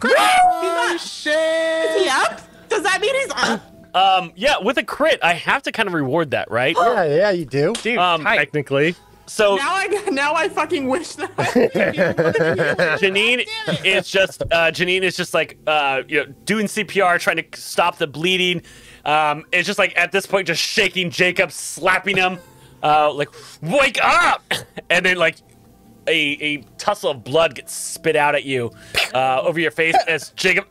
Oh, shit. Is he up? Does that mean he's up? Yeah, with a crit, I have to kind of reward that, right? Yeah, you do. Dude, technically. So now I fucking wish that. Janine is just like you know, doing CPR, trying to stop the bleeding. It's just like at this point, just shaking Jacob, slapping him. Like, wake up! And then, like, a tussle of blood gets spit out at you over your face as Jacob...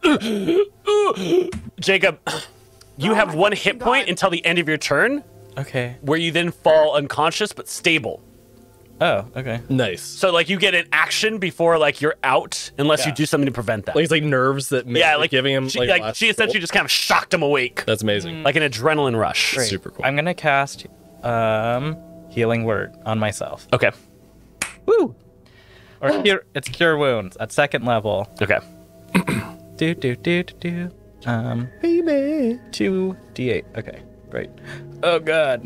Jacob, you have 1 hit point until the end of your turn. Okay. Where you then fall unconscious but stable. Oh, okay. Nice. So, like, you get an action before, like, you're out unless you do something to prevent that. Like, it's, like, nerves that make giving him, like she essentially just kind of shocked him awake. That's amazing. Like an adrenaline rush. Great. Super cool. I'm going to cast... healing word on myself. Okay. Woo! Or it's cure wounds at 2nd level. Okay. Baby. 2d8. Okay, great. Oh God.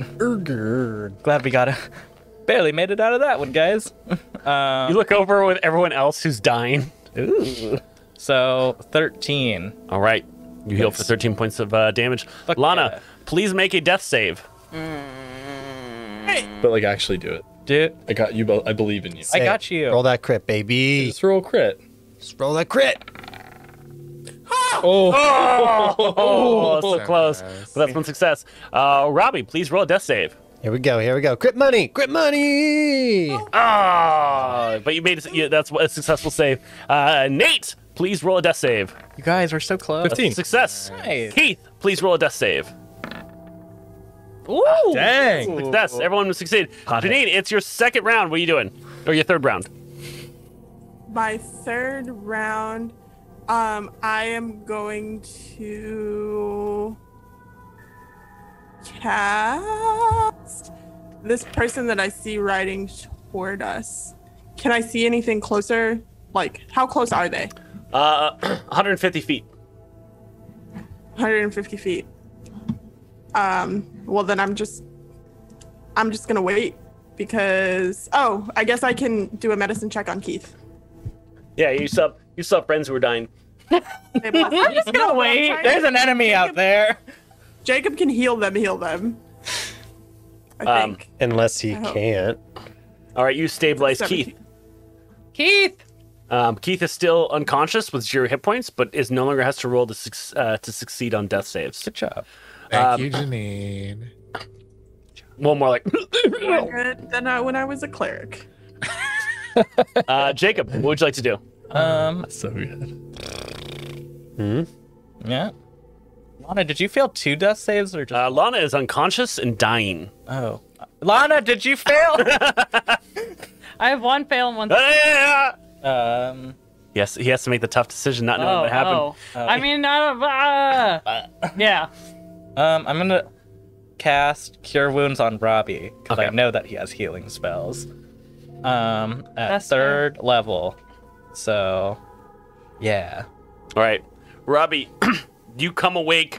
Glad we got it. Barely made it out of that one, guys. You look over with everyone else who's dying. Ooh. So 13. All right. You heal for 13 points of damage. Fuck Lana, please make a death save. But like, actually do it. I got you. I believe in you. I got you. Roll that crit, baby. Just roll crit. Just roll that crit. Oh, so close. Nice. But that's one success. Robbie, please roll a death save. Here we go, here we go. Crit money! Crit money! Oh, but you made it. Yeah, that's a successful save. Nate, please roll a death save. You guys are so close. 15. Success. Nice. Keith, please roll a death save. Ooh! Ah, dang! Success. Everyone succeeded. Janine, it's your second round. What are you doing? Or your third round? My third round, I am going to cast this person that I see riding toward us. Can I see anything closer? Like, how close are they? 150 feet. 150 feet. Well, then I'm just gonna wait because, oh, I guess I can do a medicine check on Keith. Yeah, you saw friends who were dying. I'm just gonna wait. There's an enemy out there. Jacob can heal them. I think. Unless he can't. All right, you stabilize Keith. Keith. Keith is still unconscious with 0 hit points, but is no longer has to roll to succeed on death saves. Good job. Thank you, Janine. One more like. Than when I was a cleric. Jacob, what would you like to do? So good. Hmm. Yeah. Lana, did you fail 2 death saves or just? Lana is unconscious and dying. Oh, Lana, did you fail? I have 1 fail and 1. Yes, he has to make the tough decision, not knowing what happened. I mean, yeah. I'm gonna cast Cure Wounds on Robbie because I know that he has healing spells. At That's 3rd fair. Level, so yeah. All right, Robbie. You come awake,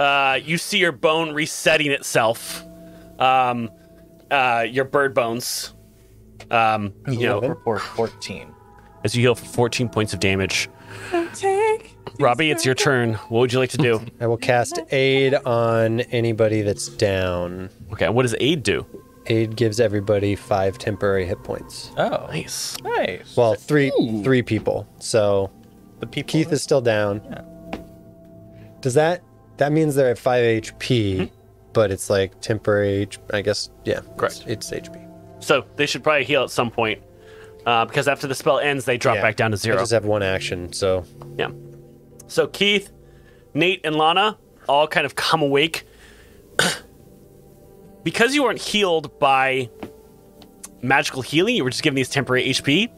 you see your bone resetting itself, your bird bones, you know, for 14. As you heal for 14 points of damage. Robbie, it's your turn. What would you like to do? I will cast Aid on anybody that's down. Okay, what does Aid do? Aid gives everybody 5 temporary hit points. Oh, nice. Nice. Well, three people, so Keith is still down. Yeah. Does that means they're at 5 HP, but it's like temporary HP, I guess. Yeah, correct. It's HP. So they should probably heal at some point because after the spell ends, they drop back down to 0. I just have 1 action, so. Yeah. So Keith, Nate, and Lana all kind of come awake. Because you weren't healed by magical healing, you were just given these temporary HP.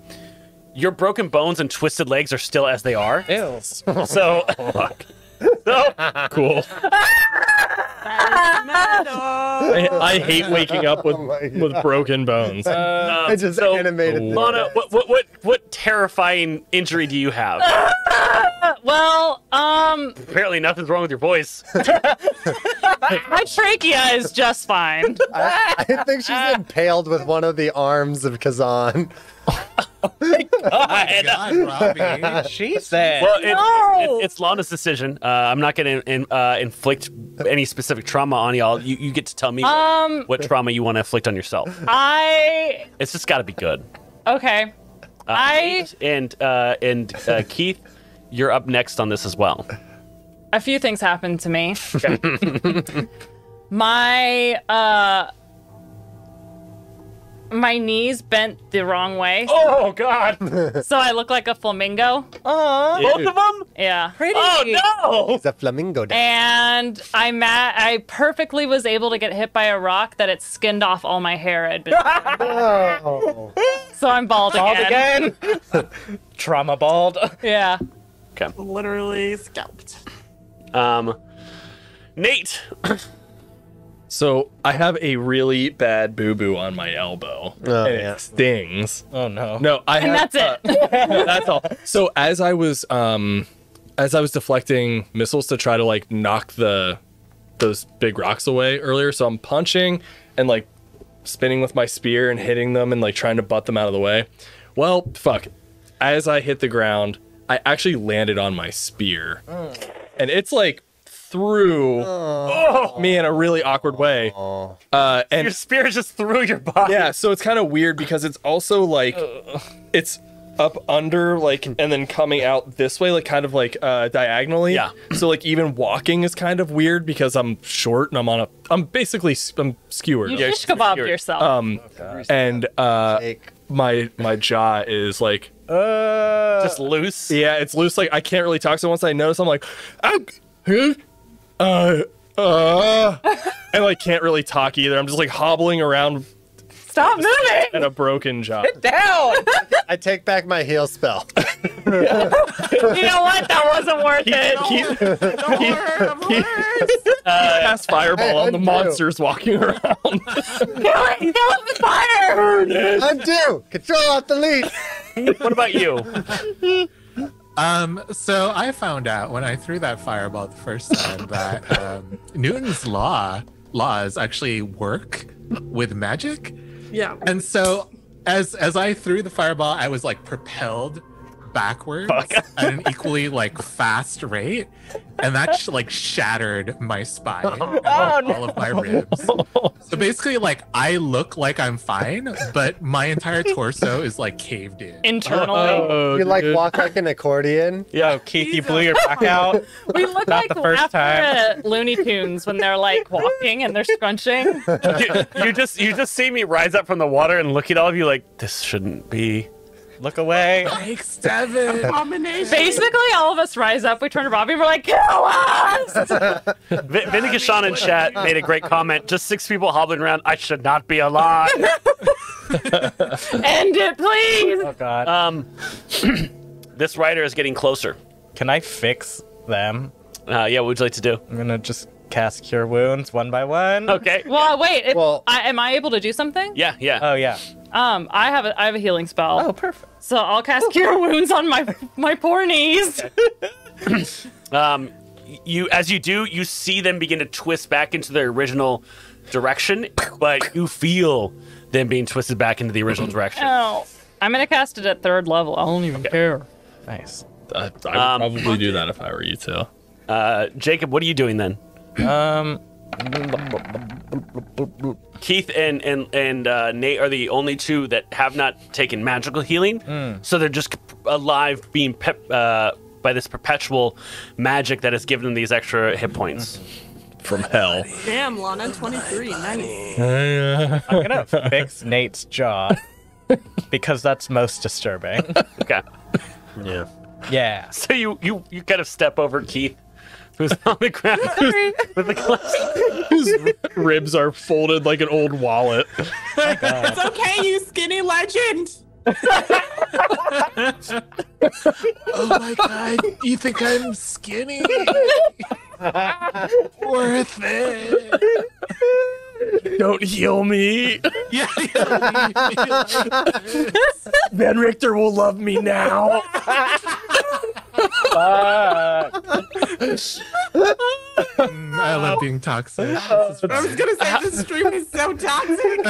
Your broken bones and twisted legs are still as they are. Ew. So, fuck. So cool. I hate waking up with broken bones. I just animated. Lana, what terrifying injury do you have? Well, apparently nothing's wrong with your voice. My trachea is just fine. I think she's impaled with one of the arms of Khazan. Oh my God. Oh my God, Robbie. She said. Well, it's Lana's decision. I'm not going to inflict any specific trauma on y'all. You get to tell me what trauma you want to inflict on yourself. It's just got to be good. Okay. And Keith, you're up next on this as well. A few things happened to me. Okay. My knees bent the wrong way. Oh, God. So I look like a flamingo. Oh, both of them? Yeah. Pretty. Oh, no. It's a flamingo dance. And I perfectly was able to get hit by a rock that it skinned off all my hair. Oh. So I'm bald again. Trauma bald. Yeah. Okay. Literally scalped. Nate. So I have a really bad boo-boo on my elbow. Oh, and it stings. Oh no! No, that's it. That's all. So as I was deflecting missiles to try to like knock those big rocks away earlier, so I'm punching and like spinning with my spear and hitting them and like trying to butt them out of the way. Well, fuck! As I hit the ground, I actually landed on my spear, and it's like. Through me in a really awkward way. And your spear just through your body. Yeah, so it's kind of weird because it's also like it's up under, like, and then coming out this way, like, kind of, like, diagonally. Yeah. So, like, even walking is kind of weird because I'm short and I'm on a... I'm skewered. You just kebab yourself. And my jaw is, like... just loose? Yeah, it's loose. Like, I can't really talk. So once I notice, I'm like... and, like, can't really talk either. I'm just, like, hobbling around... Stop moving! And a broken jaw. Get down! I take back my heal spell. You know what? That wasn't worth it. Don't worry, cast fireball on the monsters walking around. Kill it! Kill it with fire! Undo! Control off the lead! What about you? So I found out when I threw that fireball the first time that Newton's laws actually work with magic. Yeah. And so as I threw the fireball, I was like propelled backwards at an equally like fast rate. And that like shattered my spine and like, all of my ribs. So basically like I look like I'm fine, but my entire torso is like caved in. Internally. You like walk like an accordion. Yo, Keith, you blew your back out. We look not like the first time. Looney Tunes when they're like walking and they're scrunching. You just see me rise up from the water and look at all of you like, this shouldn't be. Look away. Thanks, Devin. Basically, all of us rise up. We turn to Robbie. We're like, kill us! Vinny Kashan in chat made a great comment. Just 6 people hobbling around. I should not be alive. End it, please. Oh, God. This rider is getting closer. Can I fix them? Yeah, what would you like to do? I'm going to just cast Cure Wounds one by one. Okay. Well, wait. Am I able to do something? Yeah, yeah. Oh, yeah. I have a healing spell. Oh, perfect. So I'll cast Cure Wounds on my poor knees. Okay. As you see them begin to twist back into their original direction, but you feel them being twisted back into the original direction. Oh, I'm gonna cast it at 3rd level. I don't even care. Nice. I would probably do that if I were you too. Jacob, what are you doing then? Keith and Nate are the only 2 that have not taken magical healing, so they're just alive, being by this perpetual magic that has given them these extra hit points from hell. Damn, Lana, 23, nice. I'm gonna fix Nate's jaw because that's most disturbing. Okay. Yeah. Yeah. So you kind of step over Keith, who's on the ground with the glass. His ribs are folded like an old wallet. Oh, it's okay, you skinny legend. Oh my God, you think I'm skinny? Worth it. Don't heal me. Yeah, Van Richten will love me now. I love being toxic. I was gonna say this stream is so toxic.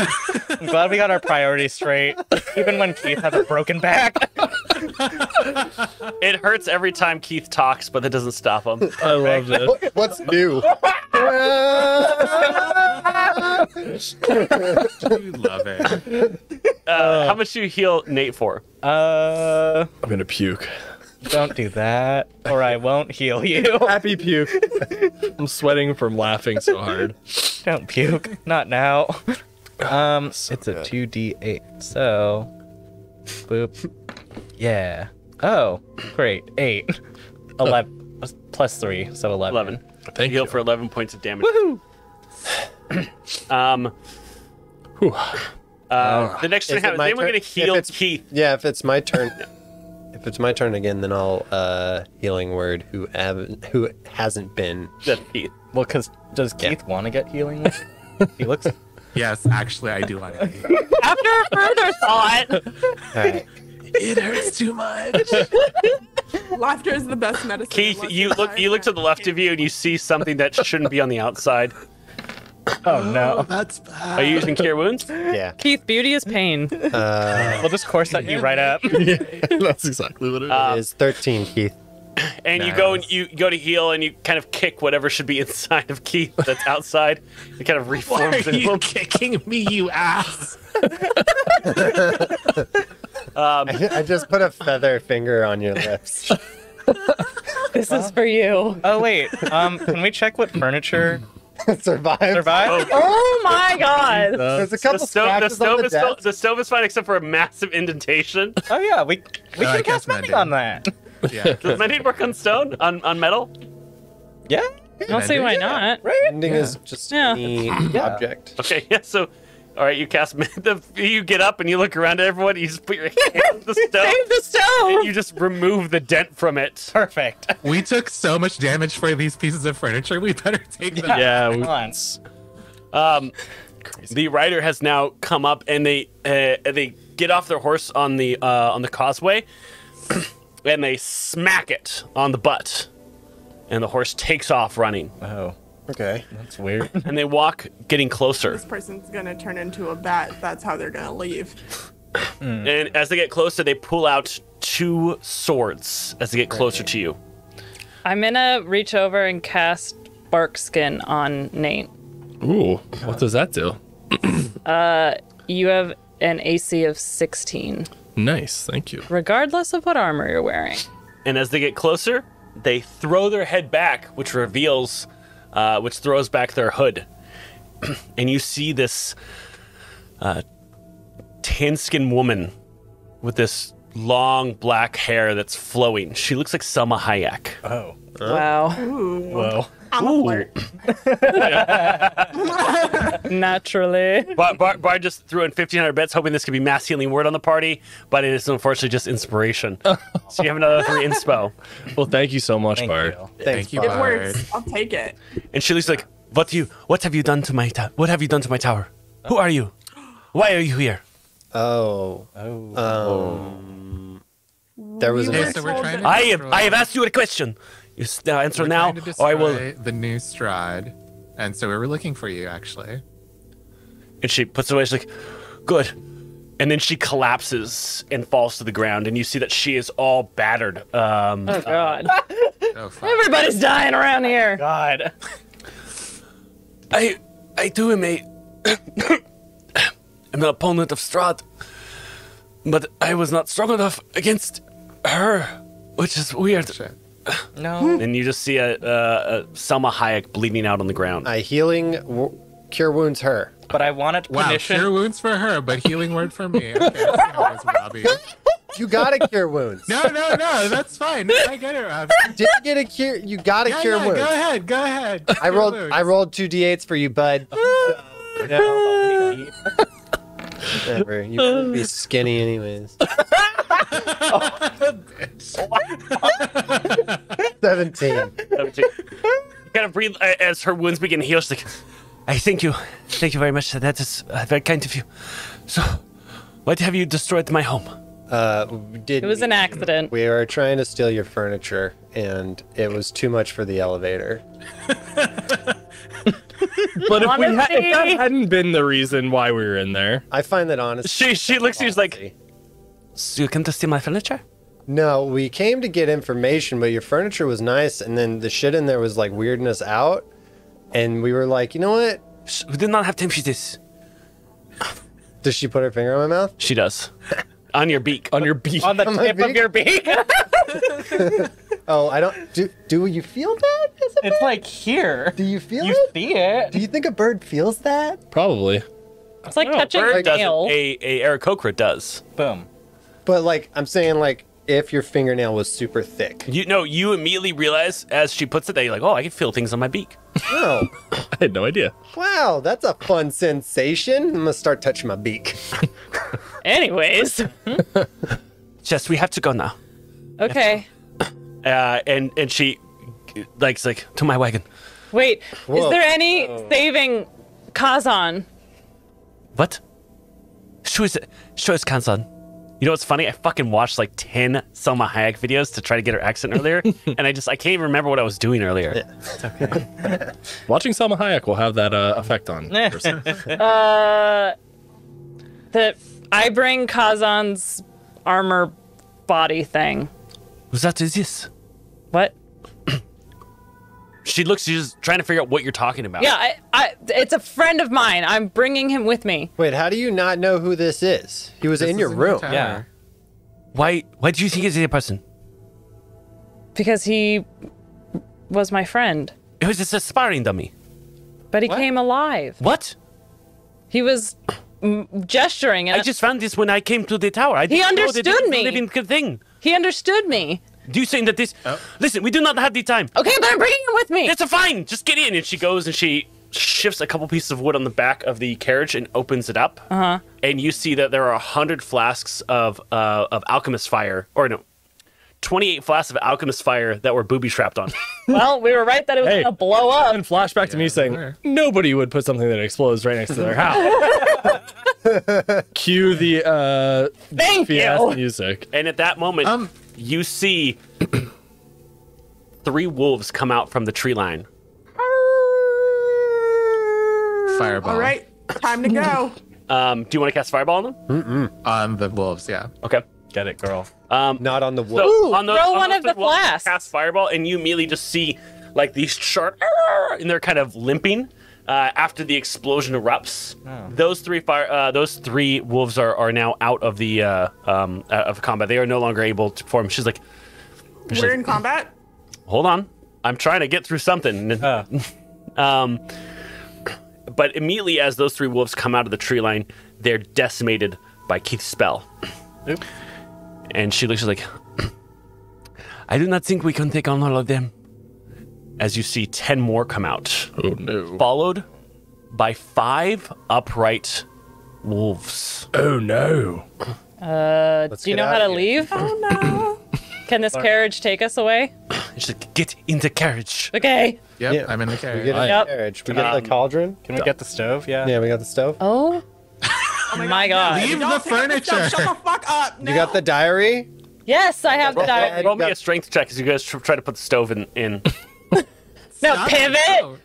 I'm glad we got our priorities straight. Even when Keith has a broken back. It hurts every time Keith talks, but that doesn't stop him. I love this. What's new? You love it. How much do you heal Nate for? I'm gonna puke. Don't do that, or I won't heal you. Happy puke. I'm sweating from laughing so hard. Don't puke. Not now. So it's a 2d8, so... Boop. Yeah. Oh, great. 8. 11. Oh. Plus 3, so 11. 11. Thank you. Heal for 11 points of damage. Woohoo! The next turn, then we're going to heal Keith. Yeah, if it's my turn... If it's my turn again, then I'll healing word who hasn't been. That's Keith. Well, because does Keith want to get healing? He looks. Yes, actually, I do want to. After further thought, right. It hurts too much. Laughter is the best medicine. Keith, you look to the left of you and you see something that shouldn't be on the outside. Oh no, that's bad. Are you using Cure Wounds? Yeah. Keith, beauty is pain. We'll just course that you right up. Yeah, that's exactly what it is. 13, Keith. And nice. you go to heal and you kind of kick whatever should be inside of Keith that's outside. It kind of reforms. Why are you kicking me, you ass? I just put a feather finger on your lips. This is for you. Oh, wait. Can we check what furniture... Survive? Oh my god! There's a couple scratches the stove is fine except for a massive indentation. Oh yeah, we can cast magic on that. Yeah. Does magic work on stone? On metal? Yeah. I don't see why not. Right? Mending is just any object. Okay, yeah, so... Alright, you cast you get up and you look around at everyone, you just put your hand on the stone. Save the stone! And you just remove the dent from it. Perfect. We took so much damage for these pieces of furniture, we better take them once. The rider has now come up and they get off their horse on the causeway and they smack it on the butt. And the horse takes off running. Oh. Okay. That's weird. And they walk getting closer. This person's going to turn into a bat. That's how they're going to leave. And as they get closer, they pull out two swords as they get closer to you. I'm going to reach over and cast Bark Skin on Nate. Ooh. What does that do? You have an AC of 16. Nice. Thank you. Regardless of what armor you're wearing. And as they get closer, they throw their head back, which reveals... which throws back their hood. And you see this tan-skinned woman with this long black hair that's flowing. She looks like Selma Hayek. Oh. Wow. Ooh. Whoa. I'm a flirt. Naturally. Bar just threw in 1,500 bets, hoping this could be mass healing word on the party, but it is unfortunately just inspiration. So you have another 3 inspo. Well, thank you so much, Bard. Thank you, Bard. It works. I'll take it. And she looks like, what have you done to my tower? Who are you? Why are you here? There was I have asked you a question. You answer now, or I will. The new Strahd, and so we were looking for you, actually. And she puts it away. She's like, "Good," and then she collapses and falls to the ground. And you see that she is all battered. Oh God! Oh, everybody's dying around here. God. I do am an opponent of Strahd, but I was not strong enough against her, which is weird. Shit. No. And you just see a Selma Hayek bleeding out on the ground. Healing cure wounds her. But I wanted to punish cure wounds for her, but healing word for me. Okay, so was Robbie. You gotta cure wounds. No, that's fine. I get it, Robbie. Did you get a cure? You gotta cure wounds. Go ahead. I rolled 2d8s for you, bud. Whatever. You would be skinny anyways. 17. You gotta breathe as her wounds begin to heal. She's like, I thank you very much. That is very kind of you. So, why have you destroyed my home? It was an accident. We were trying to steal your furniture, and it was too much for the elevator. But if that hadn't been the reason why we were in there, I find that honestly. She looks at you like, so you came to steal my furniture? No, we came to get information, but your furniture was nice, and then the shit in there was like weirding us out, and we were like, you know what? We did not have time for this. Does she put her finger on my mouth? She does. On your beak. On your beak. On the tip of your beak. Oh, I don't. Do you feel that? It's like here. Do you feel it? You see it. Do you think a bird feels that? Probably. It's like touching a nail. A Aarakocra does. Boom. But like, I'm saying, like, if your fingernail was super thick. You immediately realize as she puts it that you're like, oh, I can feel things on my beak. Oh. I had no idea. Wow, that's a fun sensation. I'm gonna start touching my beak. Anyways. Jess, we have to go now. Okay. And she likes to my wagon. Wait, whoa. Is there any saving Khazan? What? Who is Khazan? You know what's funny? I fucking watched like 10 Selma Hayek videos to try to get her accent earlier, and I can't even remember what I was doing earlier. Yeah. It's okay. Watching Selma Hayek will have that effect on person. I bring Khazan's armor body thing. What is this? What? She's just trying to figure out what you're talking about. Yeah, it's a friend of mine. I'm bringing him with me. Wait, how do you not know who this is? He was in your room. Yeah. Why do you think he's a person? Because he was my friend. It was just a sparring dummy. But he came alive. What? He was gesturing. And I just found this when I came to the tower. He understood me. Living thing. He understood me. Do you saying that this... Oh. Listen, we do not have the time. Okay, but I'm bringing him with me. That's fine. Just get in. And she goes and she shifts a couple pieces of wood on the back of the carriage and opens it up. Uh-huh. And you see that there are 100 flasks of alchemist fire. Or no, 28 flasks of alchemist fire that were booby-trapped on. Well, we were right that it was going to blow up. And flashback to me saying, nobody would put something that explodes right next to their house. Cue the fiasco music. And at that moment, you see 3 wolves come out from the tree line. Fireball. All right, time to go. Do you want to cast fireball on them? On the wolves, yeah. Okay. Get it, girl. Not on the wolves. So on those, throw on one of the flasks. Cast fireball, and you immediately just see like these sharp, and they're kind of limping. After the explosion erupts, those three wolves are now out of the of combat. They are no longer able to perform. She's like, we're in combat. Hold on, I'm trying to get through something. But immediately as those 3 wolves come out of the tree line, they're decimated by Keith's spell. Oops. And she looks like, I do not think we can take on all of them. As you see 10 more come out. Oh no. Followed by 5 upright wolves. Oh no. Do you know how to leave? Oh no. Can this carriage take us away? She's like, get in the carriage. Okay. Yep, yeah. I'm in the carriage. We get in the carriage. We get the cauldron. Can we get the stove? Yeah. Yeah, we got the stove. Oh. Oh my god. Leave the furniture. Shut the fuck up. No. You got the diary? Yes, I have the diary. Roll me a strength check as you guys try to put the stove in. No, pivot!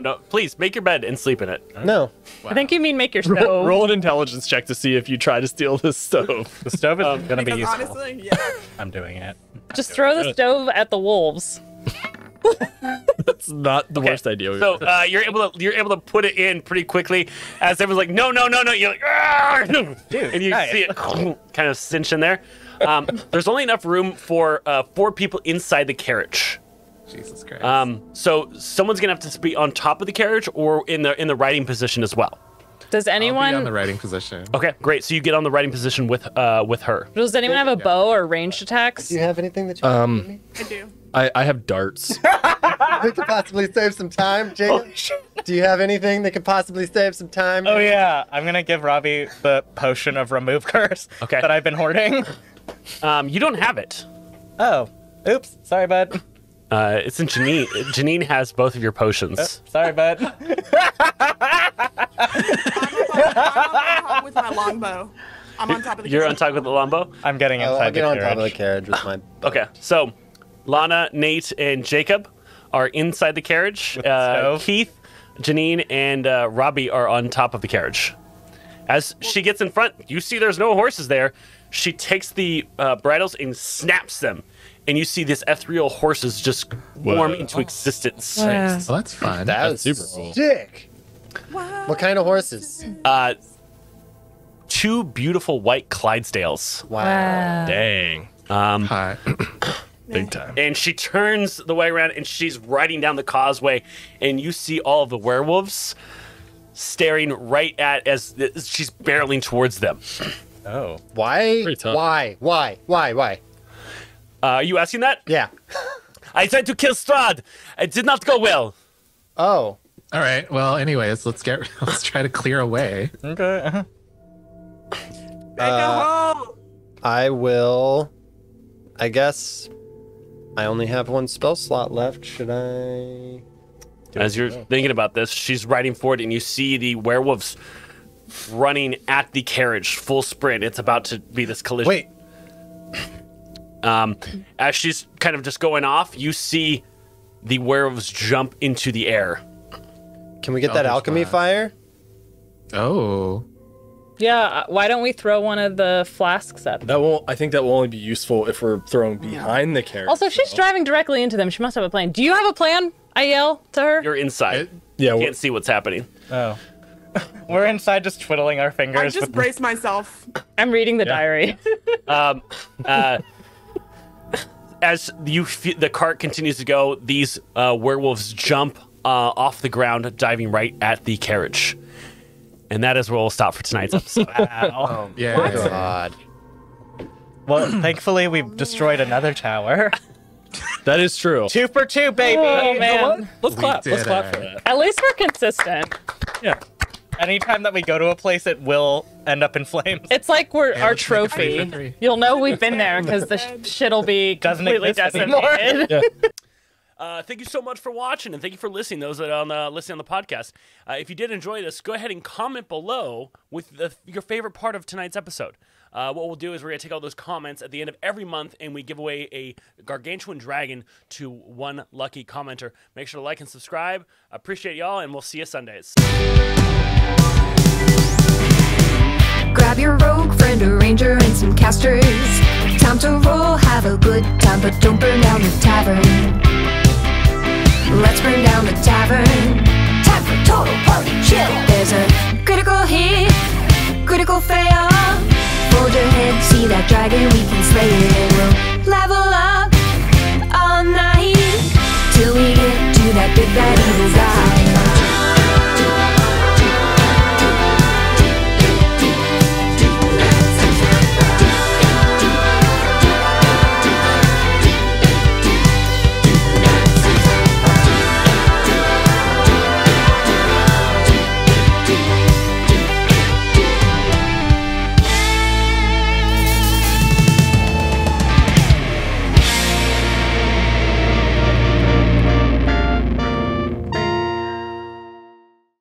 No, please, make your bed and sleep in it. No. Wow. I think you mean make your stove. Roll an intelligence check to see if you try to steal this stove. The stove is going to be useful. Honestly, yeah. I'm doing it. Just throw the stove at the wolves. That's not the worst idea we've ever. So you're able to put it in pretty quickly as everyone's like, no. You're like, dude, and you see it kind of cinch in there. There's only enough room for 4 people inside the carriage. Jesus Christ. So someone's gonna have to be on top of the carriage or in the riding position as well. Does anyone I'll be on the riding position? Okay, great. So you get on the riding position with her. Does anyone have a bow or ranged attacks? Do you have anything that you have me? I do. I have darts. We could possibly save some time, Jacob. Oh, do you have anything that could possibly save some time? Oh yeah, I'm gonna give Robbie the potion of remove curse that I've been hoarding. You don't have it. Oh, oops. Sorry, bud. It's in Janine. Janine has both of your potions. Sorry, bud. I'm on top with my longbow. I'm on top of the carriage. You're on top with the longbow? I'm getting inside the carriage. I'll get on top of the carriage with my bow. Okay, so Lana, Nate, and Jacob are inside the carriage. Keith, Janine, and Robbie are on top of the carriage. As she gets in front, you see there's no horses there. She takes the bridles and snaps them. And you see these ethereal horses just form into existence. Wow. Well, that's fun. That's super cool. Sick. What kind of horses? Two beautiful white Clydesdales. Wow. Dang. Hi. Big time. And she turns the way around, and she's riding down the causeway, and you see all of the werewolves staring right at as she's barreling towards them. Oh. Why? Why? Are you asking that? Yeah. I tried to kill Strahd. It did not go well. Oh. All right. Well, anyways, let's try to clear away. Okay. I will. I guess I only have 1 spell slot left. Should I? As you're thinking about this, she's riding forward, and you see the werewolves running at the carriage, full sprint. It's about to be this collision. Wait. As she's kind of just going off, you see the werewolves jump into the air. Can we get that alchemy fire? Oh. Yeah, why don't we throw one of the flasks at them? That won't, I think that will only be useful if we're throwing behind the carriage. Also, if she's driving directly into them, she must have a plan. Do you have a plan? I yell to her. You're inside. You can't see what's happening. Oh. We're inside just twiddling our fingers. I just braced myself. I'm reading the diary. As the cart continues to go, these werewolves jump off the ground, diving right at the carriage. And that is where we'll stop for tonight's episode. Wow. Oh, yeah. God. Well, thankfully, we've destroyed another tower. That is true. 2 for 2, baby. Oh, man. Let's clap. Let's clap for that. At least we're consistent. Yeah. Anytime that we go to a place, it will end up in flames. It's like we're our trophy. You'll know we've been there because the shit'll be completely decimated. Yeah. Thank you so much for watching, and thank you for listening. Those that are listening on the podcast, if you did enjoy this, go ahead and comment below with your favorite part of tonight's episode. What we'll do is we're going to take all those comments at the end of every month, and we give away a gargantuan dragon to one lucky commenter. Make sure to like and subscribe. Appreciate y'all, and we'll see you Sundays. Grab your rogue, friend, a ranger, and some casters. Time to roll, have a good time, but don't burn down the tavern. Let's burn down the tavern. Time for Total Party Chill. There's a critical hit, critical fail. Hold your head, see that dragon, we can slay it. We'll level up.